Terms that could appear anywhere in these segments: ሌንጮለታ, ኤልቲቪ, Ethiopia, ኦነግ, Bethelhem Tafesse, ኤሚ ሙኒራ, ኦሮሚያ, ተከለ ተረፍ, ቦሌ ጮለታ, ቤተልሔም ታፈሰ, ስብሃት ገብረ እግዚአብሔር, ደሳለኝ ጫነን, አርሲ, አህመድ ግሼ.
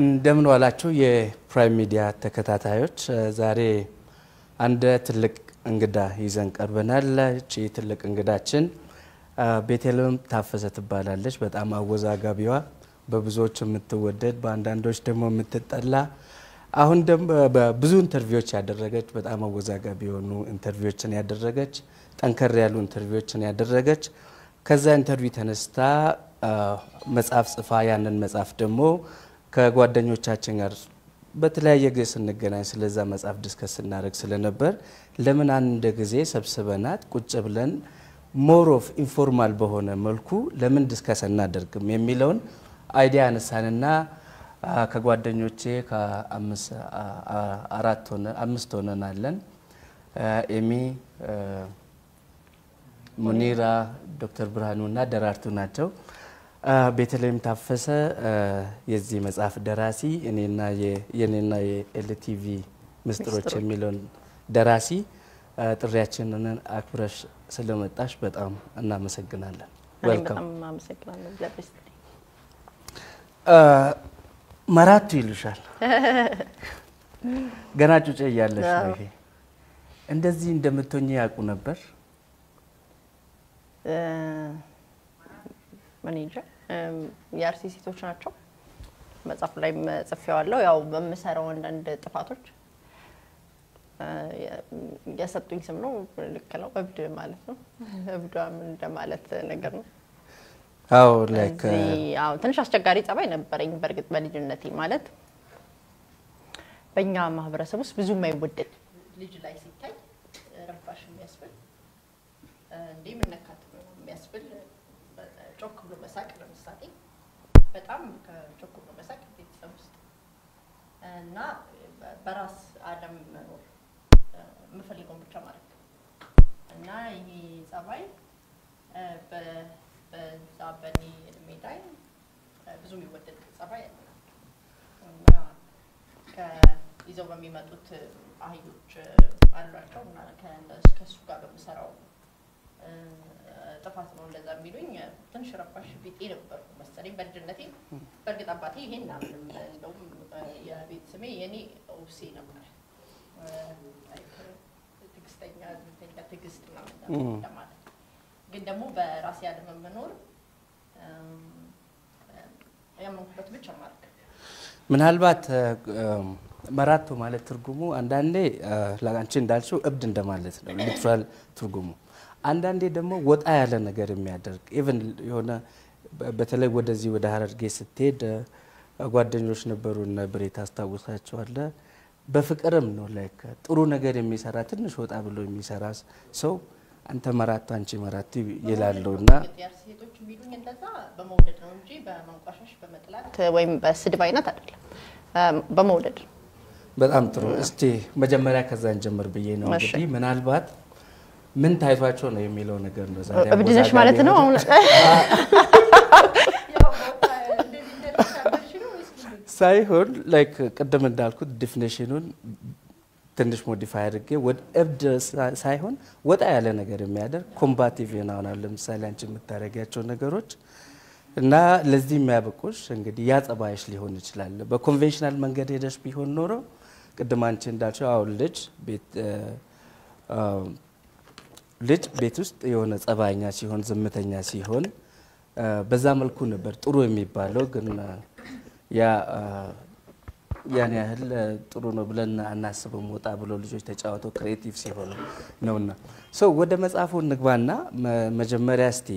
እንደምን ዋላችሁ የፕራይም ሚዲያ ተከታታዮች ዛሬ አንድ ትልቅ እንግዳ ይዘን ቀርበናል እቺ ትልቅ እንግዳችን ቤተልሔም ታፈሰ ትባላለች በጣም አወዛጋቢዋ በብዙዎች የምትወደድ በአንዳንዶች ደግሞ የምትጠላ አሁን ደግሞ ብዙ ኢንተርቪዎች ያደረገች በጣም አወዛጋቢ የሆኑ ኢንተርቪዎችን ያደረገች ጠንከር ያሉ ኢንተርቪዎችን ያደረገች ከዛ ኢንተርቪው ተነስታ መጻፍ ጽፋ ያንን መጻፍ ደግሞ ከጓደኞቻችን ጋር በተለያየ ጊዜ ስንገናኝ ስለዛ መጻፍ ዲስከስ እናደርግ ስለነበር ለምን አንድ ጊዜ ሰብስበናት ቁጭ ብለን more of informal በሆነ መልኩ ለምን ዲስከስ እናደርግም የሚለውን አይዲያ አነሳንና ከጓደኞቼ ከአምስት ሆነን አለን ኤሚ ሙኒራ ዶክተር ብርሃኑና ደራርቱ ናቸው ቤተልሔም ታፈሰ የዚህ መጽሐፍ ደራሲ የኔና የኤልቲቪ ምስጥሮች የሚለውን ደራሲ ጥሪያችንን አክብረሽ ስለመጣሽ በጣም እናመሰግናለን ዌልካም እናመሰግናለን ለብስት ማራቱ ይልሻል ገና ጩጬ ያለሽ ነው እንደዚህ እንደምትሆኚ ያቁ ነበር manager የአርሲሲ ቶች ናቸው መጻፍ ላይ መጽፈዋለሁ ያው በመሰራው አንድ ጥፋቶች ያሰጡኝ ስም ነው ለከለው እብድ ማለት ነው እብዷም እንደማለት ነገር ነው አው ላይክ ያው ትንሽ አስቸጋሪ ጸባይ ነበርኝ በርግጥ በልጅነቴ ማለት በእኛ ማህበረሰብስ ብዙ የማይወደድ ልጅ ላይ ሲታይ ረባሽ የሚያስፈል እንዴ ምን ነካት የሚያስፈል ጮክ ብሎ መሳቅ ለምሳሌ በጣም ከጮክ ብሎ መሳቅ ይተሰምስ እና በራስ ዓለም መኖር መፈልጎም ብቻ ማለት እና ይሄ ጸባይ በዛበኒ እድሜዳይ ብዙ የሚወደድ ጸባይ አይደለም እና ከይዘው በሚመጡት አህዮች አሏቸው እና ከእሱ ጋር በመሰራው ተፋስ ነው ለዛ ቢሉኝ ትንሽ ረባሽ ቢጤ ነበር መሰለኝ በልጅነቴ በርግጥ አባቴ ይሄን አምንም እንደው የቤት ስሜ የኔ ኦብሲ ነበር ትግስተኛ ትግስት ማለት ግን ደግሞ በራስ ያለ መመኖር ያመንኩበት ብቻ ማርክ ምናልባት ማራቱ ማለት ትርጉሙ አንዳንዴ ላንቺ እንዳልሽው እብድ እንደማለት ነው ሊትራል ትርጉሙ And then they demo what I had a garimatter. Even you know, Bethelhem what does you would have gated what the notion of Buruna Britasta was actually Befakaram no like Turunagari Misaratin, short Abulu Misaras. So Antamaratanchi Marati Yela Luna Bamoded. But I'm true, stay Majamaracas and Jammer Bien or she, Menalbat. ምን ታይቷቸው ነው የሚለው ነገር ነው ዛሬ አብድነሽ ማለት ነው አሁን ሳይሆን ላይክ ቀደም እንዳልኩት ዲፊኒሽኑን ትንሽ ሞዲፋይ አድርጌ ወደ እብድ ሳይሆን ወጣ ያለ ነገር የሚያደርግ ኮምባቲቭ የሆነ ለምሳሌ አንቺ የምታረጋቸው ነገሮች እና ለዚህ የሚያበቁሽ እንግዲህ ያጸባይሽ ሊሆን ይችላል በኮንቬንሽናል መንገድ ሄደሽ ቢሆን ኖሮ ቀደም አንቺ እንዳልሽው አሁን ልጅ ቤት ልጅ ቤት ውስጥ የሆነ ጸባይኛ ሲሆን ዝምተኛ ሲሆን በዛ መልኩ ነበር ጥሩ የሚባለው ግን ያ ያን ያህል ጥሩ ነው ብለን እናስበው ወጣ ብሎ ልጆች ተጫውቶ ክሬቲቭ ሲሆን ነውና ሶ ወደ መጻፉን ንግባና መጀመሪያ እስቲ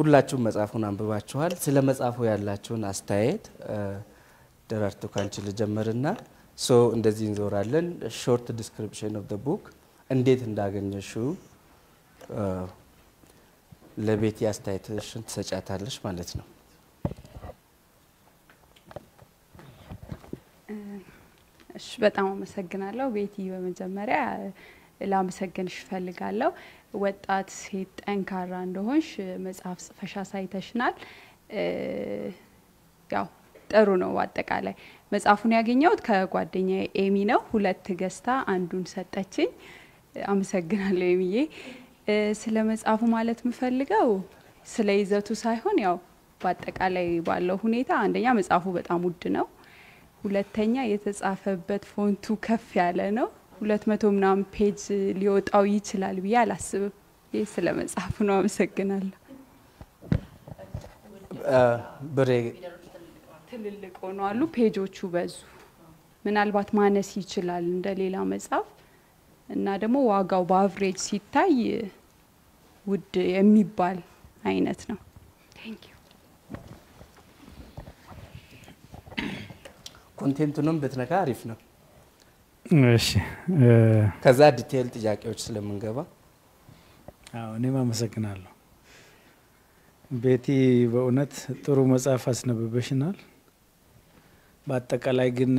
ሁላችሁም መጻፉን አንብባችኋል ስለ መጻፉ ያላችሁን አስተያየት ደራርቱ ካንቺ ልጀምርና ሶ እንደዚህ እንዞራለን ሾርት ዲስክሪፕሽን ኦፍ ዘ ቡክ እንዴት እንዳገኘሽው ለቤት ያስተያየትሽን ተጫታለሽ ማለት ነው እሺ በጣም አመሰግናለሁ ቤቲ በመጀመሪያ ላመሰግንሽ ፈልጋለሁ ወጣት ሴት ጠንካራ እንደሆንሽ መጽሐፍ ጽፈሽ አሳይተሽናል ያው ጥሩ ነው አጠቃላይ መጽሐፉን ያገኘሁት ከጓደኛዬ ኤሚ ነው ሁለት ገስታ አንዱን ሰጠችኝ አመሰግናለሁ እሚዬ ስለመጻፉ ማለት ምፈልገው ስለይዘቱ ሳይሆን ያው but akalay ballo huneta andenya meጻፉ በጣም ውድ ነው ሁለተኛ የተጻፈበት ፎንቱ ከፍ ያለ ነው 200 ምናም ፔጅ ሊወጣው ይችላል ብዬ አላስብም ይሄ ስለ መጻፉ ነው አመሰግናለሁ ብሬ ትልልቆ ነው አሉ ፔጆቹ በዙ ምናልባት ማነስ ይችላል እንደሌላ መጻፍ እና ደግሞ ዋጋው በአቨሬጅ ሲታይ ውድ የሚባል አይነት ነው Thank you. Content num betnaka arif no. Eshi. Kaza detail tiyaqeyoch slemengeba. Aw nema masagnallo. Beti beunet turu metsaf asnebebeshinal. Baatekalay gin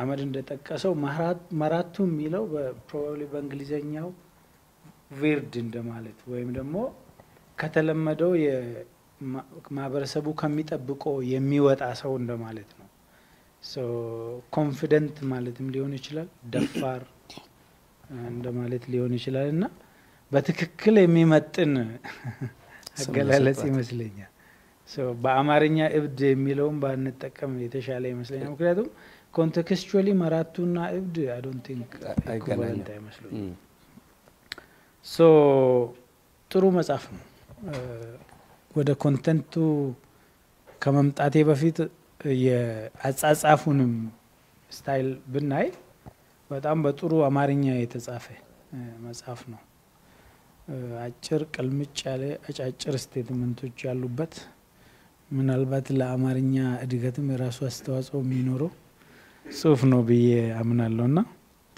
አህመድ እንደተጠቀሰው ማራቱ የሚለው ፕሮባብሊ በእንግሊዘኛው weird እንደማለት ወይም ደግሞ ከተለመደው ማበረሰቡ ከሚጠብቀው የሚወጣ ሰው እንደማለት ነው so confident ማለትም ሊሆን ይችላል ደፋር እንደማለት ሊሆን ይችላልና በትክክል የሚመጥን አገላለጽ ይመስለኛል so በአማርኛ እብድ የሚለውን ባንጠቀም የተሻለ ይመስለኛል ምክንያቱም contextually ማራቱና እብድ I don't think አይገናኝም so ጥሩ መጻፍ ነው ወደ ኮንተንቱ ከመምጣቴ በፊት የአጻጻፉንም ስታይል ብናይ በጣም በጥሩ አማርኛ የተጻፈ መጽሐፍ ነው አጭር ቅልምጭ ያለ አጫጭር ስቴትመንቶች ያሉበት ምናልባት ለአማርኛ እድገትም ራሱ አስተዋጽኦ የሚኖረው ጽሁፍ ነው ብዬ አምናለሁና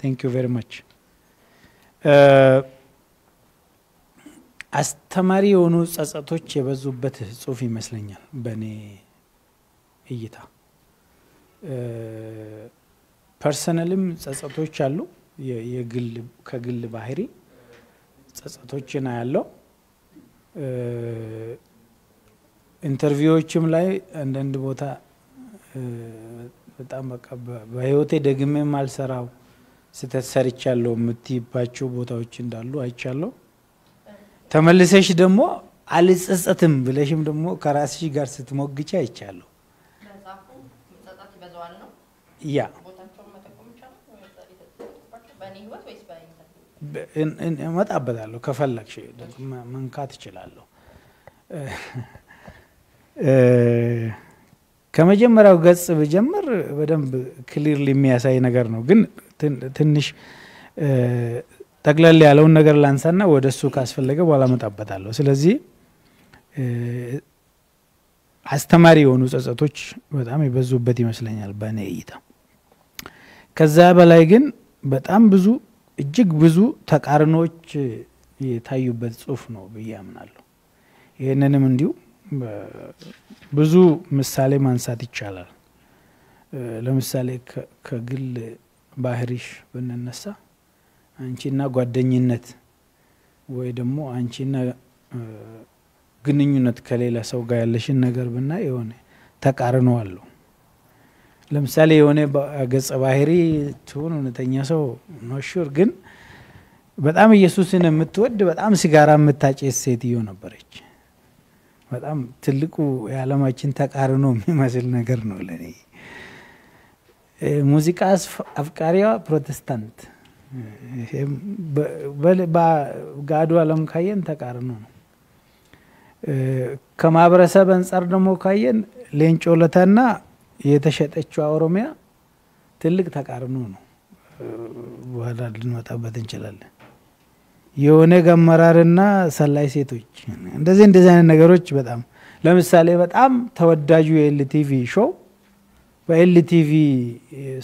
thank you very much አስተማሪ የሆኑ ጻጻቶች የበዙበት ጽሁፍ ይመስለኛል በኔ እይታ ፐርሰናልም ጻጻቶች አሉ የግል ከግል ባህሪ ጻጻቶችን ያለው ኢንተርቪዎችም ላይ አንድ ቦታ በጣም በህይወቴ ደግሜ ማልሰራው ስተሰርቻለሁ የምትይባቸው ቦታዎች እንዳሉ አይቻለሁ ተመልሰሽ ደግሞ አልጸጸትም ብለሽም ደግሞ ከራስሽ ጋር ስትሞግጪ አይቻለሁ ለዛፉ ጸጸት ይበዛዋል ነው ያ ቦታቸው መጠቆም ይቻላል ወይ ጸጸት በኔ ህይወት ወይስ በእንት መጣበታለሁ ከፈለክሽ መንካት ይችላልው ከመጀመሪያው ገጽ በጀመር በደንብ ክሊርሊ የሚያሳይ ነገር ነው ግን ትንሽ ተግላል ያለው ነገር ላንሳና ወደሱ ካስፈልገ በኋላ መጣበታለሁ ስለዚህ አስተማሪ የሆኑ ጸጸቶች በጣም ይበዙበት ይመስለኛል በኔ እይታ ከዛ በላይ ግን በጣም ብዙ እጅግ ብዙ ተቃርኖች የታዩበት ጽሁፍ ነው በያምናለሁ ይሄንንም እንዲሁ ብዙ ምሳሌ ማንሳት ይቻላል ለምሳሌ ከግል ባህሪሽ በእነነሳ አንቺና ጓደኝነት ወይ ደግሞ አንቺና ግንኙነት ከሌላ ሰው ጋር ያለሽን ነገር ብና ይሆነ ተቃርኖ አለ ለምሳሌ የሆነ ገጽ ባህሪ ቱን እነተኛ ሰው ነው ሹር ግን በጣም ኢየሱስን የምትወድ በጣም ሲጋራ የምታጨስ ሴትዮ ነበረች በጣም ትልቁ የዓለማችን ተቃርኖ የሚመስል ነገር ነው ለኔ ሙዚቃ አፍቃሪዋ ፕሮቴስታንት በጋዶ ዓለም ካየን ተቃርኖ ነው ከማብረሰብ አንፃር ደሞ ካየን ሌንጮለታና የተሸጠችው ኦሮሚያ ትልቅ ተቃርኖ ነው በኋላ ልንመጣበት እንችላለን የሆነ ገመራርና ሰላይ ሴቶች እንደዚህ እንደዚህ አይነት ነገሮች በጣም ለምሳሌ በጣም ተወዳጁ የኤልቲቪ ሾው በኤልቲቪ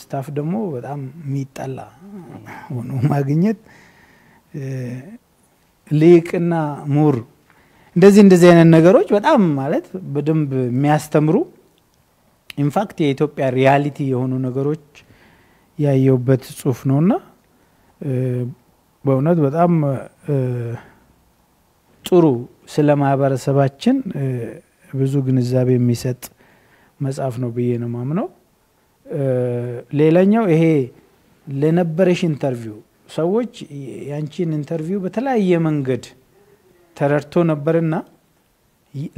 ስታፍ ደሞ በጣም የሚጣላ ሆኖ ማግኘት ሊቅና ሙር እንደዚህ አይነት ነገሮች በጣም ማለት በደንብ የሚያስተምሩ In fact, Ethiopia reality honu nagaroch ya yobet tsuf nona በእውነት በጣም ጥሩ ስለማህበረሰባችን ብዙ ግንዛቤ የሚሰጥ መጽሐፍ ነው ብዬ ነው ማምነው ሌላኛው ይሄ ለነበረሽ ኢንተርቪው ሰዎች ያንቺን ኢንተርቪው በተለያየ መንገድ ተረርቶ ነበርና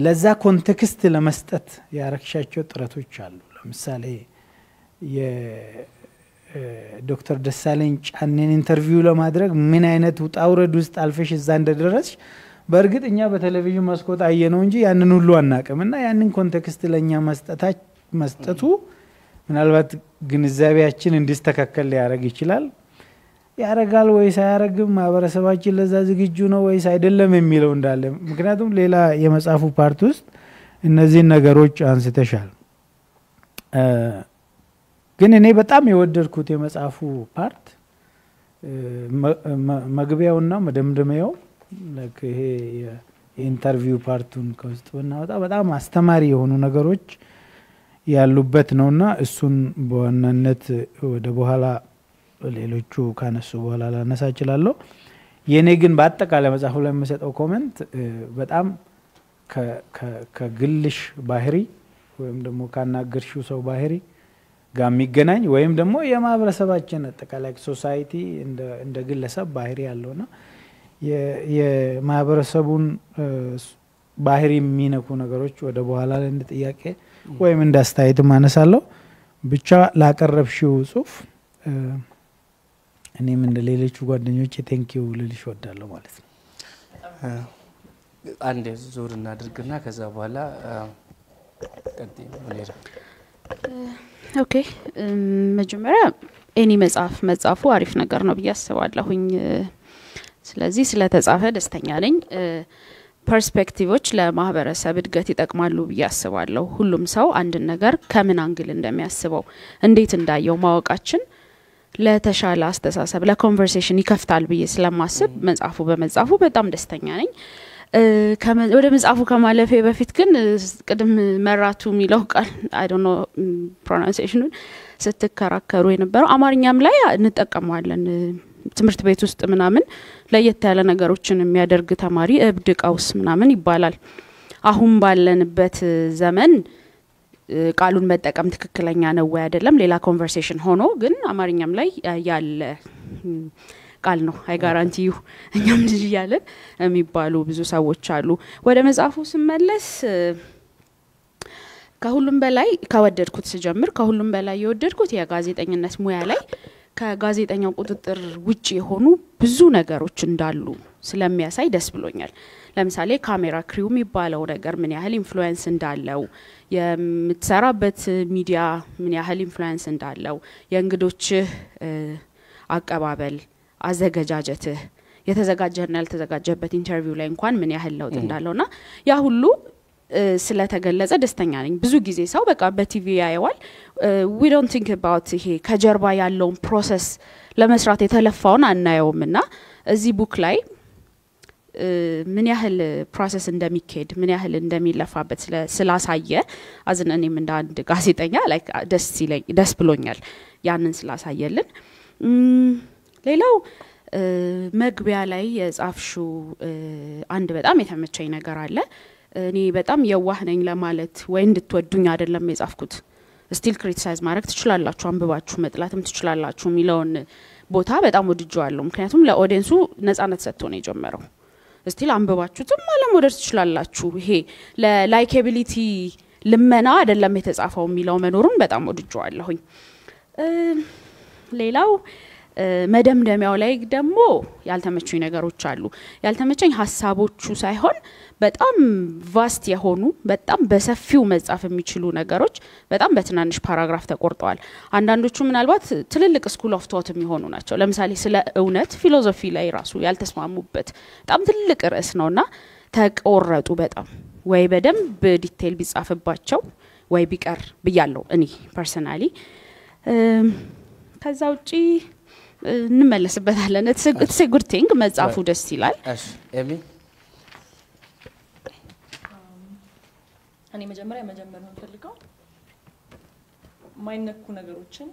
ለዛ ኮንቴክስት ለመስጠት ያረክሻቸው ጥረቶች አሉ ለምሳሌ ዶክተር ደሳለኝ ጫነን ኢንተርቪው ለማድረግ ምን አይነት ውጣውረድ ውስጥ አልፈሽ እዛ እንደደረስሽ በእርግጥኛ በቴሌቪዥን መስኮት አየነው እንጂ ያንን ሁሉ አናቀምና ያንን ኮንቴክስት ለኛ መስጠቱ ምናልባት ግንዛቤያችን እንዲስተካከል ያረግ ይችላል ያረጋል ወይስ ያረግም ማበረሰባችን ለዛ ዝግጁ ነው ወይስ አይደለም የሚለው እንዳለ ምክንያቱም ሌላ የመጻፉ ፓርት ውስጥ እነዚህ ነገሮች አንስተሻል ግን እኔ በጣም የወደድኩት የመጻፉ ፓርት መግቢያውና መደምደሚያው ለክ ይሄ የኢንተርቪው ፓርቱን ከውስጥና በጣም አስተማሪ የሆኑ ነገሮች ያሉበት ነውና እሱን በእነነት ወደ በኋላ ሌሎቹ ካነሱ በኋላ ላነሳችላለሁ የኔ ግን በአጠቃላይ መጻፉ ላይ መሰጠው ኮሜንት በጣም ከግልሽ ባህሪ ወይም ደግሞ ካናገርሽው ሰው ባህሪ ጋሚገናኝ ወይም ደግሞ የማብረሰባችን አጠቃላይ ሶሳይቲ እንደ ግለሰብ ባህሪ ያለውና የማብረሰቡን ባህሪ የሚነኩ ነገሮች ወደ በኋላ ለጥያቄ ወይም እንዳስተያየት ማነሳለሁ ብቻ ላቀረብሽው ጽፍ እኔም እንደሌሎቹ ጓደኞቼ ቴንኪው ልልሽ ወዳለሁ ማለት ነው አንዴ ዞር እናድርግና ከዛ በኋላ ቀጥታ Okay, መጀመሪያ እኔ መጻፉ አሪፍ ነገር ነው ብዬ አስባለሁኝ ስለዚህ ስለተጻፈ ደስተኛ ነኝ ፐርስፔክቲቭዎች ለማህበረሰብ እድገት ይጠቅማሉ ብዬ አስባለሁ ሁሉም ሰው አንድ ነገር ከምን አንግል እንደሚያስበው እንዴት እንዳየው ማወቃችን ለተሻለ አስተሳሰብ ለኮንቨርሴሽን ይከፍታል ብዬ ስለማስብ መጻፉ በመጻፉ በጣም ደስተኛ ነኝ ወደ መጻፉ ከማለፈ በፊት ግን ቀደም መራቱ ሚለው ቃል I don't know pronunciation ስትከራከሩ የነበረው አማርኛም ላይ እንጠቀማለን ትምርት ቤት ውስጥ ምናምን ለየት ያለ ነገሮችን የሚያደርግ ተማሪ እብድ ቃውስ ምናምን ይባላል አሁን ባለንበት ዘመን ቃሉን መጠቀም ትክክለኛ ነው ወይ አይደለም ሌላ ኮንቨርሴሽን ሆኖ ግን አማርኛም ላይ ያለ ቃል ነው አይ ጋራንቲው እኛም ልጅ ያለን የሚባሉ ብዙ ሰዎች አሉ ወደ መጻፉ ስመለስ ከሁሉም በላይ ካወደድኩት ሲጀምር ከሁሉም በላይ የወደድኩት የጋዜጠኝነት ሙያ ላይ ከጋዜጠኛው ቁጥጥር ውጪ የሆኑ ብዙ ነገሮች እንዳሉ ስለሚያሳይ ደስ ብሎኛል ለምሳሌ ካሜራ ክሪውም ይባላው ነገር ምን ያህል ኢንፍሉዌንስ እንዳለው የምትሰራበት ሚዲያ ምን ያህል ኢንፍሉዌንስ እንዳለው የእንግዶች አቀባበል አዘጋጃጀት የተዘጋጀና ያልተዘጋጀበት ኢንተርቪው ላይ እንኳን ምን ያህል ለውጥ እንዳለውና ያ ሁሉ ስለተገለጸ ደስተኛ ነኝ ብዙ ጊዜ ሰው በቃ በቲቪ ያየዋል we don't think about ይሄ ከጀርባ ያለውን ፕሮሰስ ለመስራት የተለፋውን አናየውምና እዚህ ቡክ ላይ ምን ያህል ፕሮሰስ እንደሚካሄድ ምን ያህል እንደሚለፋበት ስላሳየ አዝነንም እንደ አንድ ጋዜጠኛ ላይክ ደስ ብሎኛል ያንን ስላሳየልን ሌላው መግቢያ ላይ የጻፍሹ አንድ በጣም የተመቸኝ ነገር አለ እኔ በጣም የዋህ ነኝ ለማለት ወይ እንድትወዱኝ አይደለም የጻፍኩት ስቲል ክሪቲሳይዝ ማድረግ ትችላላችሁ አንብባችሁ መጥላትም ትችላላችሁ ሚለውን ቦታ በጣም ወድጄዋለሁ ምክንያቱም ለኦዲየንሱ ነፃነት ሰጥቶ ነው የጀመረው ስቲል አንብባችሁትም ማለም ወደር ትችላላችሁ ይሄ ለላይኬቢሊቲ ልመና አይደለም የተጻፈው ሚለው መኖሩን በጣም ወድጄዋለሁኝ ሌላው መደምደሚያው ላይ ደግሞ ያልተመቸኝ ነገሮች አሉ ያልተመቸኝ ሐሳቦቹ ሳይሆን በጣም ቫስት የሆኑ በጣም በሰፊው መጻፍ የሚችሉ ነገሮች በጣም በትናንሽ ፓራግራፍ ተቆርጠዋል አንዳንዶቹ ምናልባት ትልልቅ ስኩል ኦፍ ቶት የሚሆኑ ናቸው ለምሳሌ ስለ እውነት ፊሎሶፊ ላይ ራሱ ያልተስማሙበት በጣም ትልቅ ርዕስ ነውና ተቆረጡ በጣም ወይ በደንብ ዲቴል ቢጻፍባቸው ወይ ቢቀር ብያለሁ እኔ ፐርሰናሊ ከዛው ጪ እንመለስበታለን it's a good thing መጻፉ ደስ ይላል እሺ ኤሚ አንይ መጀመሪያ መጀመር ነው ፈልጋው ማይነኩ ነገሮችን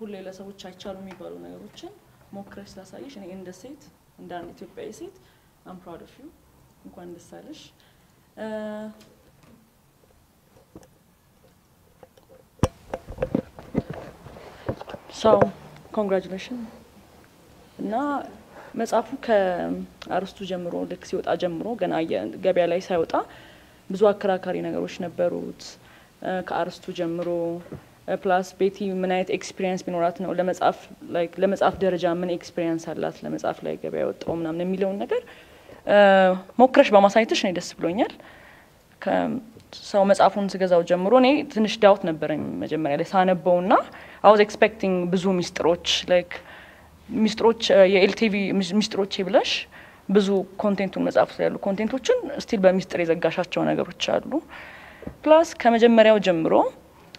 ሁሌ ለሰዎች አይቻሉ የሚባሉ ነገሮችን ሞክረሽ ስላሳየሽ እኔ እንደ ሴት እንደ አንድ ኢትዮጵያዊ ሴት I'm proud of you እንኳን ደስ አለሽ So congratulations እና መጻፉ ከአርስቱ ጀምሮ ልክ ሲወጣ ጀምሮ ገና ገበያ ላይ ሳይወጣ ብዙ አከራካሪ ነገሮች ነበሩት ከአርስቱ ጀምሮ ፕላስ ቤቲ ምን አይነት ኤክስፒሪየንስ ቢኖራት ነው ለመጻፍ ላይክ ለመጻፍ ደረጃ ምን ኤክስፒሪየንስ አላት ለመጻፍ ላይ ገበያ ወጣው ምናምን የሚለው ነገር ሞክረሽ በማሳየትሽ ነው ደስ ብሎኛል ከሰው መጻፉን ስገዛው ጀምሮ እኔ ትንሽ ዳውት ነበረኝ መጀመሪያ ላይ ሳነበውና I was expecting ብዙ ሚስጥሮች like ሚስጥሮች የኤልቲቪ ሚስጥሮች ይብለሽ ብዙ ኮንቴንቱን መጻፍ ስለያሉ ኮንቴንቶችን ስቲል በሚስጥር የዘጋሻቸው ነገሮች አሉ ፕላስ ከመጀመሪያው ጀምሮ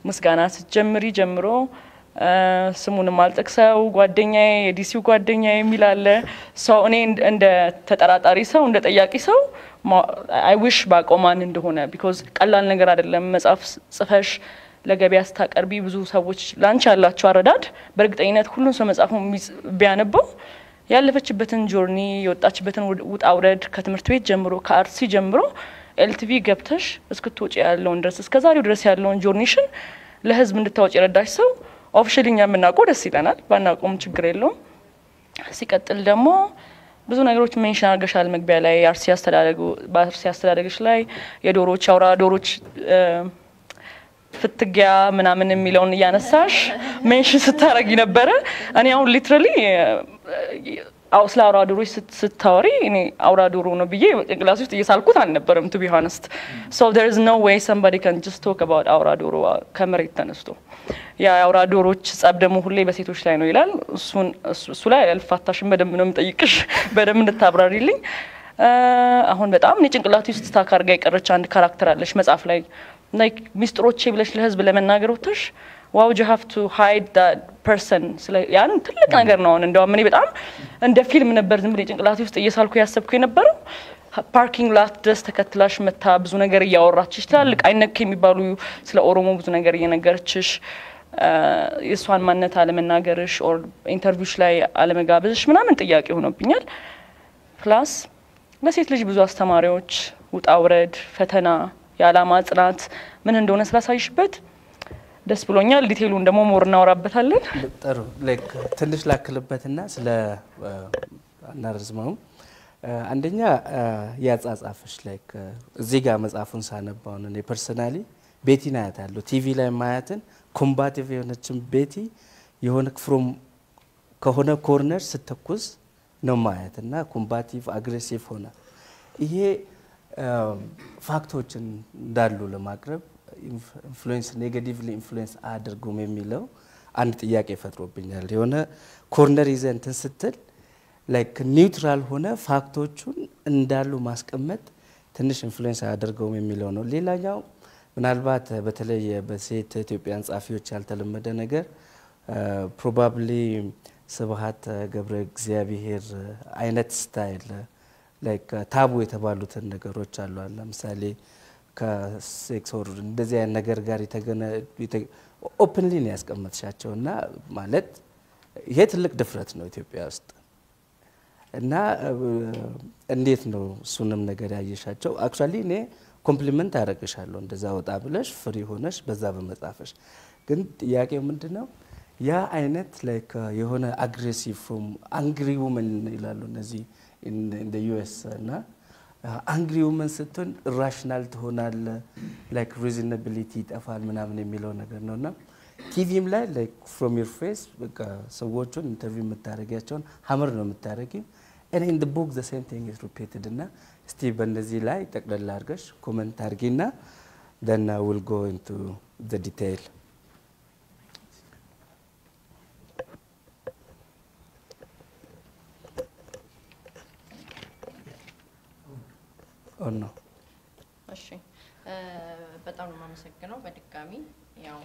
ምስጋና ስጀምሪ ጀምሮ ስሙን ማልጠክሰው ጓደኛዬ የዲሲው ጓደኛዬ ሚላለ ሰው እኔ እንደ ተጠራጣሪ ሰው እንደ ጠያቂ ሰው I wish ባቆማን እንደሆነ because ቀላል ነገር አይደለም መጻፍ ጽፈሽ ለገበያ ስታቀርቢ ብዙ ሰዎች ላንቺ ያላችሁ አረዳድ በርግጠኝነት ሁሉን ሰው መጻፉን ቢያነበው ያለፈችበትን ጆርኒ የወጣችበትን ውጣውረድ ከትምህርት ቤት ጀምሮ ከአርሲ ጀምሮ ኤልቲቪ ገብተሽ እስክትወጪ ያለውን ድረስ እስከዛሬው ድረስ ያለውን ጆርኒሽን ለህዝብ እንድታወጪ ረዳሽ ሰው ኦፊሻሊኛ ምናቆም ደስ ይላል ባናቆም ችግር የለውም ሲቀጥል ደግሞ ብዙ ነገሮች ሜንሽን አርገሻል መግቢያ ላይ አርሲ አስተዳደጉ ባርሲ አስተዳደግሽ ላይ የዶሮች አውራ ዶሮች ፍትጊያ ምናምን የሚለውን ያነሳሽ ሜንሽን ስታረጊ ነበር እኔ አሁን ሊትራሊ አውስላ አውራ ዶሮ ስታወሪ እኔ አውራ ዶሮ ነው ብዬ እንግሊዝ ውስጥ እየሳልኩት አልነበረም to be honest so there is no way somebody can just talk about አውራ ዶሮ ከመሬት ተነስቶ ያ አውራ ዶሮች ጻብ ደሞ ሁሌ በሴቶች ላይ ነው ይላል እሱ ላይ አልፋታሽም በደም ነው የምጠይቅሽ በደም እንድታብራሪልኝ አሁን በጣም ንጭንቅላት ውስጥ ታካርጋ ይቀርቻ አንድ ካራክተር አለሽ መጻፍ ላይ like ሚስጥሮቼ ብለሽ ለህዝብ ለመናገር ወጥሽ Why would you have to hide that person? ስለዚህ ያን ትልቅ ነገር ነው እንደውም እኔ በጣም እንደ ፊልም ነበር ዝም ብዬ ጭንቅላቴ ውስጥ እየሳልኩ ያሰብኩኝ ነበር ፓርኪንግ ላት ድረስ ተከትላሽ መታ ብዙ ነገር ያወራችሽ ትላልቅ አይነክ የሚባሉ ስለ ኦሮሞ ብዙ ነገር እየነገርችሽ የሷን ማንነት አለመናገርሽ or ኢንተርቪውሽ ላይ አለመጋበዝሽ ምናምን ጥያቄ ሆኖብኛል ፕላስ ለሴት ልጅ ብዙ አስተማሪዎች ውጣውረድ ፈተና ያላማ ጽናት ምን እንደሆነ ስላሳይሽበት ደስ ብሎኛል ዲቴሉን ደሞ ሞር እናወራበታለን ጥሩ ላይክ ትንሽ ላክልበትና ስለ እናርዝመው አንደኛ ያጻጻፍሽ ላይክ እዚህ ጋር መጻፉን ሳነባው ነው እኔ ፐርሰናሊ ቤቲና ያታሉ ቲቪ ላይ ማያትን ኮምባቲቭ የሆነችም ቤቲ የሆነ ፍሮም ከሆነ ኮርነር ስተኩስ ነው ማያትና ኮምባቲቭ አግሬሲቭ ሆነ ይሄ ፋክቶችን ዳሉ ለማቅረብ influence negatively influence አድርጉም የሚለው አንድ ጥያቄ ፈጥሮብኛል የሆነ ኮርነር ኢዘንትን ስትል ላይክ ኒውትራል ሆነ ፋክቶቹን እንዳሉ ማስቀመጥ ትንሽ influence አድርጉም የሚለው ነው ሌላኛው ምናልባት በተለይ በሴት ኢትዮጵያን ጻፊዎች ያልተለመደ ነገር probably ስብሃት ገብረ እግዚአብሔር አይነት ስታይል ላይክ ታቡ የተባሉት ነገሮች አሉ ለምሳሌ ከሴክስ ኦር እንደዚህ አይነት ነገር ጋር የተገነ ኦፕንሊ ነው ያስቀመጥሻቸውና ማለት ይሄ ትልቅ ድፍረት ነው ኢትዮጵያ ውስጥ እና እንዴት ነው ሱንም ነገር ያየሻቸው አክቹአሊ እኔ ኮምፕሊመንት አደረግሻለሁ እንደዛ ወጣ ብለሽ ፍሪ ሆነሽ በዛ በመጻፈሽ ግን ጥያቄው ምንድነው ያ አይነት ላይክ የሆነ አግሬሲቭ ፍሮም አንግሪ ዊመን ይላሉ እነዚህ in the US na angry women ስትሆን irrational ትሆናል like reasonability ጠፋል ምናምን የሚለው ነገር ነውና ቲቪም ላይ like from your face በቃ ሰዎችን ኢንተርቪው መታረጋቸውን ሀመር ነው መታረጊው and in the book the same thing is repeated እና እስቲ በእንደዚህ ላይ ተቀለል አርገሽ ኮሜንት አርጊና then I will go into the detail ኦና እሺ በጣም ማመሰግነው በድጋሚ ያው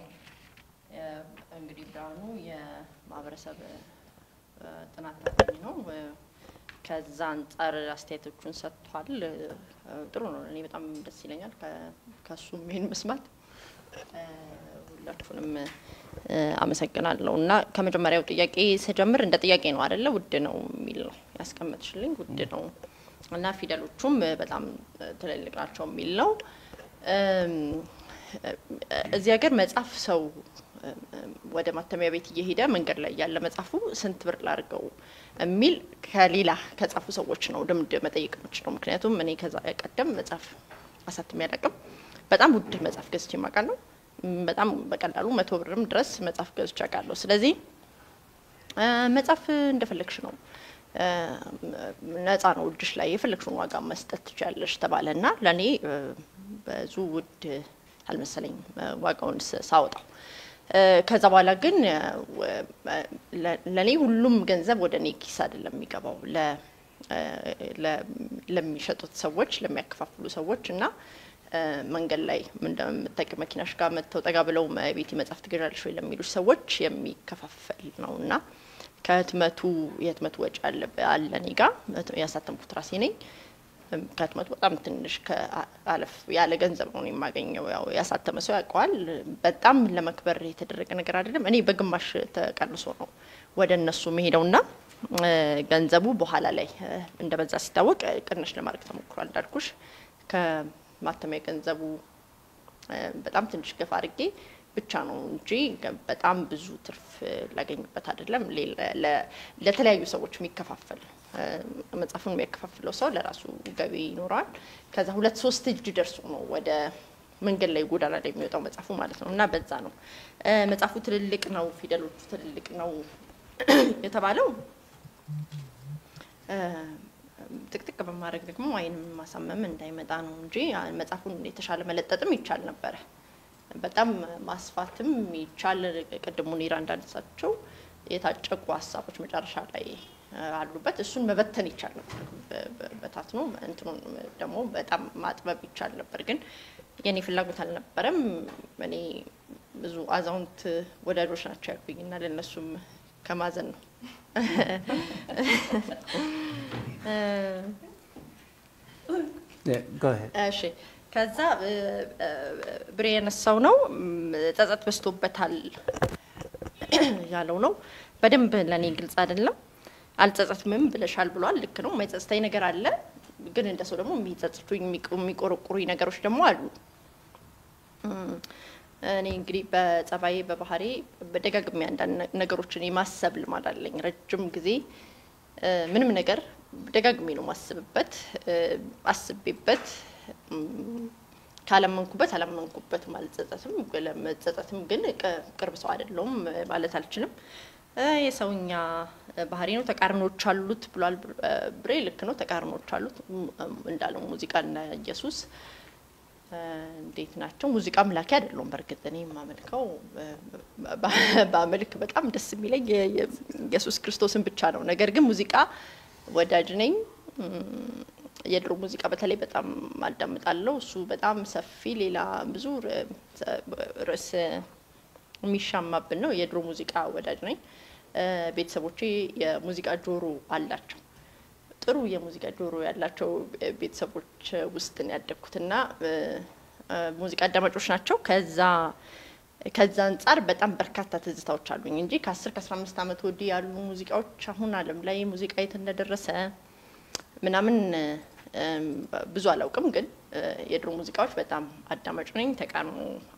እንግዲህ ብራኑ የማብረሰብ ጥናት ነው ከ Kazantar state of Kunsa Tadl, Drone, even on the ceiling at Kasumin Mismat. Lot of them I'm a second alone, not coming to Mario to Yaki, said Jammer, and that Yakin were allowed to know Milo. Ask how much link would they know. And I feel a little trummer, but I'm telegraph Milo. The agreements of so. Whether Matamaviti Hidam and Gala Yalamatsafu sent to Largo. A mill Kalila Katsafu so watching all them dematic much from Cretum and Kazakat as at Mericum. But I'm good to Mesafkes Chimacano, but I'm Bacalarum at over dress, Mesafkes Chacalo Slezzi Mesaf in the Felictional. That's an old slave, election wagamas that Charles Tabalena, Lani, Zoo would Almessaling, Wagons South. ከዛ በኋላ ግን ለኔ ሁሉም ገንዘብ ወደኔ ኪስ አይደለም የሚገባው ለሚሸጡት ሰዎች ለሚያከፋፍሉ ሰዎች እና መንገድ ላይ እንደምትጠቅ መኪናሽ ጋር መተው ጠጋ ብለው ቤት ይመጻፍ ትግራለሽ ወይ ለሚሉ ሰዎች የሚከፋፈል ነውና ከህትመቱ ወጭ አለ ለኔ ጋር ያሳተምኩት ራሴ ነኝ ከተመት በጣም ትንሽ ከአለፍ ያለ ገንዘብ ነው የማገኘው ያው ያሳተመ ሰው ያቋል በጣም ለመክበር የተደረገ ነገር አይደለም እኔ በግማሽ ተቀንሶ ነው ወደ እነሱ መሄደውና ገንዘቡ በኋላ ላይ እንደበዛ ሲታወቅ ቅንሽ ለማድረግ ተሞክሯል እንዳልኩሽ ከማተሚያ ገንዘቡ በጣም ትንሽ ገፋ አድርጌ ብቻ ነው እንጂ በጣም ብዙ ትርፍ ላገኝበት አይደለም ለተለያዩ ሰዎች የሚከፋፈል መጻፉን የሚያከፋፍለው ሰው ለራሱ ገቢ ይኖራል ከዛ ሁለት ሶስት እጅ ድርሶ ነው ወደ መንገድ ላይ ጎዳና ላይ የሚወጣው መጻፉ ማለት ነውና በዛ ነው መጻፉ ትልልቅ ነው ፊደሎቹ ትልልቅ ነው የተባለው ጥቅጥቅ በማድረግ ደግሞ አይንም ማሳመም እንዳይመጣ ነው እንጂ መጻፉን የተሻለ መለጠጥም ይቻል ነበር በጣም ማስፋትም ይቻል ቀድሞን ይራንዳንሳቸው የታጨቁ ሐሳቦች መጫረሻ ላይ አሉበት እሱን መበተን ይቻል ነበር በታት ነው እንትኑ ደሞ በጣም ማጥበብ ይቻል ነበር ግን የኔ ፍላጎት አልነበረም እኔ ብዙ አዛውንት ወዳጆች ናቸው ያልኩኝና ለነሱም ከማዘን ነው go ahead እሺ ከዛ ብሬነሳው ነው ጸጸት በስቶበታል ያለው ነው በደንብ ለኔ ግልጽ አይደለም አልጸጸትም ብለሻል ብሏል ልክ ነው ማይጸጸታይ ነገር አለ ግን እንደሰው ደግሞ የሚጸጸቱኝ የሚቆረቁሩኝ ነገሮች ደግሞ አሉ እኔ እንግዲህ በጸባዬ በባህሪ በደጋግሜ አንዳንድ ነገሮችን የማሰብ ልማድ አለኝ ረጅም ጊዜ ምንም ነገር ደጋግሜ ነው ማሰብበት አስቤበት ካላመንኩበት ማልጸጸትም ለመጸጸትም ግን ቅርብ ሰው አይደለም ማለት አልችልም የሰውኛ ባህሪ ነው ተቃርኖች አሉት ብሏል ብሬል ልክ ነው ተቃርኖች አሉት እንዳለው ሙዚቃና ኢየሱስ እንዴት ናቸው ሙዚቃ አምላክ አይደለም በርግጥ እኔ ማመልከው ባመልክ በጣም ደስ የሚለኝ ኢየሱስ ክርስቶስን ብቻ ነው ነገር ግን ሙዚቃ ወዳጅ ነኝ የድሮ ሙዚቃ በተለይ በጣም አልደምጣለሁ እሱ በጣም ሰፊ ሌላ ብዙ ራስ የሚሻማብን ነው የድሮ ሙዚቃ ወዳጅ ነኝ ቤተሰቦቼ የሙዚቃ ጆሮ አላቸው ጥሩ የሙዚቃ ጆሮ ያላቸው ቤተሰቦች ውስጥ ነው ያደኩትና ሙዚቃ አዳማጮች ናቸው ከዛ አንፃር በጣም በርካታ ትዝታዎች አሉኝ እንጂ ከ10 ከ15 አመት ወዲህ ያሉ ሙዚቃዎች አሁን ዓለም ላይ ሙዚቃ የት እንደደረሰ ምናምን ብዙ አላውቅም ግን የድሮ ሙዚቃዎች በጣም አዳማጭ ነኝ ተቃኑ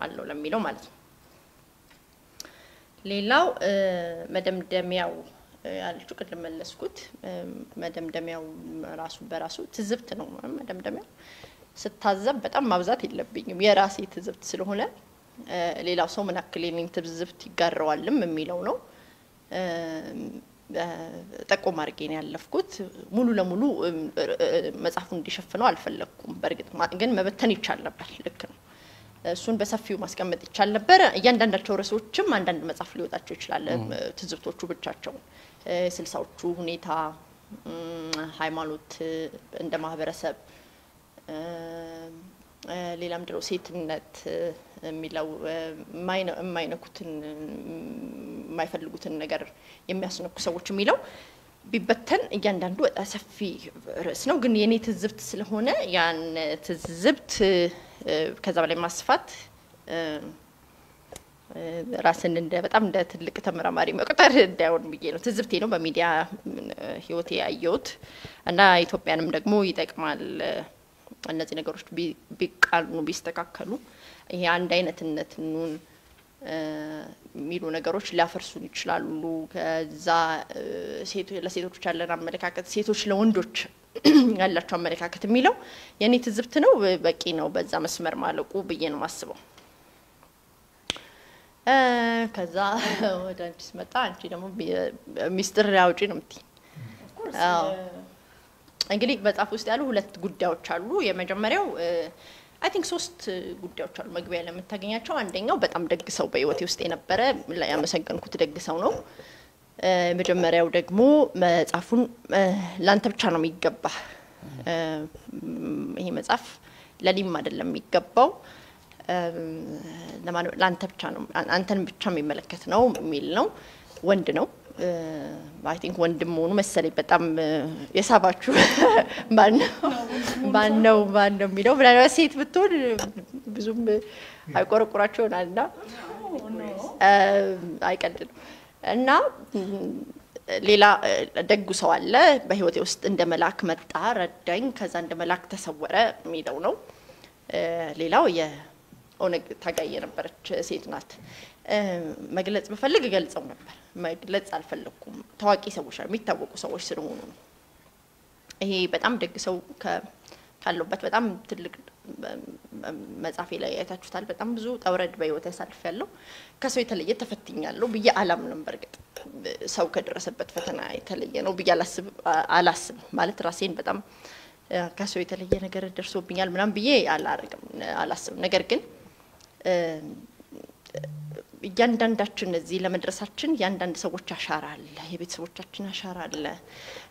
አለው ለሚለው ማለት ነው ሌላው መደምደሚያው ያልቹ ከተመለስኩት መደምደሚያው ራሱ በራሱ ትዝብት ነው መደምደሚያው ስታዘብ በጣም ማብዛት የለብኝም የራሴ ትዝብት ስለሆነ ሌላው ሰው ምን አክል የኔን ትዝብት ይጋራዋልም የሚለው ነው ተቆም አርገኝ ያለፍኩት ሙሉ ለሙሉ መጻፉን እንዲሸፍነው አልፈለኩም በርግጥ ግን መበተን ይቻል ነበር ልክ ነው እሱን በሰፊው ማስቀመጥ ይቻል ነበር እያንዳንዳቸው ራሶችም አንዳንድ መጻፍ ሊወጣቸው ይችላል ትዝብቶቹ ብቻቸው 60ዎቹ ሁኔታ ሃይማኖት እንደ ማህበረሰብ ሌላም ድሮ ሴትነት የሚለው ማይነኩትን ማይፈልጉትን ነገር የሚያስነኩ ሰዎች የሚለው ببتن يندن دوت أسفي رأسنا وقن يعني تزبط سلهونا يعني تزبط كذا على مصفات رأسنا ندبت أم ده تلك تمر ماري ما كتر داون بيجينه تزبطينه بميديا هيوتي أيوت أنا يتوقع أنا مدرك مو يدك مع أنا زين قرشت بيقالوا بيستكاكلوا هي عندنا تنون میلونه گروش لافرسونی چلالو که زا سیتو لسیتو چلال آمریکا کت سیتو چلون دوچ علت آمریکا کت میلو یعنی تزبط نو بکینه و بذم اسمر مالو کوبین ماسبو کذا و دارم اسمتان چینم میستر راوچینم تی انگلیک بذ آفوستالو ولت گوداو چلالو یه مجموعه I think so. Good job, Charles. Magwella, I'm taking a chance. Ding, but I'm not so bad. What you stand up there? Like I'm saying, I'm not that good. So no. But I'm very good. Mo, but I found land to channel me gap. He must have. Lady, my dad, let me gap. The man land to channel. Anton, channel me like no, Milano, Wendano. I think when the moon is set, but I'm yes, I watch. But no, we don't. But I see it with two. Zoom. I got a courage on and now. I can't. And now, Lila, the Gusawalla, by what you stand the Malak Matar, a drink as under Malak Tasawara, me don't know. Lila, yeah, on a Tagayan, but it's not. مجلس بفلق جلسة ونبر مجلس على فلقكم تواجه سوشر ميتا وكو سوشر سرونو هي بدأم درج سو ك كلو بدأم تلق مزافي ليه تشتغل بدأم زود أورد بيو تسال فلو كسوي تلقي تفتين يالو بيجي علم لمبرجت سو كدراسة بتفتنا يتلقي إنه بيجي على سب مالت راسين بدأم كسوي تلقي نجار درسو بيجي علم بيجي على سب نجاركن يندن داشن الزيلة مدرساتن يندن سووا تشارال يبي سووا تشارال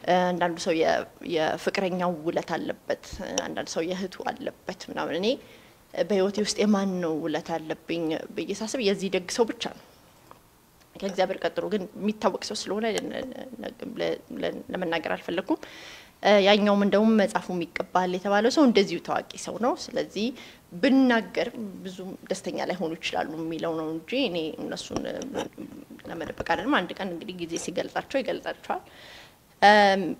عندنا سويا يا فكرين ولا تلبت عندنا سويا هتو تلبت من عمرني بيوتي وست إيمان ولا تلبين بيجساس بيزيدك سووا تشان كذابر كتروجن ميتوك سوسلونا لما نقرأ فلكم يعني يوم من دوم تعرفون ميكبالي تبالو سون دزيو تاعك يسونه سلذي بالنجار بزوم دستني على هون وشلالو ميلونون جيني نسون لما نبكر ما عندك أنا قري جزء سجلت شوي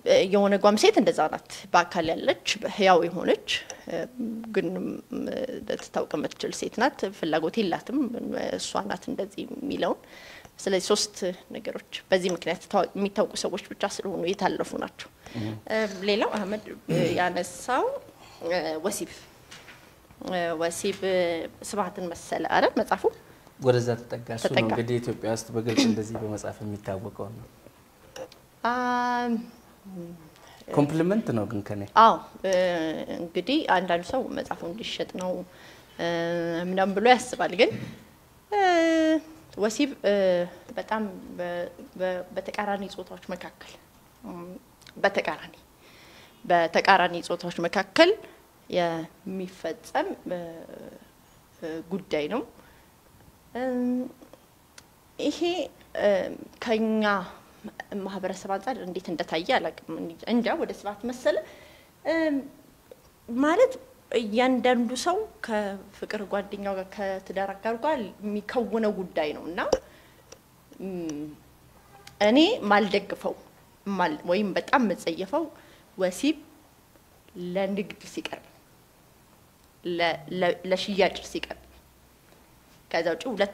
يومنا قام سيتن دزانات باكلة لتش هياوي هونش قلنا تتوقع متجل سيتنات في اللجوتي لاتم سوانات دزي ميلون سلذي سوست نجاروش بزي مكنات ميتوك سويش بتجسرون ويتعلفوناتو ليلى أحمد يعني سو وسيب سبعة مسألة أرد ما تعرفوا؟ ورزات تتكلم قدي توبي أستبقى الجندزي بمسافة متابقون. كومبلمنتنا عن كني. قدي عندنا سو ما تعرفون دشتنا من أمبلوس بالجن. وسيب بتعم بتكررني صوت عش مكاكل. بتكارني صوتهاش مكاكل يا مفتسم قدينهم إيه كينا مهبرة سبعة عشر عندي تندتايا لك عندها وده سبعة مسألة مالت يندم دوسو كفكر قادين أو كتدارك كرقال مكونه قدينهم نا أني مالدك فوق مال وين بتعمل زي فو وسيب لا نقدر سكر لا شيء سكر كذا وشو لا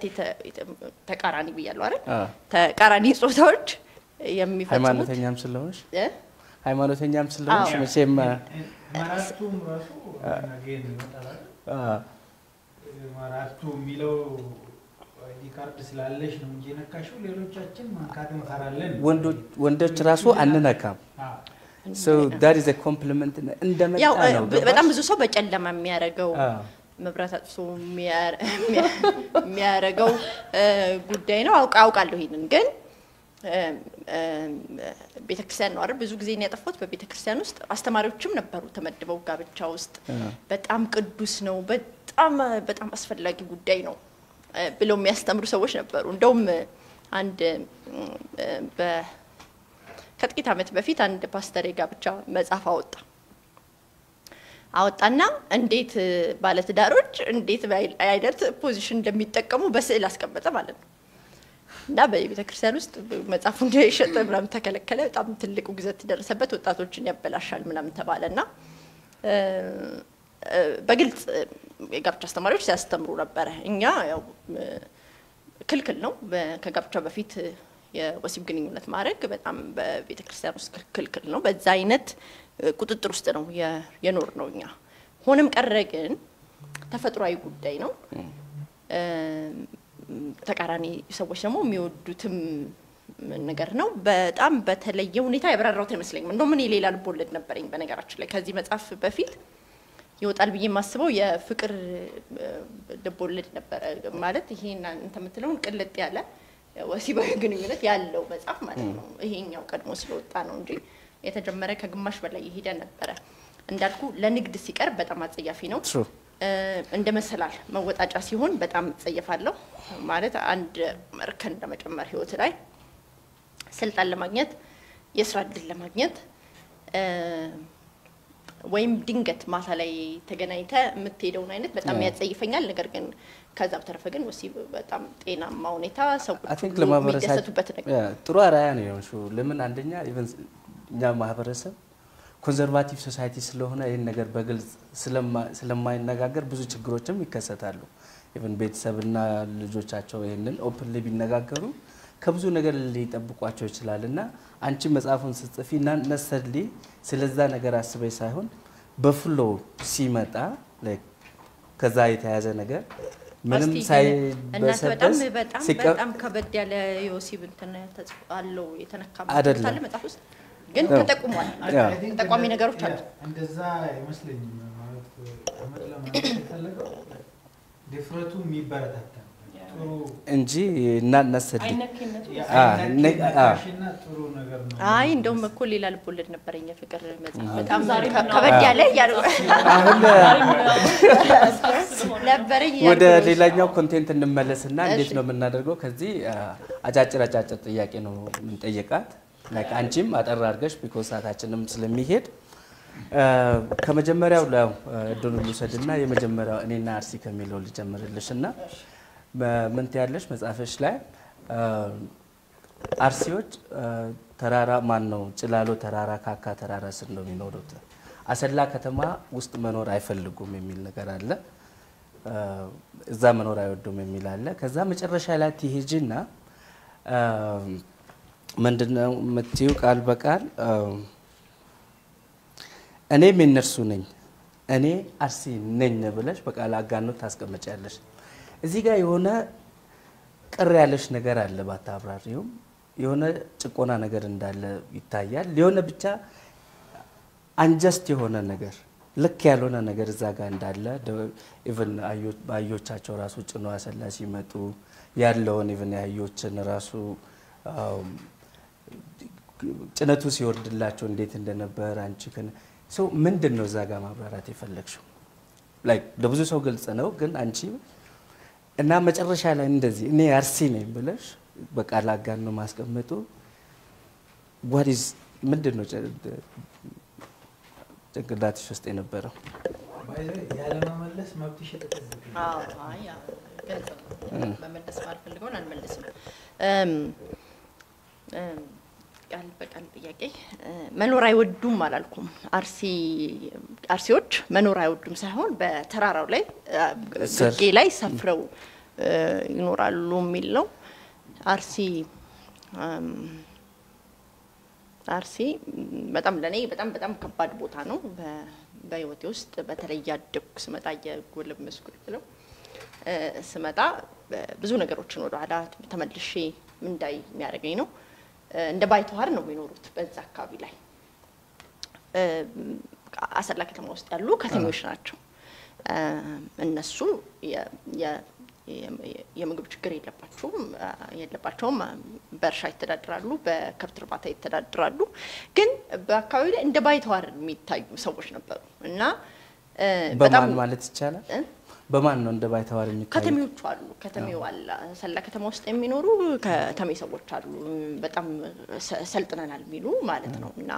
تكراني بيالوره تكراني صوتوج يمي فصل هاي ما نتني نام سلوش هاي ما نتني نام سلوش مثل ما ماراتوم راسو ماراتوم ميلو Wonder Trasso and Nanaka. So that is a compliment in the matter. But I'm so much and I'm a mere ago. My brother, so mere ago. Good day, no, I'll go to him again. Bitexen or Bizugzin at a foot, but Bitexenus, Astamaru Chumna Parutamat, the Vocabit Choust. But I'm good to snow, but I'm as fed like a good day, no. بلوم يستمر سويش نبرون دوم عند ከጥቂት አመት በፊት አንድ ፓስተር ጋብቻ መጻፍ አወጣ አወጣና እንዴት ባለትዳሮች እንዴት አይነት ፖዚሽን እንደሚጠቀሙ በስዕል አስቀምጣ ማለት ነው እና በቤተ ክርስቲያን ውስጥ መጻፍ እንደይሸጥ ምናም ተከለከለ በጣም ትልቁ ግዘት ደረሰበት ወጣቶችን ያበላሻል ምናም ተባለና በግልጽ የጋብቻ አስተማሪዎች ሲያስተምሩ ነበር እኛ ያው ክልክል ነው ከጋብቻ በፊት የወሲብ ግንኙነት ማድረግ በጣም በቤተ ክርስቲያን ውስጥ ክልክል ነው በዛ አይነት ቁጥጥር ውስጥ ነው የኖር ነውኛ ሆነም ቀረ ግን ተፈጥሯዊ ጉዳይ ነው ተቃራኒ ሰዎች ደግሞ የሚወዱትም ነገር ነው በጣም በተለየ ሁኔታ ያብራራውት ይመስለኛል እንደው ምን ይሌላል ቦልድ ነበርኝ በነገራችን ላይ ከዚህ መጽሐፍ በፊት ይወጣል ብዬ ማስበው የፍቅር ደቦልድ ነበር ማለት ይሄን እንተምትለው ቅልጥ ያለ ወሲባዊ ግንኙነት ያለው መጽሐፍ ማለት ነው ይሄኛው ቀድሞ ስለወጣ ነው እንጂ የተጀመረ ከግማሽ በላይ ይሄዳ ነበር እንዳልኩ ለንግድ ሲቀር በጣም አጽያፊ ነው እንደመሰላል መወጣጫ ሲሆን በጣም ጽያፋለው ማለት አንድ መርከን እንደመጨመር ህይወት ላይ ስልጣን ለማግኘት የሥራ ድል ለማግኘት ወይም ድንገት ማታ ላይ ተገናኝተ የምትሄደውን አይነት በጣም ያጽይፈኛል ነገር ግን ከዛብ ተረፈ ግን ወሲብ በጣም ጤናማ ሁኔታ ሰው ለማበረሰቱበት ነገር ጥሩ አራያ ነው ያው ለምን አንደኛ ኢቨን ኛ ማህበረሰብ ኮንሰርቫቲቭ ሶሳይቲ ስለሆነ ይሄን ነገር በግልጽ ስለማይነጋገር ብዙ ችግሮችም ይከሰታሉ ኢቨን ቤተሰብና ልጆቻቸው ይሄንን ኦፕንሊ ቢነጋገሩ ከብዙ ነገር ሊጠብቋቸው ይችላልና አንቺ መጻፉን ጽጽፊና ነሰሊ ስለዛ ነገር አስበይ ሳይሆን በፍሎ ሲመጣ ላይክ ከዛ የታያዘ ነገር ምንም ሳይበሰብስ በጣም ከበድ ያለ ዮሲብ እንተና ተጽፋለው የተነካበት ታለ መጻፍ ውስጥ ግን ተጠቁሟል ተጠቋሚ ነገሮች አሉ እንደዛ ይመስልኝ ማለት ለማለት ተፈልገው ዲፍረቱ የሚበረታታ ጥሩ እንጂ እናነሰል ጥሩ ነገር ነው አይ እንደውም እኮ ሌላ ልቦለድ ነበርኛ ፍቅር መጽሐፍ በጣም ዛሬ ከበድ ያለ ያለው ነበርኛ ወደ ሌላኛው ኮንቴንት እንመለስና እንዴት ነው የምናደርገው ከዚህ አጫጭር ጥያቄ ነው እንጠይቃት like አንቺም አጠር አድርገሽ because አታችንም ስለሚሄድ ከመጀመሪያው ለው ድሉሉ ሰድና የመጀመሪያው እኔና አርሲ ከሚለው ልጀምርልሽና ምን ታያለሽ መጻፈሽ ላይ አርሲዎች ተራራ ማን ነው ጭላሎ ተራራ ካካ ተራራ ስለ ነው የሚኖሩት አሰላ ከተማ ውስጥ መኖር አይፈልጉም የሚል ነገር አለ እዛ መኖር አይወዱም የሚል አለ ከዛ መጨረሻ ላይ ትሄጂና ምንድነው መጥዩ ቃል በቃል እኔ ምን ነርሱ ነኝ እኔ አርሲ ነኝ ብለሽ በቃል አጋኖ ታስቀመጫለሽ እዚህ ጋር የሆነ ቅር ያለሽ ነገር አለ ባታብራሪው የሆነ ጭቆና ነገር እንዳለ ይታያል የሆነ ብቻ አንጀስት የሆነ ነገር ልክ ያልሆነ ነገር እዛ ጋር እንዳለ ኢቭን አዮቻቸው ራሱ ጭኖ አሰላሲ መጡ ያለውን ኢቭን አዮችን ራሱ ጭነቱ ሲወርድላቸው እንዴት እንደነበር አንቺ ከነ ሰው ምንድነው ዛጋ ማብራራት የፈለክሽው ላይክ ለብዙ ሰው ግልጽ ነው ግን አንቺ እና መጨረሻ ላይ እንደዚህ እኔ አርሲ ነኝ ብለሽ በቃል አጋን ነው ማስቀመጡ what is ምንድነው ጭንቅላትሽ ውስጥ የነበረው ያለመመለስ መብትሽ ተጠብቂ አያ በመደስ ማልፈልገውን አንመለስም ቃል በቃል ጥያቄ መኖር አይወዱም አላልኩም አርሲዎች መኖር አይወዱም ሳይሆን በተራራው ላይ ግቄ ላይ ሰፍረው ይኖራሉ የሚለው አርሲ በጣም ለኔ በጣም ከባድ ቦታ ነው በህይወቴ ውስጥ በተለየ አደኩ ስመጣ የጎለመስኩ ብለው ስመጣ ብዙ ነገሮችን ወደ ኋላ ተመልሼ ምን ዳይ የሚያደርገኝ ነው እንደ ባይተዋር ነው የሚኖሩት በዛ አካባቢ ላይ አሰላ ከተማ ውስጥ ያሉ ከተሞች ናቸው እነሱ የምግብ ችግር የለባቸውም በርሻ ይተዳደራሉ በከብት እርባታ ይተዳደራሉ ግን በአካባቢ ላይ እንደ ባይተዋር የሚታዩ ሰዎች ነበሩ እና በጣም ማለት ይቻላል በማን ነው እንደ ባይታዋር የሚካሄድ ከተሚዎች አሉ ከተሚው አላ ሰላ ከተማ ውስጥ የሚኖሩ ከተሚ ሰዎች አሉ በጣም ሰልጥነናል ሚሉ ማለት ነውና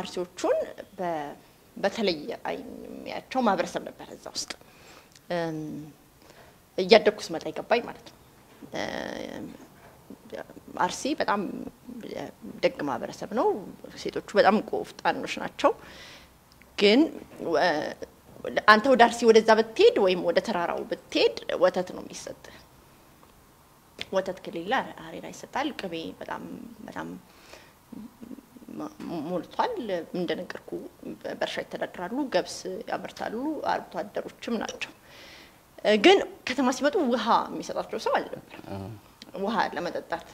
አርቲዎቹን በተለየ አይሚያቸው ማብረሰብ ነበር እዛ ውስጥ ያደኩስ መጣ ይገባይ ማለት ነው አርሲ በጣም ደግ ማብረሰብ ነው ሴቶቹ በጣም ቆፍጣኖች ናቸው ግን አንተው ዳርሲ ወደዛ በትሄድ ወይም ወደ ተራራው በትሄድ ወተት ነው የሚሰጥ ወተት ከሌላ አሬራ ይሰጣል ቅቤ በጣም ሞልቷል እንደነገርኩ በርሻ ይተዳደራሉ ገብስ ያመርታሉ አርብቶ አደሮችም ናቸው ግን ከተማ ሲመጡ ውሃ የሚሰጣቸው ሰው አለ ውሃ ለመጠጣት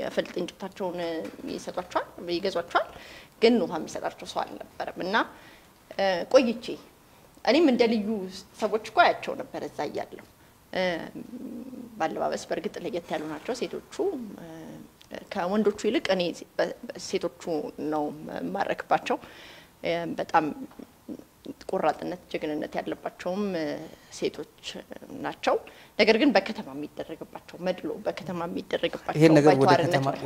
የፈልጥ እንጨታቸውን ይሰጣቸዋል ይገዟቸዋል ግን ውሃ የሚሰጣቸው ሰው አልነበረምና ቆይቼ እኔም እንደልዩ ሰዎች ቆያቸው ነበር እዛ ያያለው ባለባበስ በርግጥ ለየት ያሉ ናቸው ሴቶቹ ከወንዶቹ ይልቅ እኔ ሴቶቹ ነው ማረክባቸው በጣም ቆራጥነት ጀግንነት ያለባቸው ሴቶች ናቸው ነገር ግን በከተማ የሚደረግባቸው መድሎ በከተማ የሚደረግባቸው ይሄን ነገር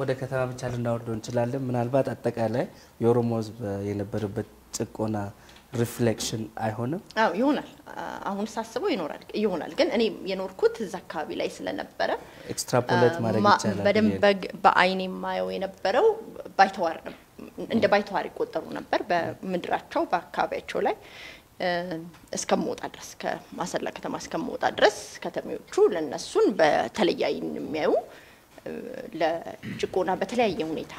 ወደ ከተማ ብቻ ልናወርደው እንችላለን ምናልባት አጠቃላይ ዮሮሞዝ የነበረበት ጥቆና ሪፍሌክሽን አይሆንም አው ይሆናል አሁን ሳስበው ይኖራል ይሆናል ግን እኔ የኖርኩት ዘካቢ ላይ ስለነበረ ኤክስትራፖሌት ማድረግ ይቻላል በደንብ በአይኔ ማየው የነበረው ባይተዋር እንደ ባይተዋር ይቆጠሩ ነበር በመድራቸው በአካባቢያቸው ላይ እስከመውጣ ድረስ ከማሰላ ከተማ እስከመውጣ ድረስ ከተሚዎቹ ለነሱን በተለያይን የሚያዩ ለጭቆና በተለያየ ሁኔታ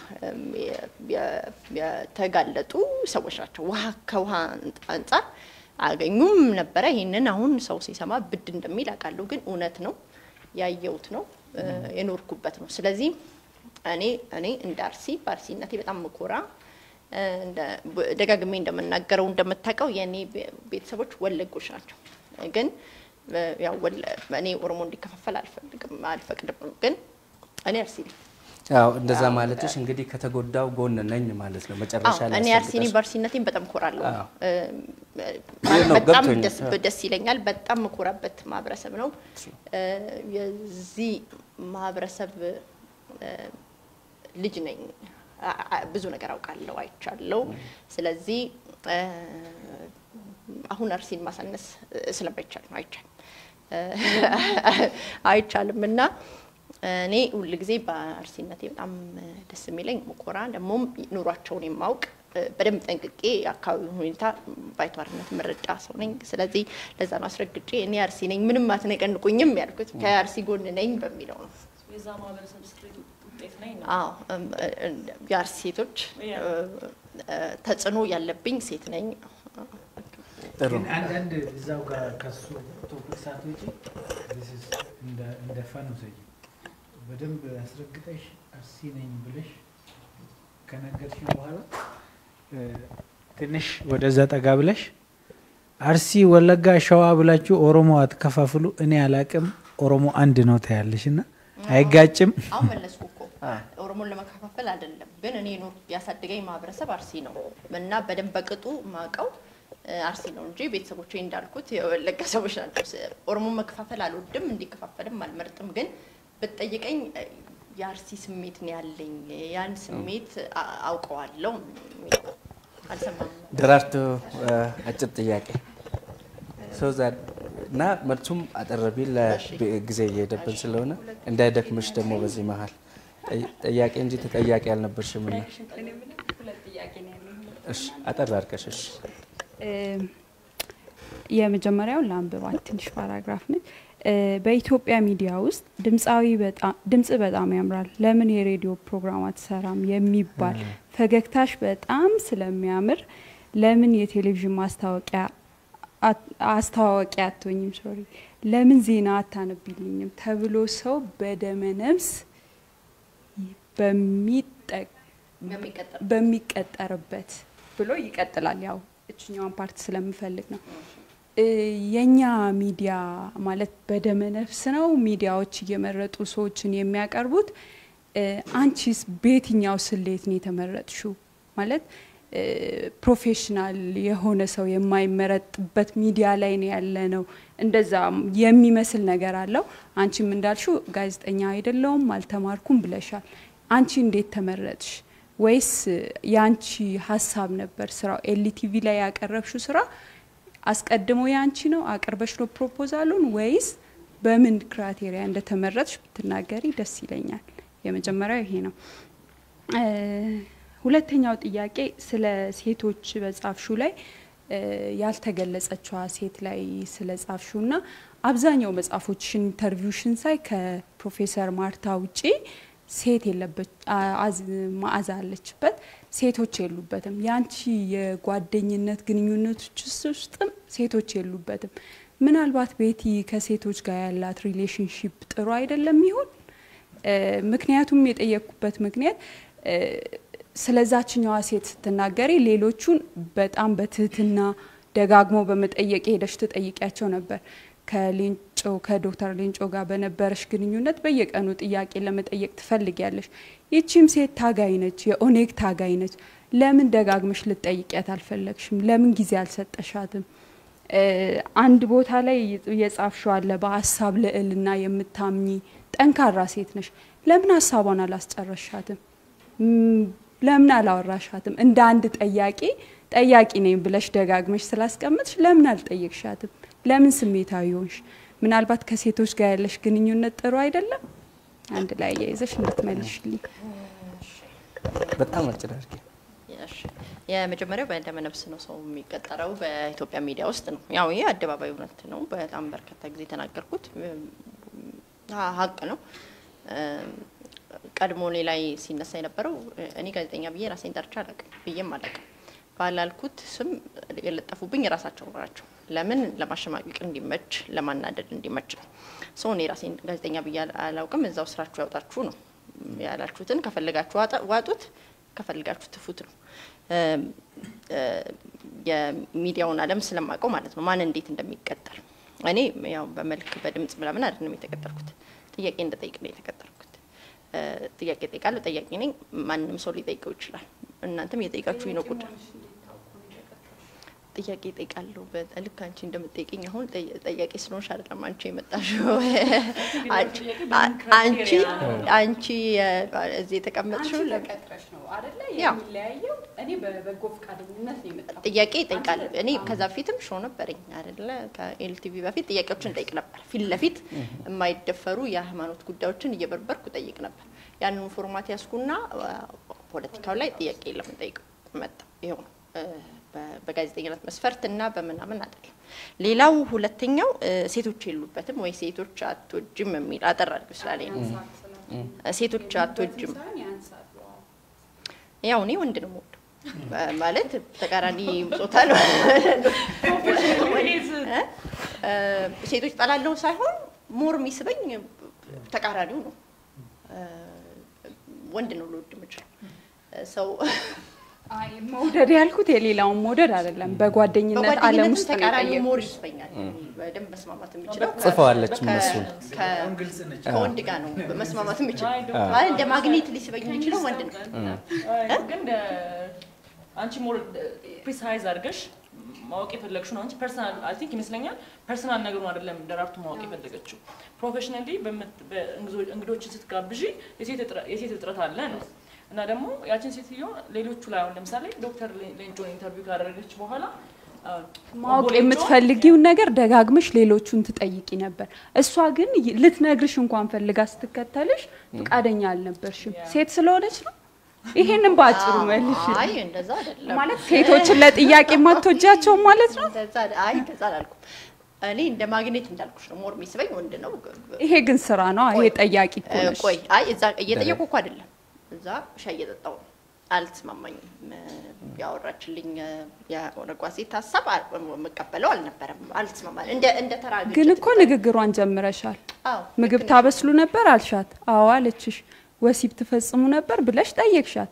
የተጋለጡ ሰዎች ናቸው ውሃ ከውሃ አንፃር አገኙም ነበር ይሄንን አሁን ሰው ሲሰማ ብድ እንደሚል አቃለው ግን ኡነት ነው ያየውት ነው የኖርኩበት ነው ስለዚህ እኔ እንዳርሲ ባርሲነቴ በጣም መቆራ ደጋግሜ እንደምናገረው እንደምታቀው የኔ ቤተሰቦች ወለጎች ናቸው ግን ያው እኔ ኦሮሞ እንዲከፋፈል አልፈቅድም ግን እኔ አርሲ አው እንደዛ ማለትሽ እንግዲህ ከተጎዳው ጎን ነኝ ማለት ነው መጨረሻ ላይ እኔ አርሲ ዩኒቨርሲቲን በጣም ኮራለሁ በጣም ደስ ይለኛል በጣም ኮራበት ማብረሰብ ነው የዚ ማብረሰብ ልጅ ነኝ ብዙ ነገር አውቃለሁ አይቻለሁ ስለዚህ አሁን አርሲን ማሳነስ ስለማይቻል አይቻልምና እኔ ሁሉ ግዜ ባርሲነቴ በጣም ደስ የሚለኝ ሙኮራ ደሞ ኑሯቸውን የማውቅ በደም ጠንቅቄ አካባቢ ሁኔታ ባይቷርነት መረዳ ሰው ነኝ ስለዚህ ለዛ ነው አስረግጬ እኔ አርሲ ነኝ ምንም አትነቀንቁኝም ያልኩት ከአርሲ ጎን ነኝ በሚለው ነው የዛ ማበረሰብ ስትሪት ውጤት ነኝ አዎ ያርሲቶች ተጽኖ ያለብኝ ሴት ነኝ ግን አንድ እዛው ጋር ከሱ ቶክሳቶጂ this is in the fun of it በደንብ አስረግጠሽ አርሲ ነኝ ብለሽ ከነገርሽኝ በኋላ ትንሽ ወደዛ ጠጋ ብለሽ አርሲ ወለጋ ሸዋ ብላችሁ ኦሮሞ አትከፋፍሉ እኔ አላቀም ኦሮሞ አንድ ነው ታያለሽና አይጋጭም አው መለስኩኮ ኦሮሞን ለማከፋፈል አይደለም ግን እኔ ኖር ያሳደገኝ ማብረሰብ አርሲ ነው እና በደንብ በቅጡ ማቀው አርሲ ነው እንጂ ቤተሰቦቼ እንዳልኩት የወለጋ ሰዎች ናቸው ኦሮሞ መከፋፈል አልወድም እንዲከፋፈልም አልመርጥም ግን በጠይቀኝ ያርሲ ስሜት ነው ያለኝ ያን ስሜት አውቀዋለሁ አልሰማም ድራርቱ አጭጥ ጥያቄ ሶዛት ና መርቱም አጠረቢል ጊዜ እየደብን ስለሆነ እንዳይደክምሽ ደሞ በዚህ መሃል ጥያቄ እንጂ ተጠያቄ ያልነበርሽም እና እሺ አጠራርከሽ እሺ የመጀመሪያው ላምባው ትንሽ ፓራግራፍ ነው በኢትዮጵያ ሚዲያ ውስጥ ድምጽ በጣም ያምራል ለምን የሬዲዮ ፕሮግራም አትሰራም የሚባል ፈገግታሽ በጣም ስለሚያምር ለምን የቴሌቪዥን ማስታወቂያ አትወኝም ሶሪ ለምን ዜና አታነብልኝም ተብሎ ሰው በደመነብስ በሚቀጠርበት ብሎ ይቀጥላል ያው እችኛውን ፓርት ስለምፈልግ ነው የኛ ሚዲያ ማለት በደመነፍስ ነው ሚዲያዎች እየመረጡ ሰዎችን የሚያቀርቡት አንቺስ በየትኛው ስሌት ነው ተመረጥሽው ማለት professional የሆነ ሰው የማይመረጥበት ሚዲያ ላይ ነው ያለነው እንደዛ የሚመስል ነገር አለው አንቺም እንዳልሽው ጋዜጠኛ አይደለም አልተማርኩም ብለሻል አንቺ እንዴት ተመረጥሽ ወይስ ያንቺ ሐሳብ ነበር ስራው ኤልቲቪ ላይ ያቀረብሽው ስራ አስቀድሞ ያንቺ ነው አቀርበሽ ነው ፕሮፖዛሉን ወይስ በምን ክራይቴሪያ እንደ ተመረጥሽ ብትናገሪ ደስ ይለኛል የመጀመሪያው ይሄ ነው ሁለተኛው ጥያቄ ስለ ሴቶች በጻፍሽው ላይ ያልተገለጸችዋ ሴት ላይ ስለ ጻፍሽውና አብዛኛው መጻፎችሽን ኢንተርቪውሽን ሳይ ከፕሮፌሰር ማርታ ውጪ ሴት የለበት ማዛለችበት ሴቶች የሉበትም ያንቺ የጓደኝነት ግንኙነቶችስ ውስጥም ሴቶች የሉበትም ምናልባት ቤቲ ከሴቶች ጋር ያላት ሪሌሽንሺፕ ጥሩ አይደለም ይሁን ምክንያቱም የጠየኩበት ምክንያት ስለዛችኛው አሴት ተናገሪ ሌሎቹን በጣም በትህትና ደጋግሞ በመጠየቅ ሄደሽ ተጠይቂያቸው ነበር ከሊንጮ ከዶክተር ሊንጮ ጋር በነበረሽ ግንኙነት በየቀኑ ጥያቄ ለመጠየቅ ትፈልጊያለሽ እቺም ሴት ታጋይ ነች የኦኔክ ታጋይ ነች ለምን ደጋግመሽ ልትጠይቂያት አልፈለግሽም ለምን ጊዜ አልሰጠሻትም አንድ ቦታ ላይ የጻፍሽው አለ በሐሳብ ለእልና የምታምኚ ጠንካራ ሴት ነሽ ለምን ሐሳቧን አላስጨረሻትም ለምን አላወራሻትም እንደ አንድ ጠያቂ ነኝ ብለሽ ደጋግመሽ ስላስቀምጥሽ ለምን አልጠየቅሻትም ለምን ስሜታዊ ሆንሽ ምናልባት ከሴቶች ጋር ያለሽ ግንኙነት ጥሩ አይደለም አንድ ላይ ያይዘሽ ልትመልሽልኝ በጣም አጭራርኩ ያሽ የመጀመሪያው በእንደመነብስ ነው ሰው የሚቀጠረው በኢትዮጵያ ሚዲያ ውስጥ ነው ያው ይሄ አደባባይ ወንት ነው በጣም በርካታ ጊዜ ተናገርኩት ሀቅ ነው ቀድሞ ላይ ሲነሳ የነበረው እኔ ጋዜጠኛ ብዬ ራሴን ጠርቻ አላቀ ብዬም አላቀ ባላልኩት ስም የለጠፉብኝ ራሳቸው ናቸው ለምን ለማሸማቀቅ እንዲመች ለማናደድ እንዲመች ሰው እኔ ራሴን ጋዜጠኛ ብዬ አላውቅም እዛው ስራችሁ ያውጣችሁ ነው ያላችሁትን ከፈልጋችሁ አዋጡት ከፈልጋችሁ ትፉት ነው የሚዲያውን ዓለም ስለማቀው ማለት ነው ማን እንዴት እንደሚቀጠል እኔ ያው በመልክ በድምጽ ምናምን አይደለም የተቀጠርኩት ጥያቄ እንደጠይቅ ነው የተቀጠርኩት ጥያቄ ጠይቃለሁ ጠያቂ ነኝ ማንንም ሰው ሊጠይቀው ይችላል እናንተም የጠይቃችሁ ነው ቁድ ጥያቄ ጠይቃለሁ በልክ አንቺ እንደምትጠይቂኝ አሁን ጠያቄ ስለሆነሽ አይደለም አንቺ የመጣሽው አንቺ እዚህ ተቀመጥሽው ለቀጥረሽ ነው አይደለ የሚለያየው እኔ በበጎ ፍቃደኝነት ነው የመጣው ጥያቄ ጠይቃለሁ እኔ ከዛ ፊትም ሾ ነበርኝ አይደለ ከኤልቲቪ በፊት ጥያቄዎችን ጠይቅ ነበር ፊት ለፊት የማይደፈሩ የሃይማኖት ጉዳዮችን እየበርበርኩ ጠይቅ ነበር ያንን ፎርማት ያስኩና ፖለቲካው ላይ ጥያቄ ለምጠይቅ መጣ ይሄው በጋዜጠኝነት መስፈርትና በመናመን አይደለም ሌላው ሁለተኛው ሴቶች የሉበትም ወይ ሴቶች አትወጅም የሚል አጠራርኩ ስላለኝ ሴቶች አትወጅም ያው ነው ወንድ ነው ማለት ተቃራኒ ጾታ ነው ሴቶች ጠላለው ሳይሆን ሞር የሚስበኝ ተቃራኒው ነው ወንድ ነው ልወድ የምችል ሰው አይ ሞደር ያልኩት የሌላውን ሞደር አይደለም በጓደኝነት ዓለም ውስጥ ተቃራኒ ሞር ይስፈኛል በደም መስማማት የሚችለው ጽፈዋለች መስሉ ከእንግሊዝ ነች ከወንድ ጋር ነው መስማማት የሚችለው ማለት እንደ ማግኔት ሊስበኝ የሚችለው ወንድ ነው ግን አንቺ ሞር ፕሪሳይዝ አድርገሽ ማወቅ የፈለግሽው ነው አንቺ ፐርሰናል አይ ቲንክ ይመስለኛል ፐርሰናል ነገሩ አይደለም ደራርቱ ማወቅ የፈለገችው ፕሮፌሽናሊ በእንግዶችን ስትጋብዢ የሴት እጥረት አለ ነው እና ደግሞ ያቺን ሴትዮ ሌሎቹ ላይ አሁን ለምሳሌ ዶክተር ሌንጆን ኢንተርቪው ካደረገች በኋላ ማወቅ የምትፈልጊው ነገር ደጋግመሽ ሌሎቹን ትጠይቂ ነበር እሷ ግን ልትነግርሽ እንኳን ፈልጋ ስትከተልሽ ፍቃደኛ አልነበርሽም ሴት ስለሆነች ነው ይሄንን ባጭሩ መልሽ አይ እንደዛ አይደለም ማለት ሴቶችን ለጥያቄ ማተጃቸው ማለት ነው አይ እንደዛ አላልኩም እኔ እንደ ማግኔት እንዳልኩሽ ነው ሞር የሚስበኝ ወንድ ነው ይሄ ግን ስራ ነው ይሄ ጠያቂ እኮ ነሽ ቆይ አይ እዛ እየጠየቁ እኮ አይደለም እዛ ሻይ እየጠጣው አልተስማማኝ ያወራችልኝ ያወራቋሲት ሐሳብ መቀበለው አልነበረም አልተስማማል እንደ ተራግጭ ግን እኮ ንግግሯን ጀምረሻል አዎ ምግብ ታበስሉ ነበር አልሻት አዎ አለችሽ ወሲብ ትፈጽሙ ነበር ብለሽ ጠየቅሻት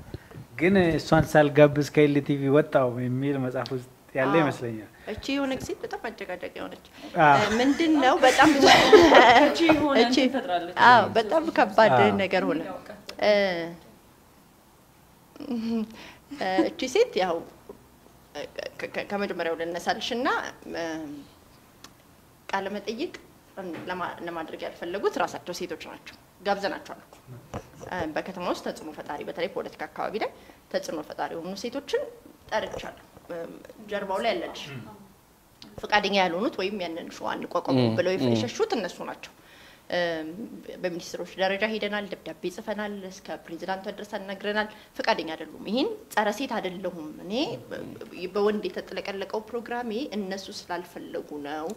ግን እሷን ሳልጋብዝ ከኤል ቲቪ ወጣው የሚል መጻፉ ያለ ይመስለኛል እቺ የሆነ ግዜ በጣም አጨጋጨቅ የሆነች ምንድነው በጣም እቺ የሆነ ተፈጥራለች አዎ በጣም ከባድ ነገር ሆነ እቺ ሴት ያው ከመጀመሪያው ለነሳልሽና ቃለ መጠይቅ ለማድረግ ያልፈለጉት ራሳቸው ሴቶች ናቸው ጋብዘናቸው አልኩ በከተማ ውስጥ ተጽዕኖ ፈጣሪ በተለይ ፖለቲካ አካባቢ ላይ ተጽዕኖ ፈጣሪ ሆኑ ሴቶችን ጠርቻለሁ ጀርባው ላይ ያለልሽ ፍቃደኛ ያልሆኑት ወይም ያንን ሹዋን ቆቆም ብለው ይፈሽሹት እነሱ ናቸው በሚኒስትሮች ደረጃ ሄደናል ደብዳቤ ጽፈናል እስከ ፕሬዝዳንት አድርሰን ነግረናል ፍቃደኛ አይደሉም ይሄን ጻራ ሴት አይደለሁም እኔ በወንድ የተጠለቀለቀው ፕሮግራሜ እነሱ ስላልፈለጉ ነው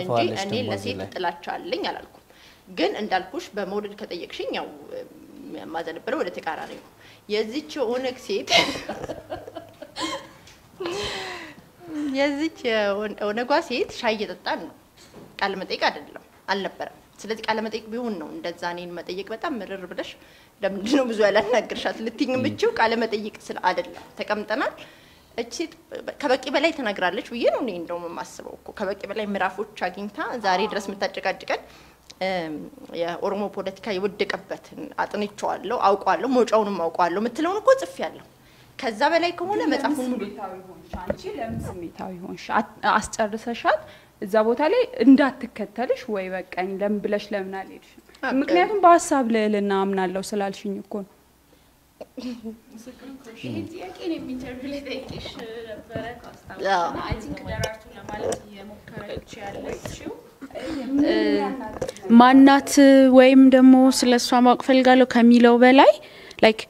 እንጂ እኔ ለሴት ጥላቻለኝ አላልኩም ግን እንዳልኩሽ በመውደድ ከጠየቅሽኝ ያው ማዘነበረ ወደ ተቃራኒ ነው የዚች ኦነክ ሴት የዚች ኦነጓ ሴት ሻይ እየጠጣን ነው ቃል መጠይቅ አይደለም አልነበረም ስለዚህ ቃል መጠይቅ ቢሆን ነው እንደዛ እኔን መጠየቅ በጣም ምርር ብለሽ ለምንድነው ብዙ ያላናገርሻት ልትይኝም ብቻው ቃል መጠይቅ ስለ አይደለም ተቀምጠናል እቺ ከበቂ በላይ ተናግራለች ብዬ ነው እኔ እንደውም ማስበው እኮ ከበቂ በላይ ምራፎች አግኝታ ዛሬ ድረስ መታጨቃጨቀን የኦሮሞ ፖለቲካ ይወደቀበት አጥንቻለሁ አውቀዋለሁ ሞጫውንም አውቀዋለሁ ምትለውን እኮ ጽፌያለሁ ከዛ በላይ ከሆነ መጻፉን ሙሉታው ይሆንሽ አንቺ ለምን ስሜታው ይሆንሽ አስጨርሰሻት እዛ ቦታ ላይ እንዳትከተልሽ ወይ በቃኝ ለምን ብለሽ ለምን አልሄድሽ ምክንያቱም በሐሳብ ለልና አምናለሁ ስላልሽኝ እኮ ነው ስክሪንሽ እየቀኔ ኢንተርቪው ላይ ታይሽ ነበር ካስታውሽ አይ ቲንክ ደራርቱ ለማለት የሞከረች ያለችው ማናት ወይም ደግሞ ስለሷ ማወቅ ፈልጋለሁ ከሚለው በላይ ላይክ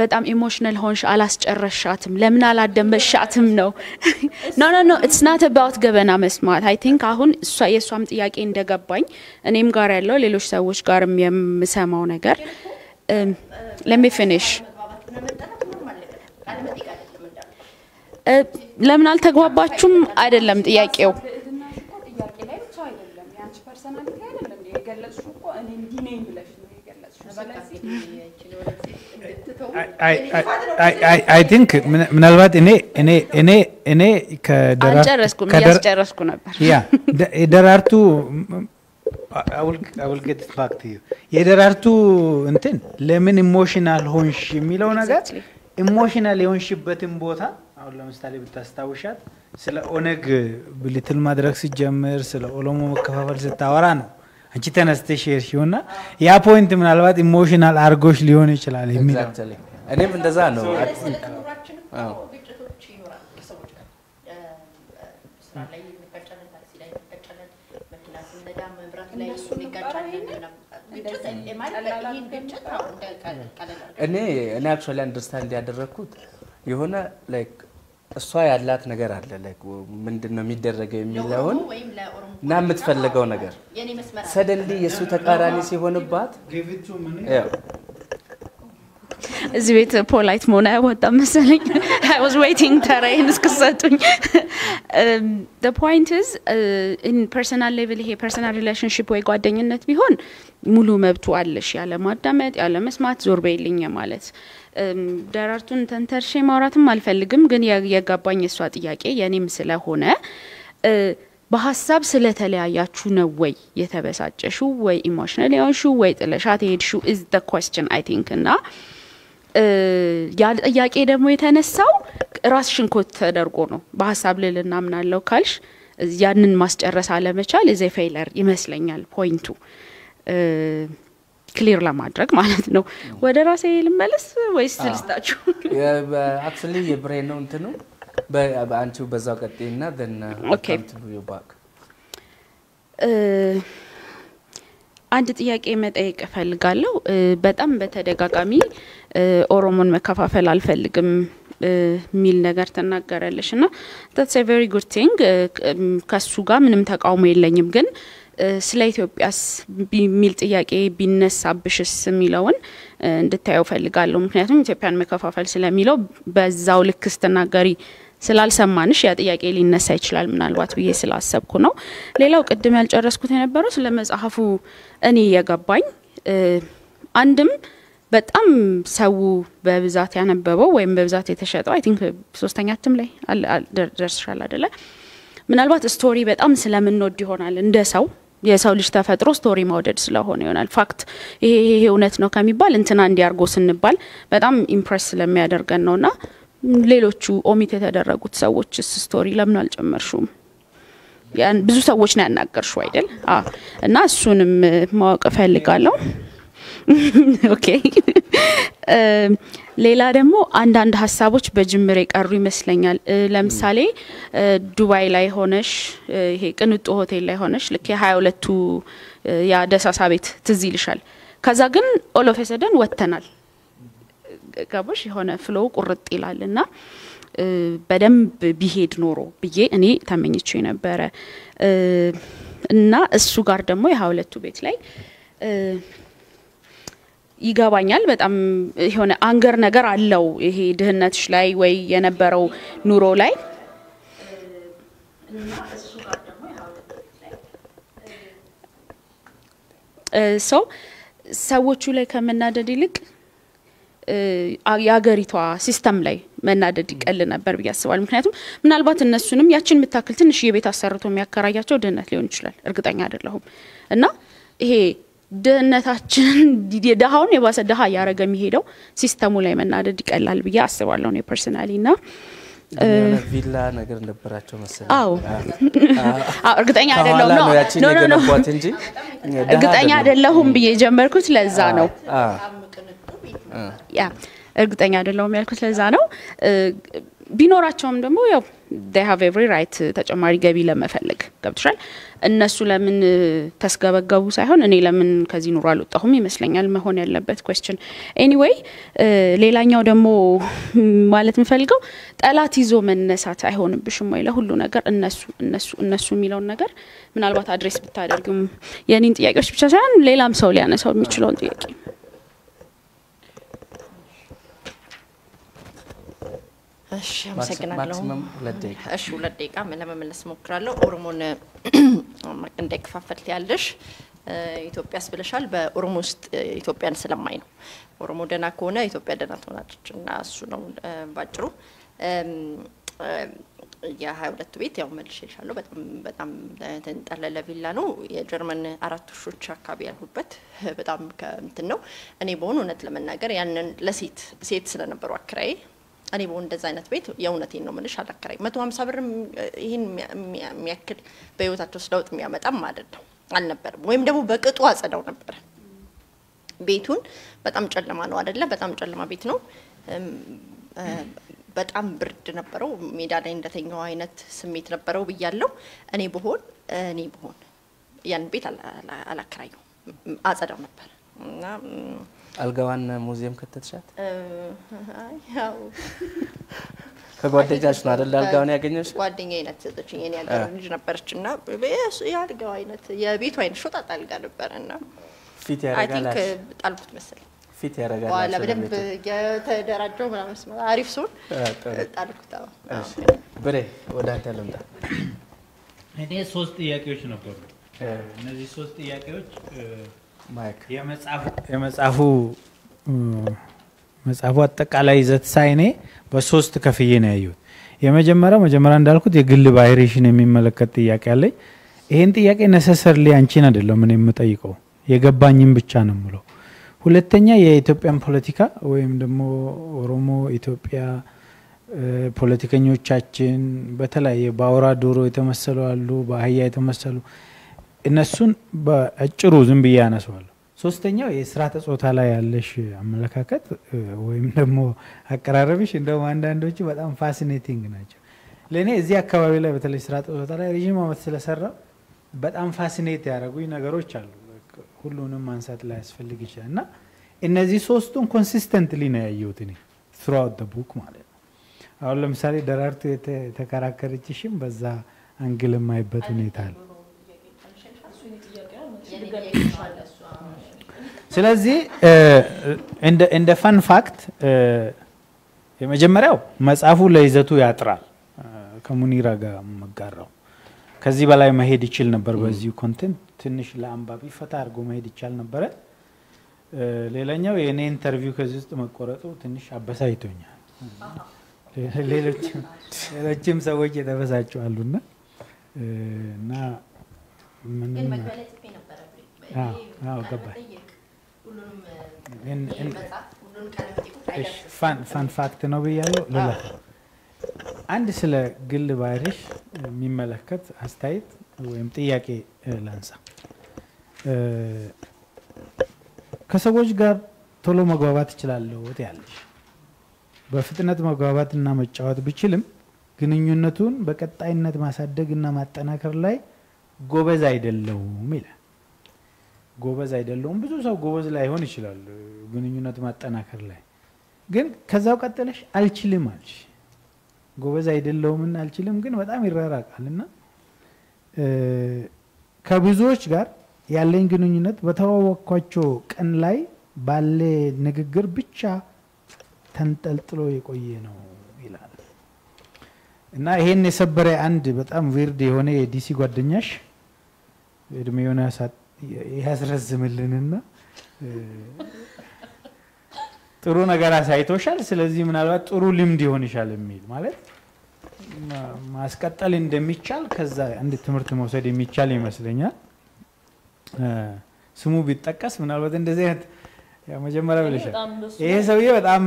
በጣም ኢሞሽናል ሆንሽ አላስጨረሻትም ለምን አላደመሻትም ነው no no no it's not about ገበና መስማት I think አሁን እሷ የሷም ጥያቄ እንደገባኝ እኔም ጋር ያለው ሌሎች ሰዎች ጋርም የምሰማው ነገር let me finish ለምን አልተግባባችሁም አይደለም ጥያቄው ጥያቄ ላይ ብቻ አይደለም ያንቺ ፐርሰናሊቲ አይደለም የገለጽሽው እኮ እኔ እንዲህ ነኝ ብለሽ ነው የገለጽሽው ስለዚህ I think ምናልባት እኔ ከደራርቱ ነበር ያ ደራርቱ I will get it back to you የደራርቱ እንትን ለምን ኢሞሽናል ሆንሽ የሚለው ነገር ኢሞሽናል የሆንሽበትን ቦታ አሁን ለምሳሌ ብታስታውሻት ስለ ኦነግ ብልትል ማድረግ ሲጀምር ስለ ኦሎሞ መከፋፈል ስታወራ ነው አንቺ ተነስተሽ ይሽውና ያ ፖይንት ምናልባት ኢሞሽናል አርጎሽ ሊሆን ይችላል የሚለው እኔም እንደዛ ነው አዎ ግጭቶች ይኖራሉ ከሰዎች ጋር ስራ ላይ የሚቀጨለን ታክሲ ላይ የሚቀጨለን መኪና ስነዳ መብራት ላይ የሚቀጨለን ግጭት ማለት ይሄን ግጭት ነው እኔ አክቹሊ አንደርስታንድ ያደረኩት የሆነ ላይክ እሷ ያላት ነገር አለ like ምንድነው የሚደረገው የሚለውን እና የምትፈልገው ነገር ሰደንሊ የሱ ተቃራኒ ሲሆንባት ግብቱ ምን እዚህ ቤት ፖላይት ሞና ወጣም መሰለኝ I was waiting ተራይን እስከሰጡኝ the point is in personal level ይሄ personal relationship ወይ ጓደኝነት ቢሆን ሙሉ መብቱ አለሽ ያለ ማዳመጥ ያለ መስማት ዞር በይልኝ ማለት ደራርቱን ተንተርሼ ማውራትም አልፈልግም ግን ያጋባኝ እሷ ጥያቄ የኔም ስለሆነ በሐሳብ ስለተለያያችሁ ነው ወይ የተበሳጨሽው ወይ ኢሞሽናል ያንሽው ወይ ጥለሻት ሄድሽው is the question I think እና ያ ጥያቄ ደግሞ የተነሳው ራስሽን ኮት ተደርጎ ነው በሐሳብ ለልና ምናለው ካልሽ ያንን ማስጨረስ አለመቻል is a failure ይመስለኛል ፖይንቱ ክሊር ለማድረግ ማለት ነው ወደ ራሴ ልመለስ ወይስ ልስታችሁ አክቹሊ የብሬን ነው እንት ነው በአንቺው በዛው ቀጥይና then come to you back አንድ ጥያቄ መጠየቅ ፈልጋለሁ በጣም በተደጋጋሚ ኦሮሞን መከፋፈል አልፈልግም ሚል ነገር ተናገራለሽና that's a very good thing ከሱጋ ምንም ተቃውሞ የለኝም ግን ስለ ኢትዮጵያስ ሚል ጥያቄ ቢነሳብሽስ ሚለውን እንድታየው ፈልጋለሁ ምክንያቱም ኢትዮጵያን መከፋፈል ስለሚለው በዛው ልክስ ተናገሪ ስላልሰማንሽ ያ ጥያቄ ሊነሳ ይችላል ምናልባት ብዬ ስላሰብኩ ነው ሌላው ቀድም ያልጨረስኩት የነበረው ስለ መጽሐፉ እኔ ያጋባኝ አንድም በጣም ሰው በብዛት ያነበበው ወይም በብዛት የተሸጠው I think ሶስተኛትም ላይ ደርሰሻል አይደለ ምናልባት ስቶሪ በጣም ስለምንወድ ይሆናል እንደ ሰው የሰው ልጅ ተፈጥሮ ስቶሪ ማውደድ ስለሆነ ይሆናል ፋክት ይሄ እውነት ነው ከሚባል እንትና እንዲያርጎ ስንባል በጣም ኢምፕረስ ስለሚያደርገን ነውና ሌሎቹ ኦሚት የተደረጉት ሰዎች ስቶሪ ለምን አልጨመርሹም ያን ብዙ ሰዎች ነው ያናገርሹ አይደል እና እሱንም ማወቅ ፈልጋለሁ Okay. ሌላ ደግሞ አንድ አንድ ሐሳቦች በጅምሬ ቀሩ ይመስለኛል ለምሳሌ ዱባይ ላይ ሆነሽ ይሄ ቅንጡ ሆቴል ላይ ሆነሽ ለከ 22ቱ ያ ደሳሳ ቤት ትዝ ይልሻል ከዛ ግን all of a sudden ወተናል ጋቦሽ የሆነ ፍሎው ቁርጥ ይላልና በደንብ ቢሄድ ኖሮ ብዬ እኔ ታመኝቼ ነበር እና እሱ ጋር ደግሞ የ22ቱ ቤት ላይ ይጋባኛል በጣም የሆነ አንገር ነገር አለው ይሄ ድህነትሽ ላይ ወይ የነበረው ኑሮ ላይ እና እሱ ጋር ደግሞ so ሰዎቹ ላይ ከመናደድ ይልቅ ያገሪቷ ሲስተም ላይ መናደድ ይቀል ነበር በያስባል ምክንያቱም ምናልባት እነሱንም ያችን መታከል ትንሽ የቤት አሰርቶ የሚያከራያቸው ድህነት ሊሆን ይችላል እርግጠኛ አይደለሁም እና ይሄ ድህነታችን ዲዲዳውን የባሰ ደሃ ያረጋም ይሄደው ሲስተሙ ላይ መናደድ ይቀላል ብዬ አስባለሁ ነው ፐርሰናሊና ቪላ ነገር እንደበራቸው መሰለኝ አው እርግጠኛ አይደለሁም ነው ጓት እንጂ እርግጠኛ አይደለሁም ብዬ ጀመርኩት ለዛ ነው ያ እርግጠኛ አይደለሁም ያልኩት ለዛ ነው ቢኖራቸውም ደግሞ ያው they have every right ተጨማሪ ገቢ ለመፈለግ ገብቷል እነሱ ለምን ተስገበገቡ ሳይሆን እኔ ለምን ከዚህ ኑሮ አልወጣሁም ይመስለኛል መሆን ያለበት question anyway ሌላኛው ደግሞ ማለት ምፈልገው ጠላት ይዞ መነሳት አይሆንብሽም ወይ ለሁሉ ነገር እነሱ የሚለውን ነገር ምናልባት አድሬስ ብታደርጉም የኔን ጥያቄዎች ብቻ ሳይሆን ሌላም ሰው ሊያነሳው የሚችለውን ጥያቄ እሺ አመሰግናለሁ እሺ ለደቂቃ ለመመለስ ሞክራለሁ ኦሮሞን እንደከፋፈል ያልሽ ኢትዮጵያስ ብለሻል በኦሮሞ ውስጥ ኢትዮጵያን ስለማይ ነው ኦሮሞ ደና ከሆነ ኢትዮጵያ ደና ተወናጭና እሱ ነው ባጭሩ ያ 22 ቤት ያው መልሼሻለሁ በጣም ተንጠለለ ቪላ ነው የጀርመን አራት ሹች አካባቢ ያሉበት በጣም እንትን ነው እኔ በሆነ እውነት ለመናገር ያንን ለሴት ስለነበሩ አክራይ አኔ ወን ዲዛይነት ቤት የውነቴን ነው ምንሽ አላከራይ 150 ብር ይሄን የሚያክል በህይወታቸው ስለውጥ የሚያመጣም አይደለም አልነበረም ወይም ደግሞ በቅጡ አጸዳው ነበር ቤቱን በጣም ጨለማ ነው አይደለ በጣም ጨለማ ቤት ነው በጣም ብርድ ነበረው ሜዳ ላይ እንደተኛው አይነት ስሜት ነበረው ብያለሁ እኔ በሆን ያን ቤት አላከራይ አጸዳው ነበር እና አልጋዋን ሙዚየም ከተተሻት ያው ከጓደኛሽ ነው አይደል አልጋውን ያገኘሽ ጓደኛዬ ነችኝ እኔ ያገር ልጅ ነበርችና በየሱ ያልጋው አይነት የቤቱ አይነት ሾጣጣ አልጋ ነበርና ፊት ያረጋላሽ አይ ቲንክ ጣልኩት መሰለኝ ፊት ያረጋላሽ ዋላ በደም ተደራጀው ማለት ነው አሪፍ ሶን ጣልኩት አዎ ብሬ ወዳንተ ለምጣ እኔ ሶስት ጥያቄዎች ነበሩ እነዚህ ሶስት ጥያቄዎች ማይክ የመጻፉ አጠቃላይ ይዘት ሳይኔ በሶስት ከፍዬ ነው ያዩት የመጀመሪያ እንዳልኩት የግል ባይሬሽን የሚመለከት ጥያቄ አለ ይሄን ጥያቄ necessarily አንቺን አይደለም እኔ የምጠይቀው የገባኝም ብቻ ነው ምለው ሁለተኛ የኢትዮጵያን ፖለቲካ ወይም ደግሞ ኦሮሞ ኢትዮጵያ ፖለቲከኞቻችን በተለይ ባውራ ዶሮ የተመሰሉ አሉ በአህያ የተመሰሉ እነሱን በአጭሩ ዝም በያነሷል ሶስተኛው የስራተ ጾታ ላይ ያለሽ አመለካከት ወይም ደግሞ አቀራረብሽ እንደው አንዳንዶቹ በጣም ፋሲኔቲንግ ናቸው ለኔ እዚህ አካባቢ ላይ በተለይ ስራተ ጾታ ላይ ሪጂም አመት ስለሰራ በጣም ፋሲኔት ያደርጉኝ ነገሮች አሉ ሁሉንም ማንሳት ላይ ያስፈልግ ይችላልና እነዚህ ሶስቱን ኮንሲስተንትሊ ነው ያዩት እኔ throughout the book ማለት አሁን ለምሳሌ ደራርቱ የተከራከረችሽም በዛ አንግል የማይበት ሁኔታ አለ ስለዚህ እንደ ፈን ፋክት የመጀመሪያው መጻፉ ለይዘቱ ያጥራል ከሙኒራ ጋር መጋራው ከዚህ በላይ መሄድ ይችል ነበር በዚሁ ኮንቴንት ትንሽ ለአንባቢ ፈታ አርጎ መሄድ ይችላል ነበር ሌላኛው የኔ ኢንተርቪው ከዚህ ውስጥ መቆረጡ ትንሽ አበሳይቶኛል ሌሎችም ሰዎች ተበሳጫሉና እና ምን መገለጥ ይነበረ አዎ ገባህ ሁሉንም እንመጣ ሁሉንም ካለበት ይቆይሽ ፈን ፋክት ነው ብያለሁ ለላ አንድ ስለ ግል ባይሪሽ የሚመለከት አስተያየት ወይም ጥያቄ ላንሳ ከሰዎች ጋር ቶሎ መግባባት ይችላልው ታያለሽ በፍጥነት መግባባትና መጫወት ቢችልም ግንኙነቱን በቀጣይነት ማሳደግና ማጠናከር ላይ ጎበዝ አይደለም ይላል ጎበዝ አይደለም ብዙ ሰው ጎበዝ ላይ ሆን ይችላል ግንኙነት ማጠናከር ላይ ግን ከዛው ቀጥለሽ አልችልም አልሽ ጎበዝ አይደለምና አልችልም ግን በጣም ይራራቃልና ከብዙዎች ጋር ያለኝ ግንኙነት በተዋወቅኳቸው ቀን ላይ ባለ ንግግር ብቻ ተንጠልጥሎ የቆየ ነው ይላል እና ይሄን የሰበረ አንድ በጣም ዊርድ የሆነ ዲሲ ጓደኛሽ እድሜውን ያስረዝምልንና ጥሩ ነገር አሳይቶሻል ስለዚህ ምናልባት ጥሩ ልምድ ይሆንሻል የሚል ማለት ማስቀጠል እንደሚቻል ከዛ አንድ ትምርት መውሰድ የሚቻል ይመስለኛል ስሙ ቢጠቀስ ምናልባት እንደዚህ ያ መጀመሪያ ብለሻል ይሄ ሰውዬ በጣም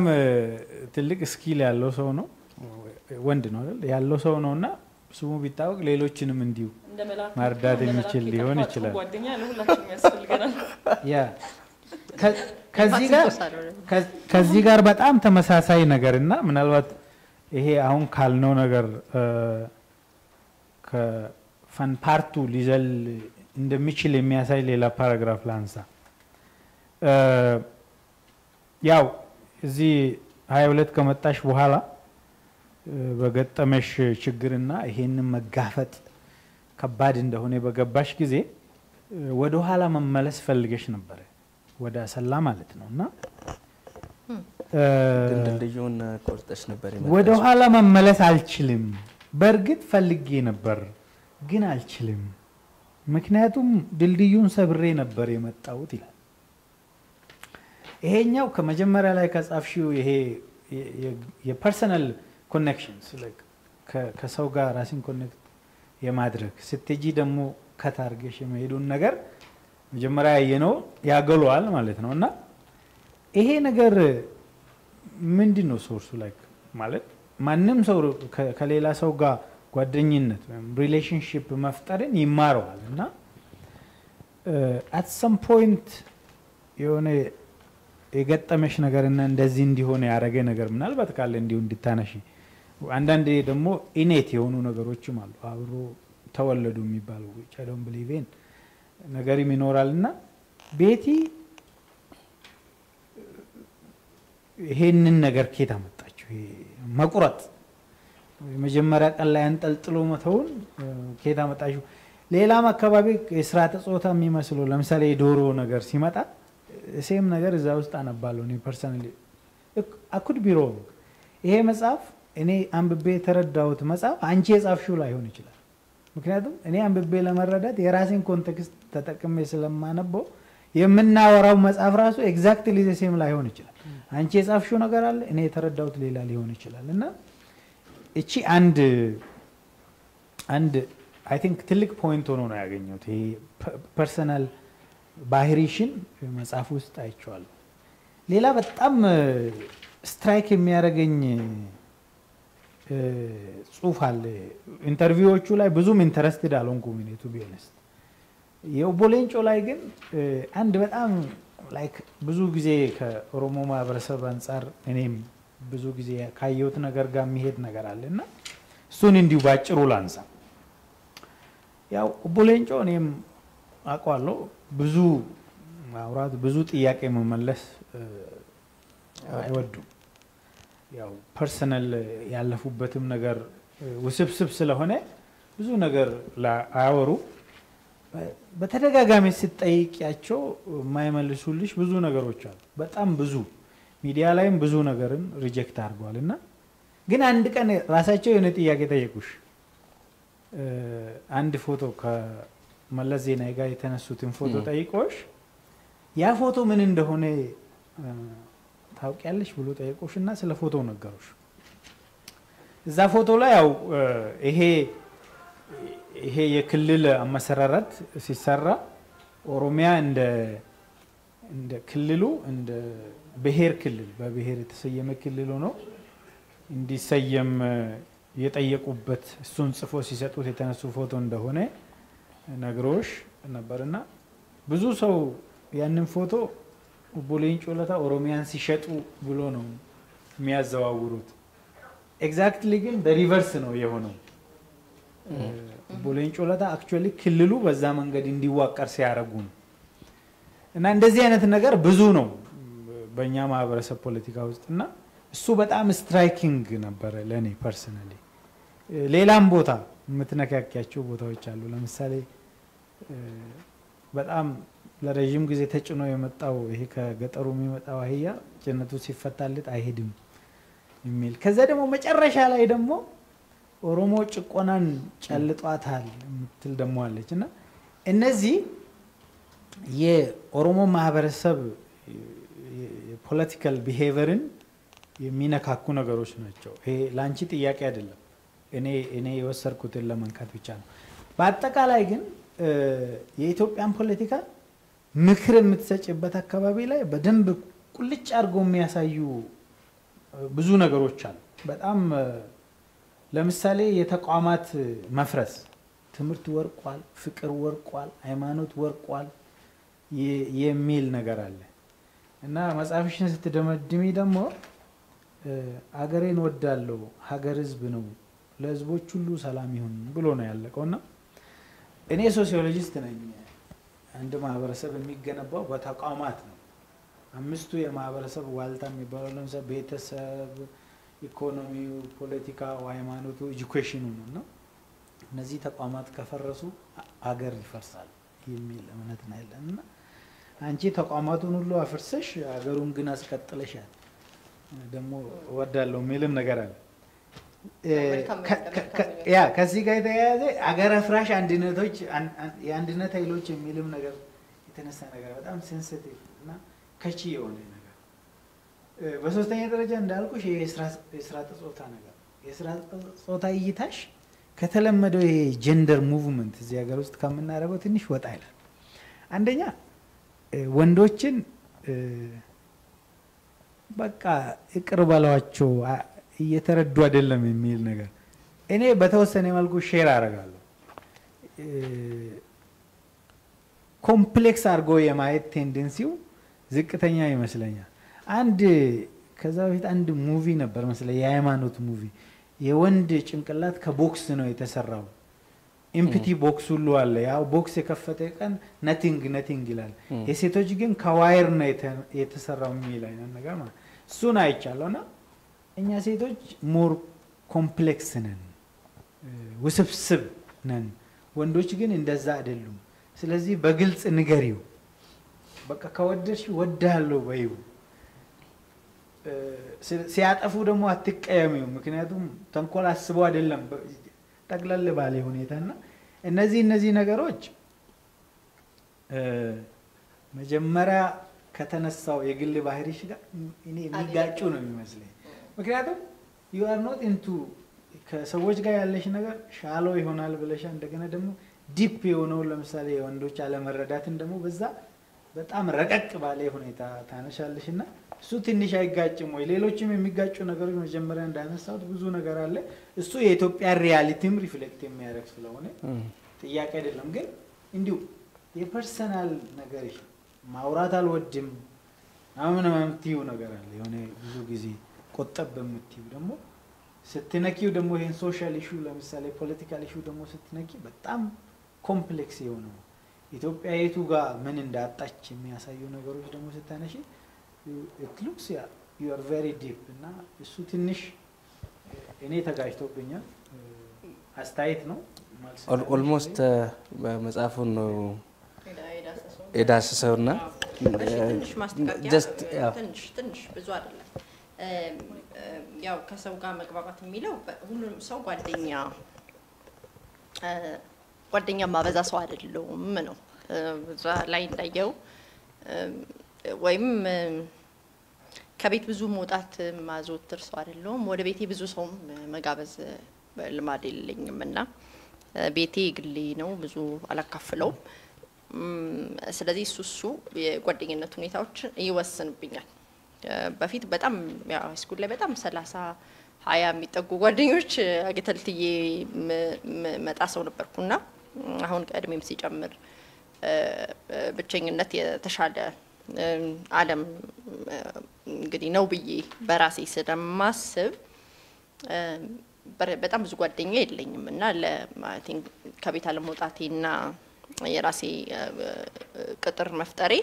ትልቅ ስኪል ያለው ሰው ነው ወንድ ነው አይደል ያለው ሰው ነውና ስሙ ቢታወቅ ሌሎችንም እንዲው ማርዳት የሚችል ሊሆን ይችላል ጓደኛ ለሁላችንም ያስፈልገናል ያ ከዚህ ጋር በጣም ተመሳሳይ ነገርና ምናልባት ይሄ አሁን ካልነው ነገር ከፈን ፓርቱ ሊዘል እንደሚችል የሚያሳይ ሌላ ፓራግራፍ ላንሳ ያው እዚ 22 ከመጣሽ በኋላ በገጠመሽ ችግርና ይሄንን መጋፈጥ ከባድ እንደሆነ በገባሽ ጊዜ ወደ ኋላ መመለስ ፈልገሽ ነበር ወደ ሰላ ማለት ነውና እንደልዩን ቆርጠሽ ነበር ማለት ወደ ኋላ መመለስ አልችልም በርግጥ ፈልጌ ነበር ግን አልችልም ምክንያቱም ድልድዩን ሰብሬ ነበር የመጣውት ይላል ይሄኛው ከመጀመሪያ ላይ ከጻፍሽው ይሄ የፐርሰናል ኮኔክሽንስ like ከሰው ጋር ራስን ኮኔክት የማድረግ ስትጂ ደሞ ከታርገሽ የማይዱን ነገር መጀመሪያ ያየነው ያገሏል ማለት ነውና ይሄ ነገር ምንድነው ሶርሱ like ማለት ማንም ሰው ከሌላ ሰው ጋር ጓደኝነት ሪሌሽንሺፕ መፍጠርን ይማራዋልና at some point የሆነ የገጠመሽ ነገርና እንደዚህ እንዲሆነ ያረገ ነገር ምናልባት ካለ እንዲው እንድታነሺ አንድ አንዴ ደሞ ኢኔት የሆኑ ነገሮችም አሉ አብሮ ተወለዱ የሚባሉ which I don't believe in ነገር ይኖራልና ቤቲ ይሄንን ነገር ከታ መጣችሁ ይሄ መቁረጥ የመጀመሪያ ቀን ላይ አንጠልጥሎ መተውን ከታ መጣችሁ ሌላ ማከባቢ ስራ ተጾታ የሚመስሉ ለምሳሌ ዶሮ ነገር ሲመጣ same ነገር እዛው ስታነባለው እኔ personally አኩድ ቢሮ ይሄ መጽሐፍ እኔ አንብቤ ተረዳውት መጽሐፍ አንቺ የጻፍሽው ላይ ሆነ ይችላል ምክንያቱም እኔ አንብቤ ለመረዳት የራሴን ኮንቴክስት ተጠቅሜ ስለማነበው የምናወራው መጽሐፍ ራሱ exactly the same ላይ ሆነ ይችላል አንቺ የጻፍሽው ነገር አለ እኔ ተረዳውት ሌላ ሊሆን ይችላል እና እቺ and I think ትልቅ ፖይንት ሆኖ ነው ያገኘው ይሄ personal ባህሪሽን መጻፍ ውስጥ አይቻል ሌላ በጣም ስትራይክ የሚያረጋኝ ጽሁፍ አለ ኢንተርቪዎቹ ላይ ብዙም ኢንተረስትድ አልሆንኩም እኔ to be honest የቦሌንጮ ላይ ግን አንድ በጣም like ብዙ ጊዜ ከኦሮሞ ማህበረሰብ አንፃር እኔም ብዙ ጊዜ ካየሁት ነገር ጋር የሚሄድ ነገር አለና እሱን እንዲው ባጭሩ ላንሳ ያው ቦሌንጮ እኔም አቋለው ብዙ አውራት ብዙ ጥያቄ መመለስ አይወዱ ያው ፐርሰናል ያለፉበትም ነገር ውስብስብ ስለሆነ ብዙ ነገር ላያወሩ በተደጋጋሚ ሲጠይቂያቸው ማይመልሱልሽ ብዙ ነገሮች አሉ በጣም ብዙ ሚዲያ ላይም ብዙ ነገርን ሪጀክት አድርጓልና ግን አንድ ቀን ራሳቸው የሆነ ጥያቄ ጠየቁሽ አንድ ፎቶ ከመለስ ዜናዊ ጋር የተነሱትን ፎቶ ጠይቆሽ ያ ፎቶ ምን እንደሆነ ታውቂያለሽ ብሎ ጠይቆሽና ስለ ፎቶው ነገሩሽ እዛ ፎቶ ላይ ያው ይሄ የክልል አመሰራረት ሲሰራ ኦሮሚያ እንደ ክልሉ እንደ ብሄር ክልል በብሄር የተሰየመ ክልል ሆኖ እንዲሰየም የጠየቁበት እሱን ጽፎ ሲሰጡት የተነሱ ፎቶ እንደሆነ ነግሮሽ ነበርና ብዙ ሰው ያንን ፎቶ ቦሌን ጮለታ ኦሮሚያን ሲሸጡ ብሎ ነው የሚያዘዋውሩት ኤግዛክትሊ ግን ሪቨርስ ነው የሆነው ቦሌን ጮለታ አክቹአሊ ክልሉ በዛ መንገድ እንዲዋቀር ሲያረጉን እና እንደዚህ አይነት ነገር ብዙ ነው በእኛ ማህበረሰብ ፖለቲካ ውስጥና እሱ በጣም ስትራይኪንግ ነበር ለኔ ፐርሰናሊ ሌላም ቦታ ምትነካካቸው ቦታዎች አሉ ለምሳሌ በጣም ለረጅም ጊዜ ተጭኖ የመጣው ይሄ ከገጠሩ የሚመጣው አህያ ጭነቱ ሲፈታልት አይሄድም የሚል ከዛ ደግሞ መጨረሻ ላይ ደግሞ ኦሮሞ ጭቆናን ጨልጧታል ምትል ደግሞ አለችና እነዚህ የኦሮሞ ማህበረሰብ የፖለቲካል ቢሄቨርን የሚነካኩ ነገሮች ናቸው ይሄ ላንቺ ጥያቄ አይደለም እኔ የወሰርኩት ለማንካት ብቻ ነው በአጠቃላይ ግን የኢትዮጵያን ፖለቲካ ምክር የምትሰጭበት አካባቢ ላይ በደንብ ቁልጭ አድርጎ የሚያሳዩ ብዙ ነገሮች አሉ በጣም ለምሳሌ የተቋማት መፍረስ ትምርት ወርቋል ፍቅር ወርቋል ሃይማኖት ወርቋል የሚል ነገር አለ እና መጻፍሽን ስትደመድሚ ደሞ አገሬን ወዳለው ሀገር ህዝብ ነው ለህዝቦች ሁሉ ሰላም ይሁን ብሎ ነው ያለቀውና እኔ ሶሲዮሎጂስት ነኝ አንድ ማህበረሰብ የሚገነባው በተቋማት ነው አምስቱ የማህበረሰብ ዋልታ የሚባለው ለምሳሌ ቤተሰብ ኢኮኖሚው ፖለቲካው ሃይማኖቱ ኤጁኬሽኑ ነው እነዚህ ተቋማት ከፈረሱ ሀገር ይፈርሳል የሚል እምነት ነው ያለና አንቺ ተቋማቱን ሁሉ አፍርሰሽ ሀገሩን ግን አስቀጥለሻል ደሞ ወዳለው ምንም ነገር አለ ያ ከዚህ ጋር ተያያዘ ሀገር አፍራሽ አንድነቶች የአንድነት ኃይሎች የሚልም ነገር የተነሳ ነገር በጣም ሴንሲቲቭ እና ከቺ የሆነ ነገር በሶስተኛ ደረጃ እንዳልኩሽ የስራ ተጾታ ነገር የስራ ተጾታ እይታሽ ከተለመደው የጀንደር ሙቭመንት እዚህ ሀገር ውስጥ ከምናደርገው ትንሽ ወጣ ይላል አንደኛ ወንዶችን በቃ ይቅርባላችሁ እየተረዱ አይደለም የሚል ነገር እኔ በተወሰነ መልኩ ሼር አደርጋለሁ ኮምፕሌክስ አርጎ የማየት ቴንደንሲው ዝቅተኛ ይመስለኛል አንድ ከዛ በፊት አንድ ሙቪ ነበር መሰለኝ የሃይማኖት ሙቪ የወንድ ጭንቅላት ከቦክስ ነው የተሰራው ኢምፒቲ ቦክስ ሁሉ አለ ያው ቦክስ የከፈተ ቀን nothing ይላል የሴቶች ግን ከዋየር ነው የተሰራው የሚል አይነት ነገር ማለት እሱን አይቻለውና እኛ ሴቶች ሞር ኮምፕሌክስ ነን ውስብስብ ነን ወንዶች ግን እንደዛ አይደሉም ስለዚህ በግልጽ ንገሪው በቃ ከወደድሽ ወዳለው በይው ሲያጠፉ ደግሞ አትቀየሚው ምክንያቱም ተንኮል አስቦ አይደለም ጠቅላላ ባለ ሁኔታና እነዚህ ነገሮች መጀመሪያ ከተነሳው የግል ባህሪሽ ጋር እኔ የሚጋጩ ነው የሚመስለኝ ምክንያቱም you are not into ከሰዎች ጋር ያለሽ ነገር ሻሎ ይሆናል ብለሽ እንደገና ደግሞ ዲፕ የሆነው ለምሳሌ ወንዶች አለመረዳትን ደግሞ በዛ በጣም ረቀቅ ባለ ሁኔታ ታነሻለሽና እሱ ትንሽ አይጋጭም ወይ ሌሎችም የሚጋጩ ነገሮች መጀመሪያ እንዳነሳው ብዙ ነገር አለ እሱ የኢትዮጵያ ሪያሊቲም ሪፍሌክት የሚያደርግ ስለሆነ ጥያቄ አይደለም ግን እንዲሁ የፐርሰናል ነገርሽ ማውራት አልወድም አምነምትዩ ነገር አለ የሆነ ብዙ ጊዜ ቆጠብ በመትዩ ደግሞ ስትነኪው ደግሞ ይሄን ሶሻል ኢሹ ለምሳሌ ፖለቲካል ኢሹ ደግሞ ስትነኪ በጣም ኮምፕሌክስ የሆነ ኢትዮጵያዊቱ ጋር ምን እንዳጣች የሚያሳዩ ነገሮች ደግሞ ስታነሺ it looks yeah you are very deep. Na isutinish ene tagajtobigna astayit no almost mazafun no edasasawna isutinish mastikak ya tinch bizu adallam ያው ከሰው ጋር መግባባት የሚለው ሁሉንም ሰው ጓደኛ ማበዛ ሰው አይደለም ነው እዛ ላይ እንዳየው ወይም ከቤት ብዙ መውጣት ማዘውትር ሰው አይደለም ወደ ቤቴ ብዙ ሰው መጋበዝ ልማድ የለኝምና ቤቴ ግሌ ነው ብዙ አላካፍለው ስለዚህ ሱሱ የጓደኛነት ሁኔታዎች ይወሰንብኛል በፊት በጣም ያው ስኩል ላይ በጣም 30 20 የሚጠጉ ጓደኞች አገተልትዬ መጣ ሰው ነበርኩና አሁን ቀድሜም ሲጨምር ብቸኝነት የተሻለ ዓለም እንግዲህ ነው ብዬ በራሴ ስለማስብ በጣም ብዙ ጓደኛ የለኝምና አይ ቲንክ ከቤት አለመውጣቴና የራሴ ቅጥር መፍጠሬ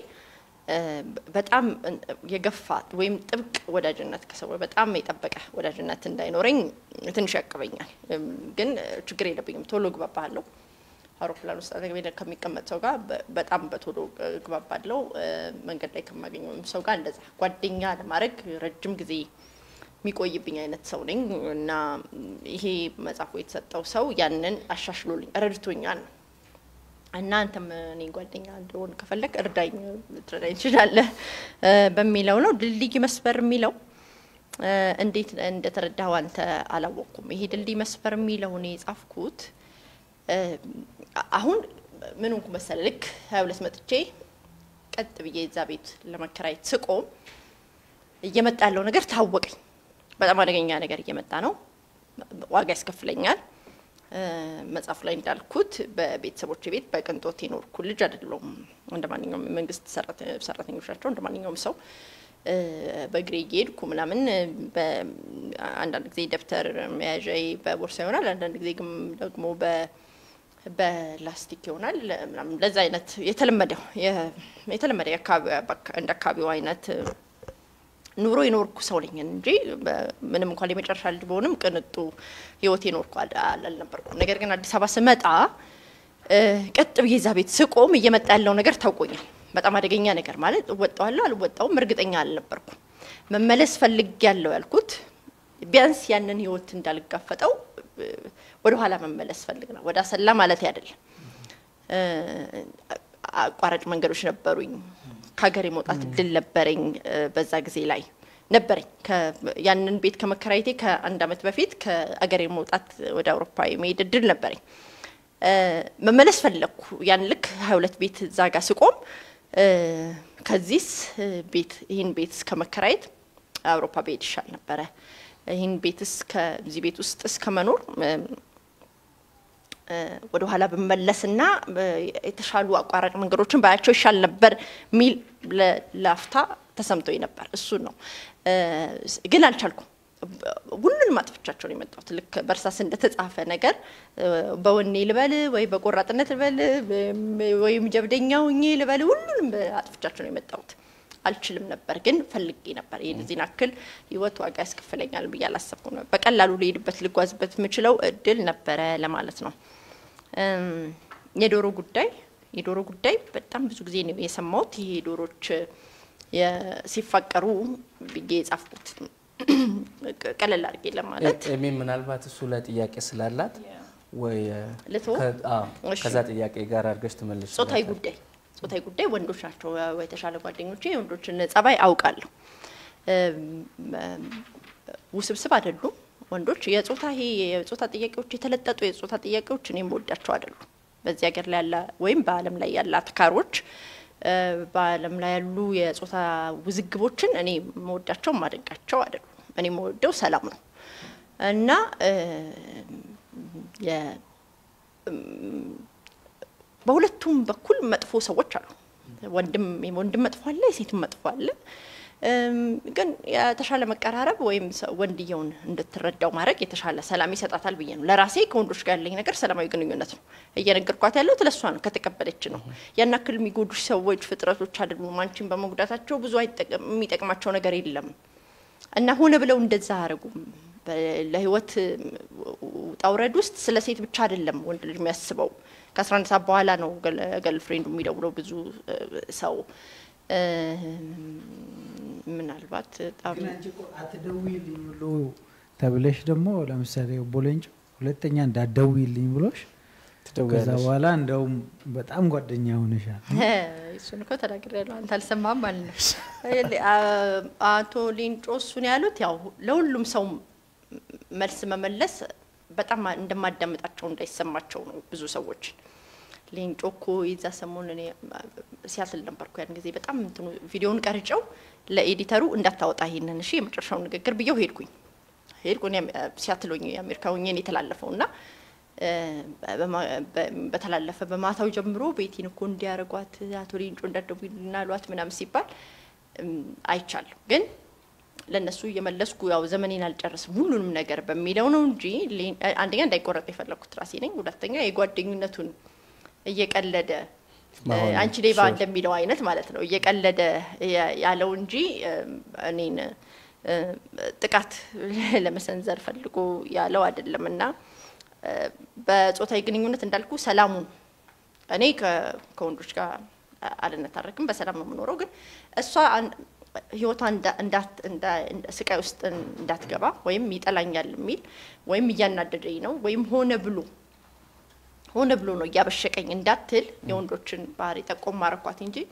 በጣም የገፋት ወይም ጥብቅ ወዳጅነት ከሰው በጣም የጠበቀ ወዳጅነት እንዳይኖርኝ ትንሽ ያቀበኛል ግን ችግር የለብኝም ቶሎ ግባባለሁ አውሮፕላን ውስጥ አገበኝ ከመቀመጥ ሰው ጋር በጣም በቶሎ ግባባለሁ መንገድ ላይ ከማገኘው ሰው ጋር እንደዛ ጓደኛ ለማድረግ ረጅም ጊዜ የሚቆይብኝ አይነት ሰው ነኝ እና ይሄ መጻፎ የተሰጠው ሰው ያንን አሻሽሎልኝ ረድቶኛል እናንተ ምን ጓደኛ እንደሆነ ከፈለክ እርዳኝ ትረዳኝ ይችላል በሚለው ነው ድልድይ መስበር የሚለው እንዴት እንደተረዳው አንተ አላወኩም ይሄ ድልድይ መስበር የሚለው ነው የጻፍኩት አሁን ምንም መሰለልክ 22 መጥቼ ቀጥ ብዬ እዛ ቤት ለመከራየት ስቆም እየመጣ ያለው ነገር ታወቀኝ በጣም አደገኛ ነገር እየመጣ ነው ዋጋ ያስከፍለኛል መጻፍ ላይ እንዳልኩት በቤተሰቦች ቤት በቅንጦት ይኖርኩ ልጅ አይደለም እንደማንኛውም መንግስት ሰራተኞቻቸው እንደማንኛውም ሰው በግሬ ይሄድኩ ምናምን አንዳንድ ጊዜ ደብተር መያዣይ በቦርሳ ይሆናል አንዳንድ ጊዜ ደግሞ በላስቲክ ይሆናል ምናምን ለዛ አይነት የተለመደ የአካባቢው አይነት ኑሮ ይኖርኩ ሰው ነኝ እንጂ ምንም እንኳን ለመጨረሻ ልጅ ሆነም ቅንጡ ህይወት ይኖርኩ አልነበርኩም ነገር ግን አዲስ አበባ ስመጣ ቀጥ ብዬ እዛ ቤት ስቆም እየመጣ ያለው ነገር ታውቆኛል በጣም አደገኛ ነገር ማለት ወጣዋለሁ አልወጣውም እርግጠኛ አልነበርኩም መመለስ ፈልጌያለሁ ያልኩት ቢያንስ ያንን ህይወት እንዳልጋፈጠው ወደ ኋላ መመለስ ፈልግና ወደ አሰላ ማለት አይደለም አቋራጭ መንገዶች ነበሩኝ ሀገሬ መውጣት እድል ነበረኝ በዛ ጊዜ ላይ ነበረኝ ያንን ቤት ከመከራይቴ ከአንድ አመት በፊት ከሀገሬ መውጣት ወደ አውሮፓ የመሄድ እድል ነበረኝ መመለስ ፈለኩ ያን ልክ 22 ቤት ዛጋ ስቆም ከዚስ ቤት ይሄን ቤትስ ከመከራይት አውሮፓ ቤት ይሻል ነበር ይሄን ቤትስ ከዚህ ቤት ውስጥስ ከመኖር ወደ ኋላ በመለስና የተሻሉ አቋራጭ መንገዶችን ባያቸው ይሻል ነበር ሚል ለላፍታ ተሰምቶኝ ነበር እሱ ነው ግን አልቻልኩም ሁሉንም አጥፍቻቸው ነው የመጣው ልክ በርሳስ እንደተጻፈ ነገር በወኔ ልበል ወይ በቆራጥነት ልበል ወይ ጀብደኛው እኔ ልበል ሁሉንም አጥፍቻቸው ነው የመጣው አልችልም ነበር ግን ፈልጌ ነበር የዚህን አክል ህይወት ዋጋ ያስከፍለኛል በያላሰብኩ ነው በቀላሉ ለይድበት ልጓዝበት ምችለው እድል ነበር ለማለት ነው የዶሮ ጉዳይ በጣም ብዙ ጊዜ ነው የሰማሁት የዶሮች ሲፋቀሩ ብዬ ጻፍኩት ቀለል አድርጌ ለማለት ምናልባት እሱ ለጥያቄ ስላላት ወይ ከዛ ጥያቄ ጋር አድርገሽ ተመለስሽ ጾታዊ ጉዳይ ወንዶች ናቸው የተሻለ ጓደኞቼ ወንዶችን ጸባይ አውቃለሁ ውስብስብ አይደሉም ወንዶች የጾታ ጥያቄዎች የተለጠጡ የጾታ ጥያቄዎች እኔም ወዳቸው አይደሉም በዚህ ሀገር ላይ ያለ ወይም በአለም ላይ ያለ አትካሮች በአለም ላይ ያሉ የጾታ ውዝግቦችን እኔ ወዳቸው ማደንቃቸው አይደሉም እኔ ወደው ሰላም ነው እና በሁለቱም በኩል መጥፎ ሰዎች አሉ ወንድም መጥፎ አለ ሴትም መጥፎ አለ ግን የተሻለ መቀራረብ ወይም ወንድየውን እንድትረዳው ማድረግ የተሻለ ሰላም ይሰጣታል ብዬ ነው ለራሴ ከወንዶች ጋር ያለኝ ነገር ሰላማዊ ግንኙነት ነው እየነገርኳት ያለው ለሷ ነው ከተቀበለች ነው ያናክል የሚጎዱሽ ሰዎች ፍጥረቶች አይደሉም አንቺን በመጉዳታቸው ብዙ አይጠቅማቸው ነገር የለም And now, who belong to Zarago? What our dust Celeste with Chadelem won't mess about. Casran Sabuala no girlfriend me the Robizu so Minalbat at the wheel in low tabulation the more. I'm sorry, Bolinch, letting and that the wheel in Rush. Because I will land home, but I'm got the new Nisha. It's not a great one. Tell some mammal. I told in Trosunialutio, Lolum some mercimum less, but I'm under Madame at Tonday some much on Zusa watch. Link Oko is a summon Seattle number quantity, but I'm to video carriage. Lay editaru and that out I in shame to show the Gerbio Hirquin. Hirquin Seattle, American Italafona. በተላለፈ በማታው ጀምሮ ቤቲን እኮ እንዲያርጓት አቶሪ እንጮ እንዳደብልና ሏት ምናምን ሲባል አይቻለሁ ግን ለነሱ የመለስኩ ያው ዘመኔን አልጨርስም ሁሉንም ነገር በሚለው ነው እንጂ አንደኛ እንዳይቆረጥ የፈለኩት ራሴ ነኝ ሁለተኛ የጓደኝነቱን እየቀለደ አንቺ ሌባ እንደሚለው አይነት ማለት ነው እየቀለደ ያለው እንጂ እኔን ጥቃት ለመሰንዘር ፈልጎ ያለው አይደለምና But what I can unit and Dalku Salamun. A naka Kondrushka Alanatarakum, Basalamun Rogan, a saw and Yotan and that and Sikaust and that Gaba, Wem meet Alangal meat, Wem Yana Dadino, Wem Honeblu. Honeblu no Yabashaking and that till Yon Ruchin Barita Comara Quatinji,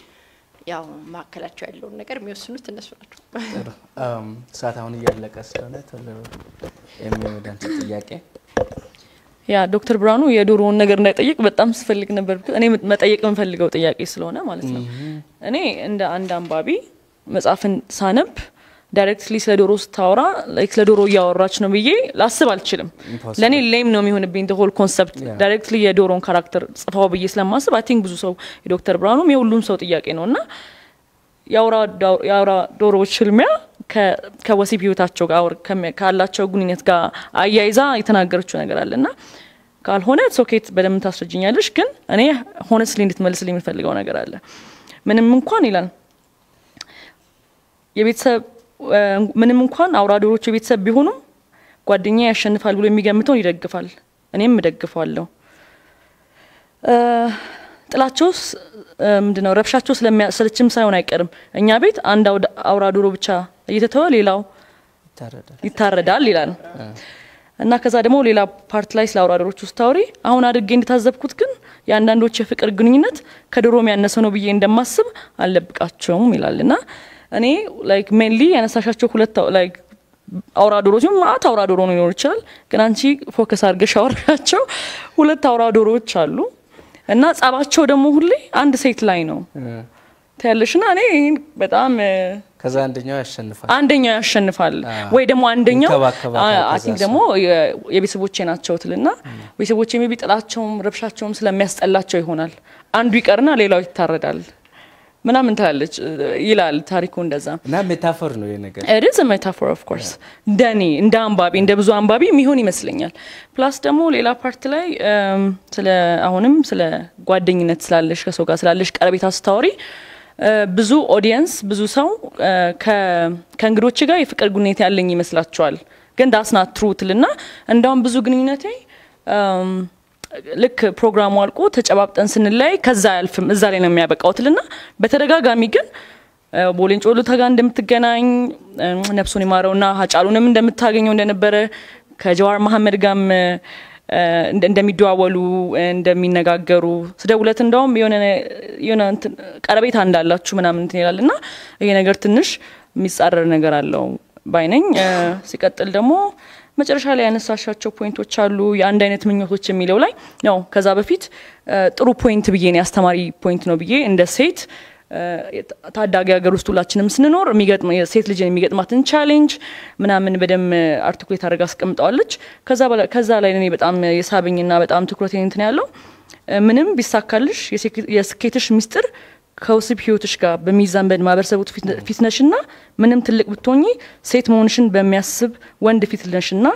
Yao Makalachel Lunagar, Musunut and Aswat. Satan Yalakasana, Emu Dantiyake. Yeah, Dr. Brown, we are doing a good night, but I'm feeling never. I mean, I can feel go to Yakislona, Malison. And the Andam Babi, Miss Affin Sanap, directly said Rose Taura, like Sladuro Yar Rachnovi, last of all chillum. Lenny Lame Nomi, who had been the whole concept directly a door on character of Hobby Islam Master, I think so. Dr. Brown, you loom so to Yakinona Yaura Doro Chilmea. ከወሲብዩታቸው ጋር ከመካላቸው ጉንነት ጋር አያይዛ የተናገረችው ነገር አለና ካልሆነ ሶኬት በደም ታስረጅኛለሽ ግን እኔ ሆነስሊ እንድትመልስልኝ የምፈልገው ነገር አለ ምንም እንኳን ይላል የቤተሰብ ምንም እንኳን አውራ ዶሮች የቤተሰብ ቢሆኑ ጓደኛ ያሸንፋል ብሎ የሚገምተው ይደግፋል እኔም እደግፋለሁ ጥላቾስ ምንድነው ረብሻቾስ ለሚያሰልችም ሳይሆን አይቀርም እኛ ቤት አንድ አውራ ዶሮ ብቻ እየተተወ ሌላው ይታረዳል ይላል እና ከዛ ደግሞ ሌላ ፓርት ላይ ስለ አውራ ዶሮች ስታውሪ አሁን አድርጌ እንድታዘብኩት ግን ያንዳንዶች የፍቅር ግንኙነት ከዶሮ የሚያነሰው ነው ብዬ እንደማስብ አልለብቃቸውም ይላልና እኔ ላይክ ሜንሊ ያነሳሻቸው ሁለት ላይክ አውራ ዶሮችም ማታ አውራ ዶሮ ነው ይወርቻል ግን አንቺ ፎከስ አድርገሽ አውራቸው ሁለት አውራ ዶሮች አሉ እና ጻባቸው ደግሞ ሁሌ አንድ ሴት ላይ ነው ታያለሽና እኔ በጣም ከዛ አንደኛው ያሸንፋል ወይ ደግሞ አንደኛው አቲክ ደግሞ የቤተሰቦቼ ናቸው ትልና ቤተሰቦቼ ሜቢ ጥላቸውም ረብሻቸውም ስለሚያስጠላቸው ይሆናል አንዱ ይቀርና ሌላው ይታረዳል ምናምን ታያለች ይላል ታሪኩ እንደዛ እና ሜታፎር ነው የነገር it is a metaphor of course ደኒ እንደ አንባቢ እንደ ብዙ አንባቢ የሚሆን ይመስለኛል ፕላስ ደግሞ ሌላ ፓርት ላይ ስለ አሁንም ስለ ጓደኝነት ስላለሽ ከሰው ጋር ስላለሽ ቀረቤታ ስታውሪ ብዙ ኦዲየንስ ብዙ ሰው ከእንግዶች ጋር የፍቅር ጉንነት ያለኝ ይመስላችኋል ግን ዳስ ናት ትሩትልና እንዳውም ብዙ ግንኙነቴ ልክ ፕሮግራሙ አልቆ ተጨባብጠን ስንላይ ከዛ ያልፍም እዛ ላይ ነው የሚያበቃውትልና በተደጋጋሚ ግን ቦሊንጮሉ ታጋ እንደምትገናኝ ነፍሱን ይማረውና ሀጫሉንም እንደምታገኘው እንደነበረ ከጀዋር መሐመድ ጋም እንደሚደዋወሉ እንደሚነጋገሩ ስለሁለት እንደውም የሆነ ቀረቤታ እንዳላችሁ ምናምን እንትላልና ይሄ ነገር ትንሽ የሚጻረር ነገር አለው ባይነኝ ሲቀጥል ደግሞ መጨረሻ ላይ ያነሳሻቸው ፖይንቶች አሉ የአንድ አይነት ምኞቶች የሚለው ላይ ነው ከዛ በፊት ጥሩ ፖይንት ብዬ ነው አስተማሪ ፖይንት ነው ብዬ እንደ ሴት ታዳጊ ሀገር ውስጥ ሁላችንም ስንኖር የሚገጥም የሴት ልጅ የሚገጥማትን ቻሌንጅ ምናምን በደም አርቲኩሌት አድርጋ አስቀምጣለች ከዛ ላይ እኔ በጣም የሳብኝና በጣም ትኩረቴን እንትን ያለው ምንም ቢሳካልሽ የስኬትሽ ሚስጥር ከውስብ ህይወትሽ ጋር በሚዛን በማበርሰቡት ፊትነሽና ምንም ትልቅ ብትሆኚ ሴት መሆንሽን በሚያስብ ወንድ ፊትነሽና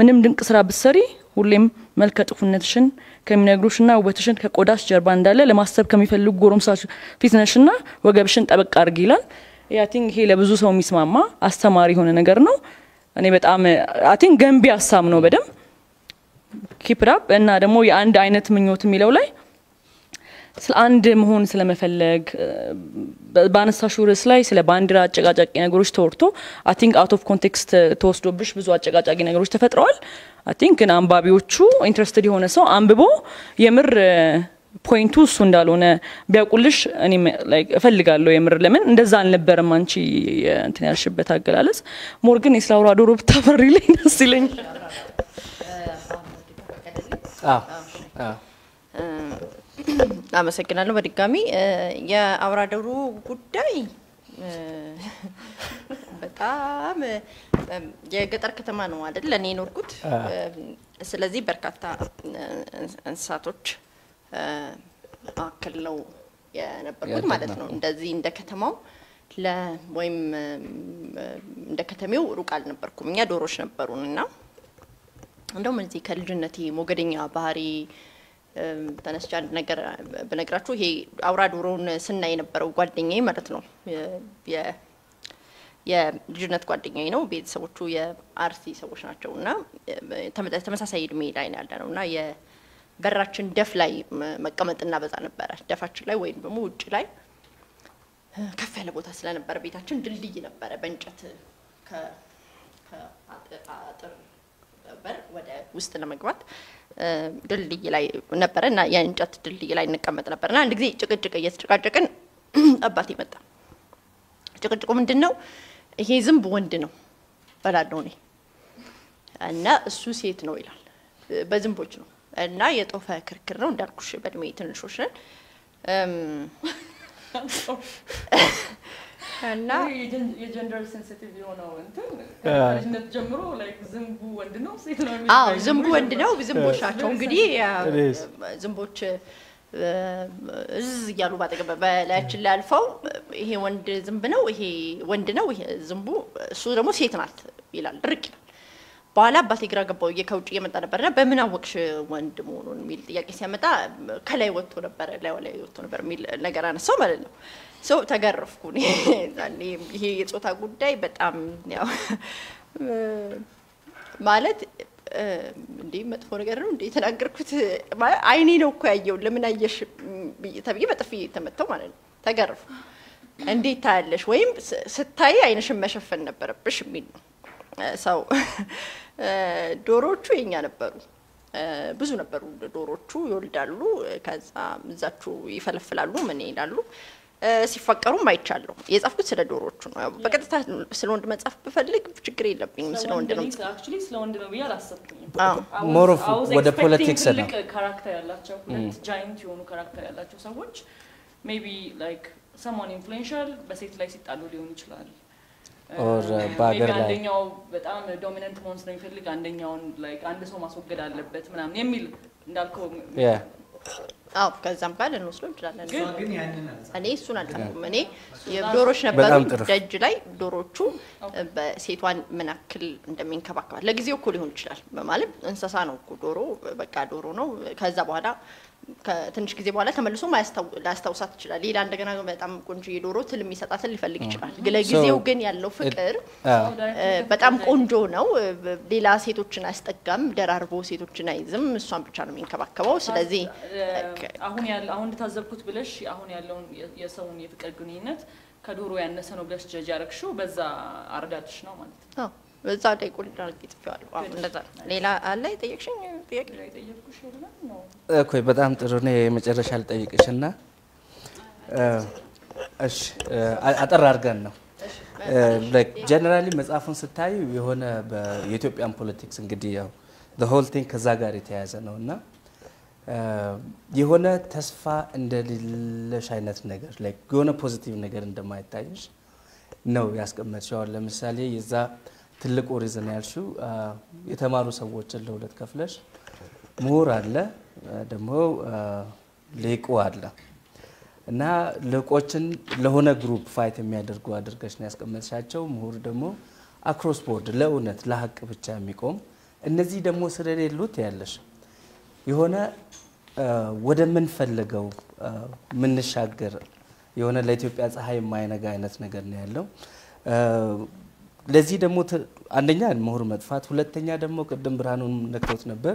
ምንም ድንቅ ስራ ብትሰሪ ሁሌም መልከጥፉነትሽን ከሚነግሩሽና ወበትሽን ከቆዳሽ ጀርባ እንዳለ ለማስተብ ከሚፈልጉ ጎሮምሳሽ ፊትነሽና ወገብሽን ጠበቅ አርጊላል I think he lebuzu saw Miss Mama, Astamari Honegarno, and I bet I think Gambia Sam no bedam. Keep it up, and the more you undine it, Minot Milole. And Mohon Selemefeleg Banasashur slice, Labandra, Chagajak in a Gurush Torto. I think out of context toast to Bush was Chagajak in a Gurush Tafetrol. I think an Ambabuchu, interested you on a so Ambebo, Yemer. Point two Sundalone, Biakulish, like Felligal, Loemer Lemon, the Zan Lebermanchi, Tenership Betagalas, Morgan is Laura Durup Tavarilla, the ceiling. I'm a second Americami, yeah, Auraduru good day. But I'm a Gatacatamano, a little Nino good, Selezi Bercata and Satuch. Akalo, yeah, na perlu malah tu, dazin dekat temu, la, boleh dekat temu rukal na perlu, ni ada rosh na perlu na. Anda mesti kalau jenati mukadinya bahari, tanah sejarah negara, negara tu he, awal dulu senai na perlu kuat tinggi malah tu, yeah, yeah, jenat kuat tinggi na, bid sewaktu ya arsi sewaktu macam na, tamat masa saya demi lain ada na, yeah. Beracun deflay, makamat and Nabazan Barra, defacula wait, mood July. Cafella with a slender barbita, chandelier, a barbench at whether Wustanamat, the Lilai Naparana, and just the Lilai Nakamat and Aparna, and the chicken yesterday chicken, a batimata. Chicken to come dinner, he isn't born dinner, but I don't. And now associate no ill, Bazimbuchino. And I yet of a curriculum that could be made in social. And now you're gender sensitive, you know, and the Jamro like Zimbu and the Nose. Ah, Zimbu and the Nose, Zimbusha, Tongadia, Zimbucha, Yaluba, like Lalfo. He went to Zimbano, he went to know Zimbu, Sudamos Hitnat, Ilan Rick. Bala batigraga boy, Yakoti Matabara, Bemina workshop, one moon on Mil Yakisamata, Kalewa to the Paraleo to the Mil Nagaran Summer. So Tagar of Kuni, and he is what a good day, but now Mallet Demet for a room, did an agriculture. I need okay, you lemon ship be at the feet and a toman, Tagar and detailish whims, Sataya in a measure fender, but a pressure mean. So, Doro chewing at a peru. Buzuna peru, Doro chew, you'll dalu, Kaza, Zatu, if I fell a lumini, dalu, Sifacarum, my child. Yes, I've said a Doro chum. But at that salonments of perfect grade up in Salon. Actually, Salon, we are something. More of what the politics are. Character, giant character, so much. Maybe like someone influential, but it likes it alone. Or Bagarla. But I'm a dominant monster in Philly, and like under so much of good at the Batman. I'm Emil Dalco. Yeah. Oh, because I'm bad and no slip. And he's soon at money. You have Dorosha, but July, Dorochu, but sit one Menakil, the Minkabaka, Legzio Kuruncha, Mamalip, and Sasano Kudoro, Bacadorono, Casabada. تنش كذي بقوله ثمن لسه ما است لاستوصت شغله ليه لأن دكاننا بتأم كونجي دورو تل ميسات أصل يفلق شغله قلنا كذي وجن يالله فكر بتأم كونجو ناو ليه لاسه توجنا استقام درار بوسه توجنا إذم سام بتشان مين كباك كباو سلزي أهون تهذب كتبلش أهون ياللون يسون يفكر جنينت كدورو يعنس أنو بلش جارك شو بس عرداتش نومن بس هذا يقول لنا كذي في هذا ليلا الله يتيقشين يتيق لا يتيقش ولا أوكي بدأنا تروني مجرد شال تيقشنا إيش أترى أرجعنا like generally مسافن ستاي وهنا بEthiopian politics إنجديا the whole thing كزاجاري تيازنا هنا يهونا تسفا عند الشينات نجار like يهونا positive نجار عندما يتعيش no ياسك مثال لمثالي إذا تلك أوريزنال شو يتمارو سووش اللولد كفلش مور عدلة دمو ليك وعدلة نا لقوتشن لهونا جروب فايت ميادر قادر كشناس كمل شاتشو مور دمو across border لونت لهك بتشاميكم النزيد دمو سرير اللوت يالش يهونا ودمن فلقو من الشجر የሆነ ለኢትዮጵያ ፀሐይ ማይነጋ አይነት ነገር ነው ያለው ለዚህ ደግሞ አንደኛ ምሁር መጥፋት ሁለተኛ ደግሞ ቀደም ብርሃኑን ነክቶት ነበር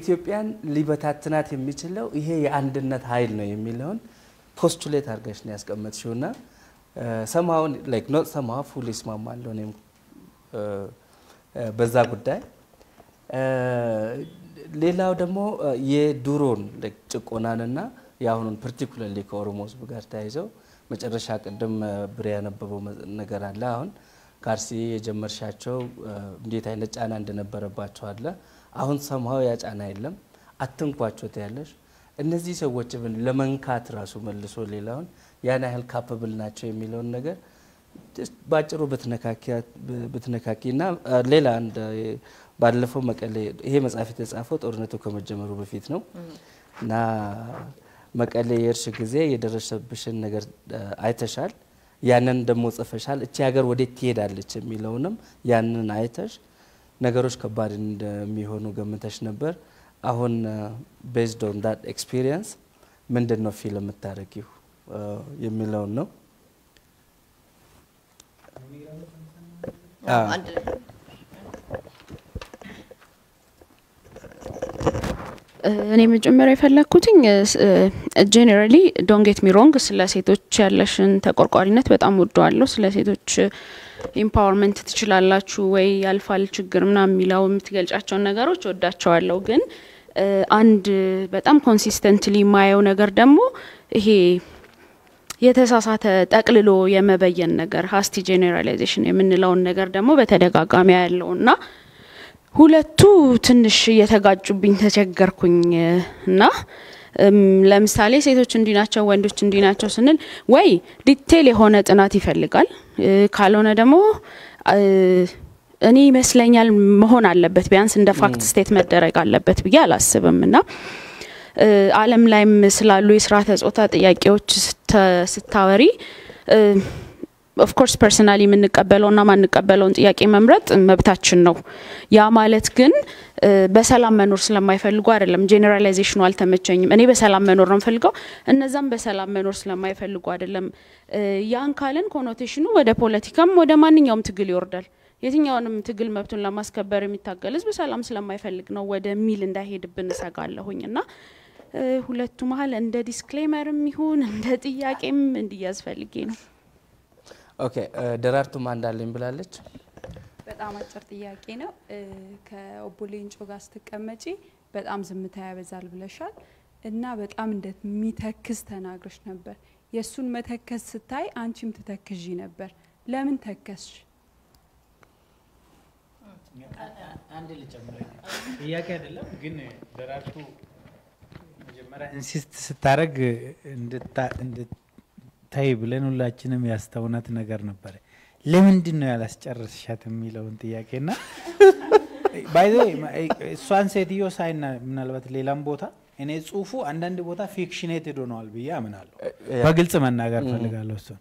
ኢትዮጵያን ሊበታትናት የሚችለው ይሄ የአንድነት ኃይል ነው የሚለውን ፖስቱሌት አርጋሽ ነው ያስቀመጥሽውና somehow like not somehow fully ስማማለሁ ነው በዛ ጉዳይ ሌላው ደግሞ የዱሮን ጭቆናንና ያሁኑን particularly ከኦሮሞስ ጋር ታይዘው መጨረሻ ቀደም ብሪያ ነበበው ነገር አለ አሁን ካርሲ የጀመርሻቸው እንዴት አይነት ጫና እንደነበረባቸው አለ አሁን somehow ያ ጫና አይደለም አትንቋቸው ታያለሽ እነዚህ ሰዎች ብን ለመንካት ራሱ መልሶ ሌላውን ያና ሄል ካፓብል ናቸው የሚለው ነገር ባጭሩ በትነካኪና ሌላ አንድ ባለፈው መቀሌ ይሄ መጻፍ የተጻፈው ጦርነቱ ከመጀመሩ በፊት ነውና መቀሌ የርሽ ግዜ የደረሰብሽን ነገር አይተሻል ያንን ደሞ ጽፈሻል እቺ ሀገር ወዴት ትሄዳለች የሚለውንም ያንን አይተሽ ነገሮች ከባድ እንደሚሆኑ ገምተሽ ነበር አሁን based on that experience ምንድነው ፊልም ተታረቂው የሚለው ነው እኔ መጀመሪያ ፈለኩትኝ generally don't get me wrong ስለ ሴቶች ያለሽን ተቆርቋሪነት በጣም ወደዋለሁ ስለ ሴቶች empowerment ትችላላችሁ ወይ ያልፋል ችግርምና ሚላው የምትገልጫቸው ነገሮች ወዳቸዋለሁ ግን አንድ በጣም consistently ማየው ነገር ደግሞ ይሄ የተሳሳተ ጠቅልሎ የመበየን ነገር hasty generalization የምንለው ነገር ደግሞ በተደጋጋሚ ያለውና ሁለቱ ትንሽ የተጋጩብኝ ተቸገርኩኝና ለምሳሌ ሴቶች እንዲናቸው ወንዶች እንዲናቸው ስንል ወይ ዲቴል የሆነ ጥናት ይፈልጋል ካልሆነ ደግሞ እኔ መስለኛል መሆን አለበት ቢያንስ እንደ ፋክት ስቴት መደረግ አለበት ብዬ አላስብምና ዓለም ላይም ስላሉ የሥራተ ጾታ ጥያቄዎች ስታወሪ of course personally ምንቀበለውና ማንቀበለውን ጥያቄ መምረጥ መብታችን ነው ያ ማለት ግን በሰላም መኖር ስለማይፈልጉ አይደለም ጄነራላይዜሽኑ አልተመቸኝም እኔ በሰላም መኖር ነው ፈልገው እነዛም በሰላም መኖር ስለማይፈልጉ አይደለም ያን ካለን ኮኖቴሽኑ ወደ ፖለቲካም ወደ ማንኛውም ትግል ይወርዳል የትኛውንም ትግል መብቱን ለማስከበር የሚታገልስ በሰላም ስለማይፈልግ ነው ወደ ሚል እንዳይሄድብን ሰጋለሁኝና ሁለቱ መሃል እንደ ዲስክሌመርም ይሁን እንደ ጥያቄም እንዲያስፈልግ ነው Okay, ደራርቱ ማንዳልን ብላለች በጣም አጭር ጥያቄ ነው ከኦቦሌንጮ ጋር ስትቀመጪ በጣም ዝምታ ያበዛል ብለሻል እና በጣም እንደሚተክስ ተናግረሽ ነበር የሱን መተከስ ስታይ አንቺም ተተክጂ ነበር ለምን ተከስሽ አንዴ ልጨምር ጥያቄ አይደለም ግን ደራርቱ መጀመሪያ ኢንሲስት ስታረግ እንደ ታይብለን ሁላችንም ያስተውናት ነገር ነበር ለምንድን ነው ያላስጨርሽሻት የሚለውን ጥያቄና by the way እሷን ሴትዮ ሳይና ምናልባት ሌላም ቦታ እኔ ጽሁፉ አንዳንድ ቦታ ፊክሽኔትድ ሆኗል ብዬ አምናለሁ በግልጽ መናገር ፈልጋለሁ እሱን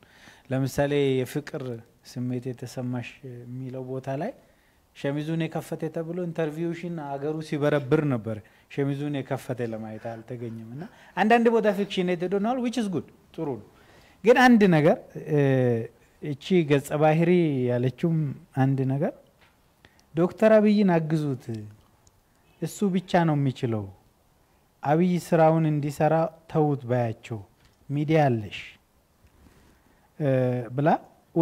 ለምሳሌ የፍቅር ስሜት የተሰማሽ የሚለው ቦታ ላይ ሸሚዙን የከፈተ ተብሎ ኢንተርቪውሽን አገሩ ሲበረብር ነበር ሸሚዙን የከፈተ ለማይታ አልተገኘምና አንዳንድ ቦታ ፊክሽኔትድ ሆኗል which is good ጥሩ ነው ግን አንድ ነገር እቺ ገጽ ባህሪ ያለችም አንድ ነገር ዶክተር አብይን አግዙት እሱ ብቻ ነው የሚችለው አብይ ስራውን እንዲሰራ ተውት ባያቸው ሚዲያ አለሽ ብላ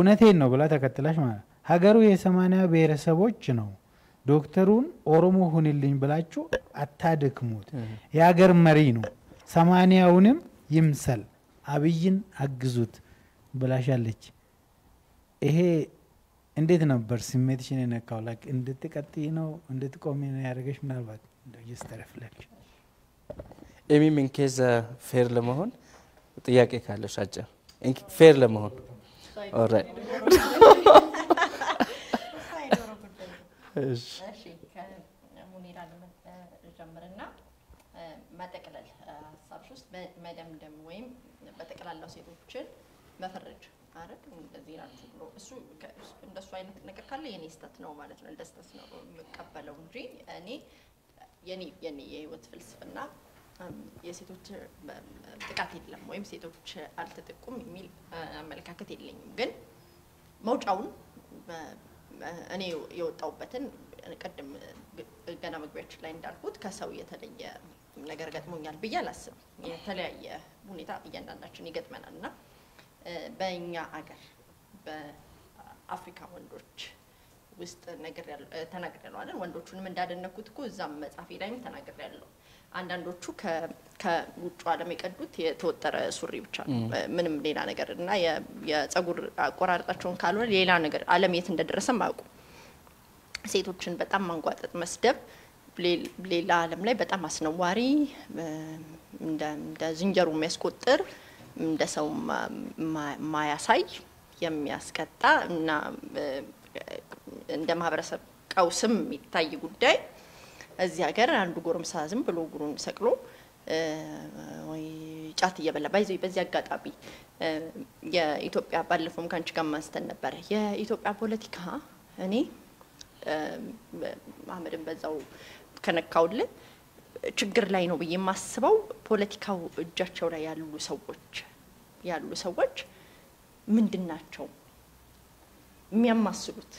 ኡነቴን ነው ብላ ተከትላሽ ማለት ሀገሩ የ80 ብሔረሰቦች ነው ዶክተሩን ኦሮሞ ሆነልኝ ብላችሁ አታደክሙት ያገር መሪ ነው 80ውንም ይምሰል አብይን አግዙት ብላሻለች ይሄ እንዴት ነበር ስሜትሽን የነካው ላክ እንድትቀጥይ ነው እንድትቆም ነው ያደርገሽ ምናልባት እንደዚህ ተረፍለሽ ኤሚ ምንከዛ ፌር ለመሆን ጥያቄ ካለሽ አጭ እንክ ፌር ለመሆን ኦልራይት እሺ ሙኒራ ለጀመረና ማጠቀለል ሀሳብሽስ መደም ደም ወይም በተቀላላው ሴቶችን መፈረጅ አረክ እንደዚህ ራሱ ነው እሱ እንደሱ አይነት ነገር ካለ የኔ ስህተት ነው ማለት ነው እንደስተት ነው መቀበለው እንጂ እኔ የኔ የህይወት ፍልስፍና የሴቶች ጥቃት የለም ወይም ሴቶች አልተጠቁም የሚል አመለካከት የለኝም ግን መውጫውን እኔ የወጣውበትን ቀደም ገና መግቢያችን ላይ እንዳልኩት ከሰው የተለየ ነገር ገጥሞኛል በያላስም የተለየ ሁኔታ እያንዳንዳችን ይገጥመናልና በእኛ አገር በአፍሪካ ወንዶች ውስጥ ነገር ያለው ተናግረናል አይደል ወንዶቹንም እንዳደነኩት እኮ እዛም መጻፊ ላይም ተናግረናል አንዳንዶቹ ከውጭ ዓለም የቀዱት የተወጠረ ሱሪ ብቻ ምንም ሌላ ነገርና የጸጉር አቆራርጣቸውን ካልሆነ ሌላ ነገር ዓለም የት እንደደረሰም አውቁ ሴቶችን በጣም ማንጓጠጥ መስደብ ሌላ ዓለም ላይ በጣም አስነዋሪ እንደ ዝንጀሮ የሚያስቆጥር እንደ ሰው ማያሳይ የሚያስቀጣ እና እንደ ማህበረሰብ ቀውስም ይታይ ጉዳይ እዚህ ሀገር አንዱ ጎርምሳ ዝም ብሎ ጉሩን ሰቅሎ ወይ ጫት ይበላ ባይዘይ በዚህ አጋጣሚ የኢትዮጵያ ባለፈው ካንቺ ጋር ማስተን ነበር የኢትዮጵያ ፖለቲካ እኔ ማህመድን በዛው ከነካውልን ችግር ላይ ነው በየማስበው ፖለቲካው እጃቸው ላይ ያሉ ሰዎች ምንድናቸው የሚያማስሉት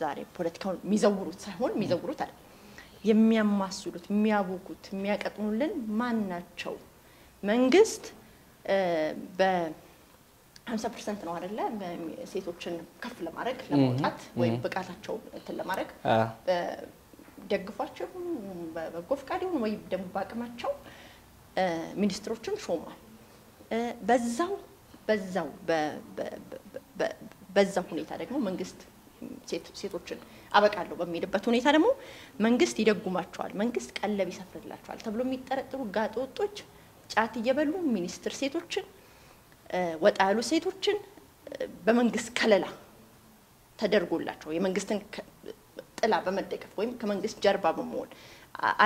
ዛሬ ፖለቲካውን የሚዘውሩት ሳይሆን የሚዘውሩት አይደል የሚያማስሉት የሚያቦኩት የሚያቀጥኑልን ማን ናቸው መንግስት በ 50% ነው አይደለ ሴቶችን ከፍ ለማድረግ ለማውጣት ወይ በቃታቸው ለማድረግ ደግፋቸው በጎፍቃዲው ወይ ደግሞ ባቀማቸው ሚኒስትሮችን ሾማል በዛው በዛው ሁኔታ ደግሞ መንግስት ሴቶችን አበቃለሁ በሚልበት ሁኔታ ደግሞ መንግስት ይደጉማቸዋል መንግስት ቀለብ ይሰፍርላቸዋል ተብሎ የሚጠረጥሩ ጋጠወጦች ጫት እየበሉ ሚኒስትር ሴቶችን ወጣ ያሉ ሴቶችን በመንግስት ከለላ ተደርጎላቸው የመንግስትን ጥላ በመደገፍ ወይም ከመንግስት ጀርባ በመሆን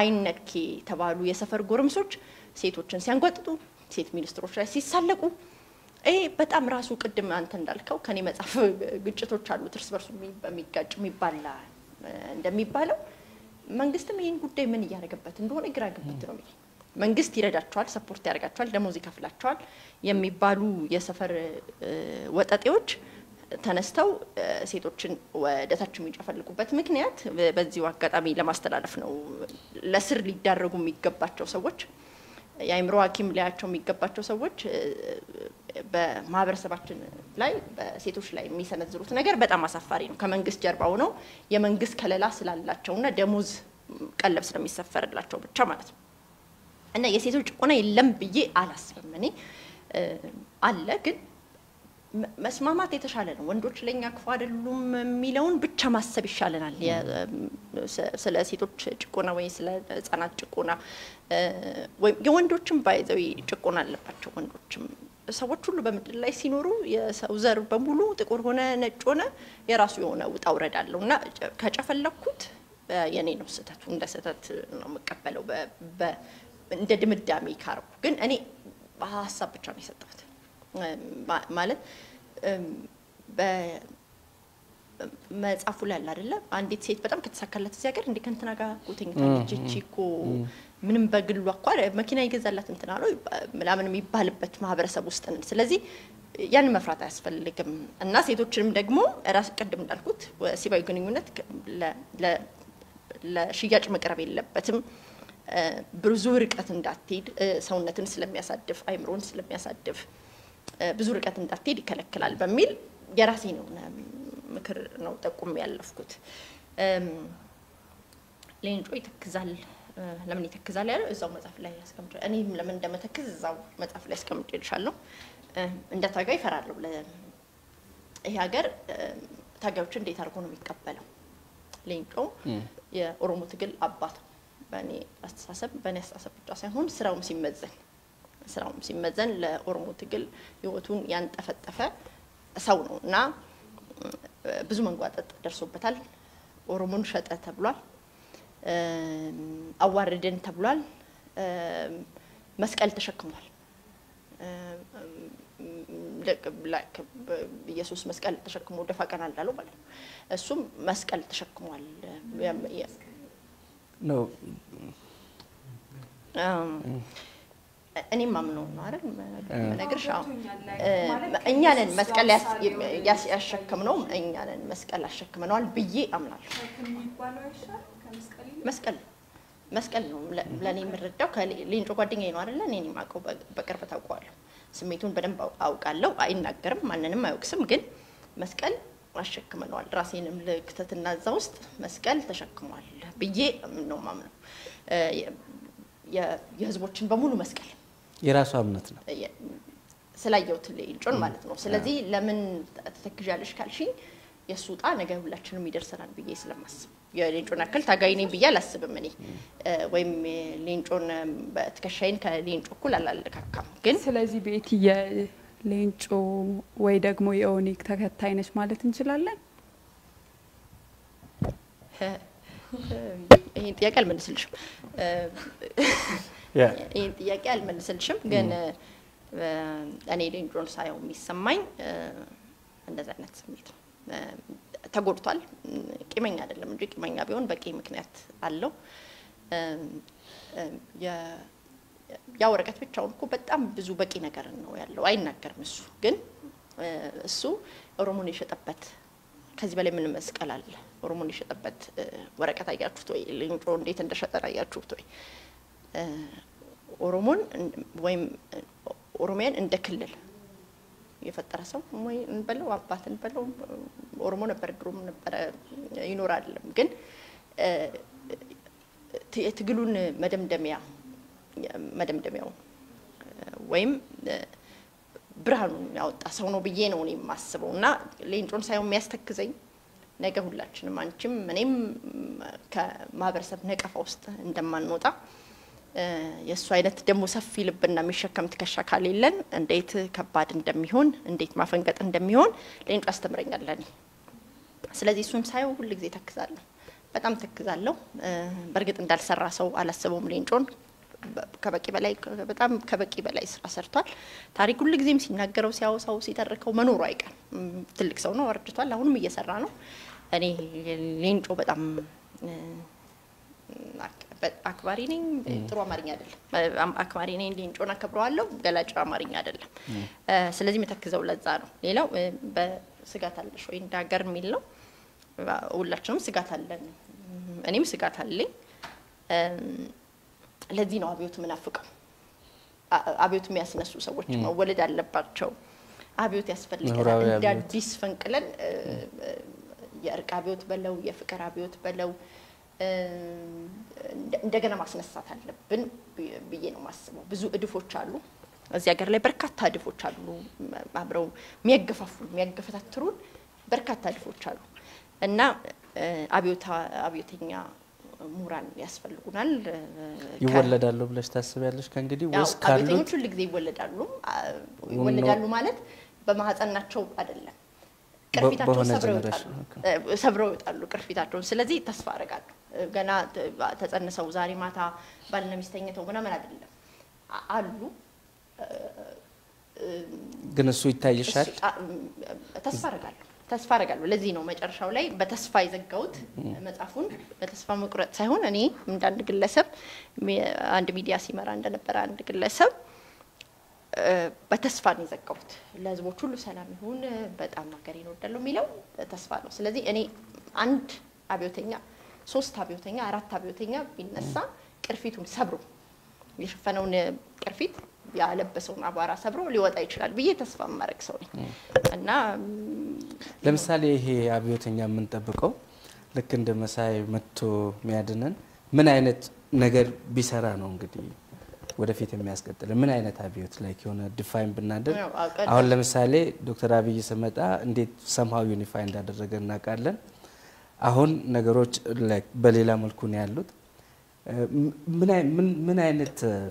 አይነኪ ተባሉ የሰፈር ጎርምሶች ሴቶችን ሲያንጓጥጡ ሴት ሚኒስትሮች ላይ ሲሳለቁ በጣም ራሱ ቅድም አንተ እንዳልከው ከኔ መጻፍ ግጭቶች አሉ ትርስ በርሱ በሚጋጭ የሚባላ እንደሚባለው መንግስትም ይሄን ጉዳይ ምን ያረጋበት እንደሆነ ግራ ግብት ነው የሚል መንግስት ይረዳቸዋል ሰፖርት ያርጋቸዋል ደሞዝ ይከፍላቸዋል የሚባሉ የሰፈር ወጣጤዎች ተነስተው ሴቶችን ወደታችም ይጨፈልቁበት ምክንያት በዚህ አጋጣሚ ለማስተላለፍ ነው ለስር ሊዳረጉ የሚገባቸው ሰዎች ያይምሮ አኪም ሊያቸው የሚገባቸው ሰዎች በማህበረሰባችን ላይ በሴቶች ላይ የሚሰነዝሩት ነገር በጣም አሳፋሪ ነው ከመንግስት ጀርባው ነው የመንግስት ከለላ ስላላቸውና ደሞዝ ቀለብ ስለሚሰፈርላቸው ብቻ ማለት ነው እና የሴቶች ቁና የለም ብዬ አላስብም እኔ አለ ግን መስማማት የተሻለ ነው ወንዶች ለኛ ክፉ አይደሉም የሚለውን ብቻ ማሰብ ይሻለናል ስለ ሴቶች ጭቆና ወይ ስለ ህፃናት ጭቆና ወይ የወንዶችም ባይዘው ጭቆና አለባቸው ወንዶችም ሰዎች ሁሉ በመድል ላይ ሲኖሩ የሰው ዘር በሙሉ ጥቁር ሆነ ነጭ ሆነ የራሱ የሆነ ውጣውረዳለውና ከጨፈለኩት የኔ ነው ስተቱ እንደ ስተት ነው መቀበለው እንደ ድምዳሜ ካርኩ ግን እኔ በሐሳብ ብቻ ነው የሰጠሁት ማለት በመጻፉ ላይ አይደለ አንዲት ሴት በጣም ከተሳካላት እዚህ ሀገር እንደ ከንትና ጋር ጎተኝታለች እቺኮ ምንም በግሉ አቋር መኪና ይገዛላት እንትና ነው ምላምን የሚባልበት ማህበረሰብ ውስጥ ነው ስለዚህ ያን መፍራት አያስፈልግም እና ሴቶችንም ደግሞ ራስ ቀደም እንዳልኩት ሲባይ ግንኙነት ለሽያጭ መቅረብ የለበትም ብዙ ርቀት እንዳትሄድ ሰውነትን ስለሚያሳድፍ አይምሮን ስለሚያሳድፍ ብዙ ርቀት እንዳትሄድ ይከለክላል በሚል የራሴ ነው ምክር ነው ተቆም ያለፍኩት ሌንጆ ይተክዛል ለምን ይተክዛል ያለው እዛው መጻፍ ላይ ያስቀምጥ እኔም ለምን እንደመተክዝ እዛው መጻፍ ላይ ያስቀምጥ ይልሻለሁ እንደታጋ ይፈራለሁ ለዚህ ሀገር ታጋዮች እንዴት አርጎ ነው የሚቀበለው ሌንጆ የኦሮሞ ትግል አባት በእኔ አስተሳሰብ ብቻ ሳይሆን ስራውም ሲመዘን ለኦሮሞ ትግል ህይወቱን ያንጠፈጠፈ ሰው ነውና ብዙ መንጓጠጥ ደርሶበታል ኦሮሞን ሸጠ ተብሏል አዋርደን ተብሏል መስቀል ተሸክሟል ለከብላክ ኢየሱስ መስቀል ተሸክሞ ደፋቀና እንዳለው ማለት ነው እሱም መስቀል ተሸክሟል No, أني ممنون نعرف من أقرشها إني على المسألة ياس أشك منهم إني على المسألة أشك منو البيئة ملا مسألة لاني مرتاح كلين رقادين نعرف لاني معكوا بكربتها وقال سميتون بدم أو قالوا أين أقرب ما أنا ما أقسم جد مسألة أشك منو الراسين ملكت النازوست مسألة تشك منو البيئة منو ممنون يهزبوتشن بمولو مسألة يراسوا أمنتنا. سلاجوت اللي جون مالتنا. سلذي لمن تتكجالش كل شيء يسود أنا جاي ولا شنو ميدرسنا بيجيس لمس. يعني جون أكل تجايني بيجي لسبب مني. ويم لين جون بتكشين كلين كل على كم. كن. سلذي بيتي لين جو ويدق ميوني كتاك تاينش مالتنا جلاله. أنت يا كلمة نسلش. يا كلمة نسلش جن أنا يدين جون سايو ميسمين عند زعنا تسميت تقول طال كمان هذا لما جي كمان يبيون بكي مكنات علو يا ورقة بتشون كوبت أم بزوبك ينكرنا ويالو أين نكر مسو جن السو روموني شتبت خزبلي من المسك على روموني شتبت ورقة تيجي شفتوي اللي جون دي تندشت تيجي شفتوي ورمون وين ورمين ندكلل يفترة سو نبلو وابات نبلو ورمون بردروم نبر ينورال ممكن تقولون مدام دميع وين برهنون أو أصلاً بيجينوني ماسبونا لين تون سايو ميستك زين نجا هلا شنو مانشيم منيم كما برسب نجا فوست عندما نوتا يسوعنا تدم وصفي لبنا مش كم تكشك عليلن عنديت كبار عندميون عنديت ما فنجت عندميون لين أستمرين علني سلذي سوم سايو كل زي تكذل بدم تكذل له برجت عند السرعة سو على السبوم لين تون كبكي بلاي بدم كبكي بلاي سرطان تاري كل زي مسنا جرو ساو ساو سيترك ومنو رايك تلك سونا ورجتوا لهون مية سرانو أني لين جو بدم أكوارينين تروى مارين عدل. أكوارينين لين جونا كبروا علو جلاد جرا مارين عدل. سلزم تركز أولاد زارو. ليلو بسقطال شوين داعر ميلو. أولاد شم سقطال لين. أنا مسقطال لين. الذين أبيوت منافقة. أبيوت مياس نسوس وش ما ولد على برشوا. أبيوت يسفل كذا. دار ديس فنكلن يرك أبيوت بلو يفكر أبيوت بلو. دعنا ما سنستعد هلا بيجينا ما سمو بزوج دفوت شالو زيادة على بركات دفوت شالو عبرو ميجفف ترون بركات دفوت شالو إننا أبيوتنا موران يسفل ونال يولد علو بلاش تسبيل ليش كان جدي وس كارلو أبيوتنا شو اللي جدي يولد علو مالت بمهات أننا شو أدلنا كرفتاتهم سبروت علو كرفتاتهم سلذي تصفارق علو جنا تتأنى سوزاري ماتا بالنا مستيني تونا من عدل علو جنا سوي تايشات تصفارق علو الذين هم يجرشوا لي بتصفى زكوت متعفون بتصفى مقرط سهون أني من عند كل سب عند ميديا سيمر عندنا براند كل سب بتصفاني زكوت لازم وكل سلامي هون بدأنا كرين ودلو ميلو تصفانه سلذي أني عند أبيوتينيا سوست أبيوتينيا عرض أبيوتينيا بالنسبة كرفتهم صبروا يشوفنون كرفت يعلبسون عبارة صبروا اللي وضع يشلال بيه تصفان مركسوني أنا لمسالي هي أبيوتينيا من تبقوا لكن ده مساي متو ميادنن من عينت نجر بيسرانهم قديم وده في تمياز كده من أين تابيوت like يونا define بنادر أول مثالي دكتور أبي يسمعت عندي somehow unifying هذا الرجل ناكارلن أهون نجروش like بليلا ملكوني علود من أين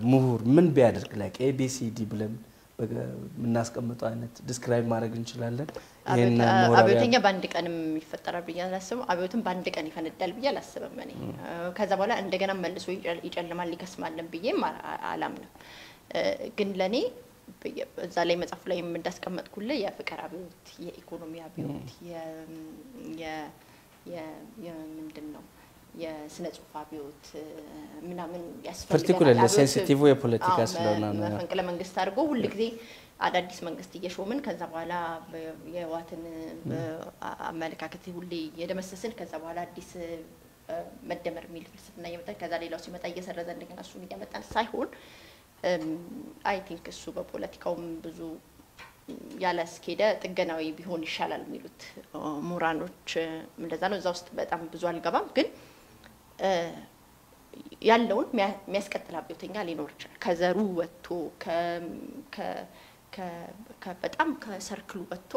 مهور من بيادر like A B C D بلم من الناس كم تعاني describe ما رجعن شلالن أبيوتين يباندك أنا مفترة بيجي لسه أبيوتين باندك أنا فند دل بيجي لسه بمني كذا ولا عندك أنا ملصو يجعل لما اللي كسمعنا بيجي ما علمنا قلني زالي متفلي من دس كم تقولي يا فكر أبيوت يا إقتصاد أبيوت يا من دنهم Yes, let's particularly sensitive way political slogan. This መንግስት እየሾምን ከዛ በኋላ የዋትን አመልካከት ሁሉ የደመሰስን ከዛ በኋላ አዲስ መደመር ሚል ፍልስፍና የመጣ ከዛ ሌላው ሲመጣ እየሰረዘ እንደገና እሱ ይመጣል ሳይሆን አይ ቲንክ እሱ በፖለቲካው ብዙ ያላስከደ ጥገናዊ ቢሆን ይሻላል የሚሉት ሙራኖች እንደዛ ነው እዛ ውስጥ በጣም ብዙ አልገባም ግን ያለውን የሚያስቀጥል አብዮተኛ ሊኖር ይችላል ከዘሩ ወጥቶ ከ ከ በጣም ከሰርክሉ ወጥቶ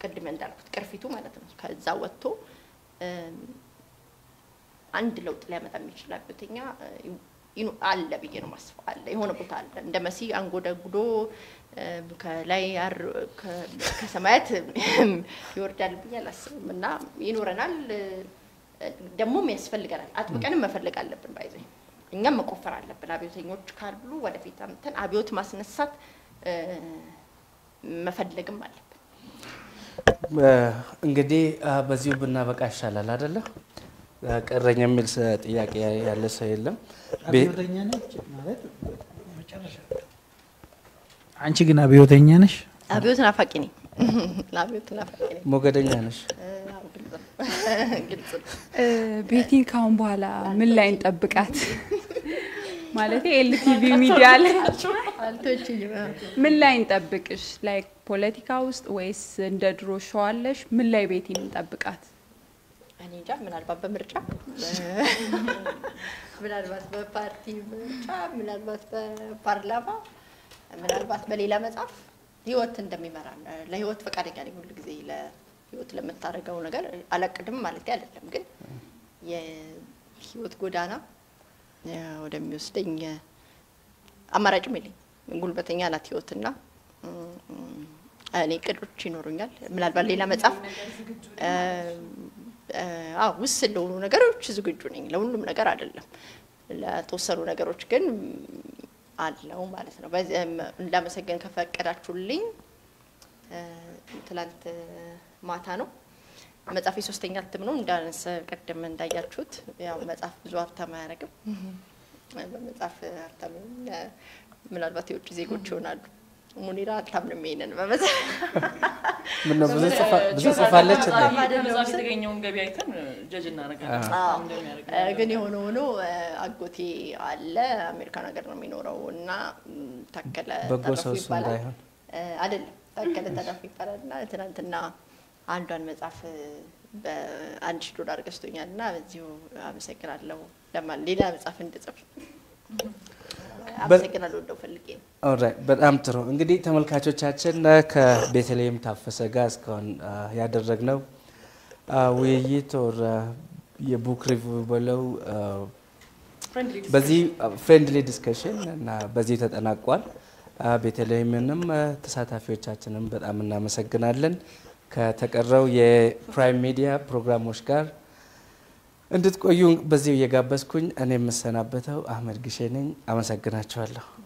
ቅድም እንዳልኩት ቅርፊቱ ማለት ነው ከዛ ወጥቶ አንድ ለውጥ ሊያመጣ የሚችል አብዮተኛ አለ ብዬ ነው ማስፋ አለ የሆነ ቦታ አለ እንደ መሲ አንጎደጉዶ ከላይ ያር ከሰማያት ይወርዳል ብያላስምና ይኖርናል ደሞ የሚያስፈልጋል አጥብቀንም መፈልግ አለብን ባይዘኝ እኛም መቆፈር አለብን አብዮተኞች ካሉ ወደፊት አምጥተን አብዮት ማስነሳት መፈልግም አለብን እንግዲህ በዚሁ ብናበቃ ይሻላል አይደለ ቀረኛ የሚል ጥያቄ ያለ ሰው የለም አብዮተኛ ነሽ ማለት መጨረሻ አንቺ ግን አብዮተኛ ነሽ አብዮት ናፋቂ ነኝ አብዮት ናፋቂ ነኝ ሞገደኛ ነሽ ቤቲን ካሁን በኋላ ምን ላይ እንጠብቃት ማለት ኤልቲቪ ሚዲያ ላይ አልተችኝ ምን ላይ እንጠብቅሽ ላይክ ፖለቲካ ውስጥ ወይስ እንደ ድሮ ሸዋለሽ ምን ላይ ቤቲን እንጠብቃት አንንጃ ምናልባት በምርጫ ምናልባት በፓርቲ ምርጫ ምናልባት በፓርላማ ምናልባት በሌላ መጽሐፍ ህይወት እንደሚመራ ለህይወት ፈቃደኛ ነኝ ሁሉ ጊዜ ለ ህይወት ለምታረጋው ነገር አላቀደም ማለት አይደለም ግን የህይወት ጎዳና ወደሚወስደኝ አማራጭ ምልኝ ጉልበተኛ አላት ህይወትና እኔ ቅዶች ይኖሩኛል ምናልባት ሌላ መጽሐፍ ውስን ለሆኑ ነገሮች ዝግጁ ነኝ ለሁሉም ነገር አይደለም ለተወሰኑ ነገሮች ግን አለው ማለት ነው እንዳመሰገን ከፈቀዳችሁልኝ ትላንት ማታ ነው መጻፊ ሶስተኛ አትም ነው እንዳንስ ቀደም እንዳያችሁት ያው መጻፍ ብዙ አፍታማ ያረጋም በመጻፍ አፍታም ምናልባት የውጭ ዜጎች ይሆናሉ ሙኒራ አፍታም ነው የሚነን በመጻፍ ምን ነው ብዙ ጽፋለች መጻፊ ተገኘውን ገቢ አይተን ጀጅ እናረጋለን ግን የሆነ ሆኖ አጎቴ አለ አሜሪካ ነገር ነው የሚኖረውና ተከለ ተረፍ ይባላል አይደል ተከለ ተረፍ ይባላልና ትናንትና አንዷን መጻፍ $100 ገስቶኛልና በዚሁ አመሰግናለሁ ለማን ሌላ መጻፍ እንደጻፍ አመሰግናለሁ እንደፈልጌ ኦልራይት በጣም ጥሩ እንግዲህ ተመልካቾቻችን ከቤተልሔም ታፈሰ ጋር እስካሁን ያደረግነው ውይይት ኦር የቡክ ሪቪው በለው በዚህ ፍሬንድሊ ዲስከሽን እና በዚህ ተጠናቋል ቤተልሔምንም ተሳታፊዎቻችንን በጣም እናመሰግናለን ከተቀረው የፕራይም ሚዲያ ፕሮግራሞች ጋር እንድትቆዩ በዚሁ የጋበዝኩኝ እኔም መሰናበተው አህመድ ግሼ ነኝ አመሰግናችኋለሁ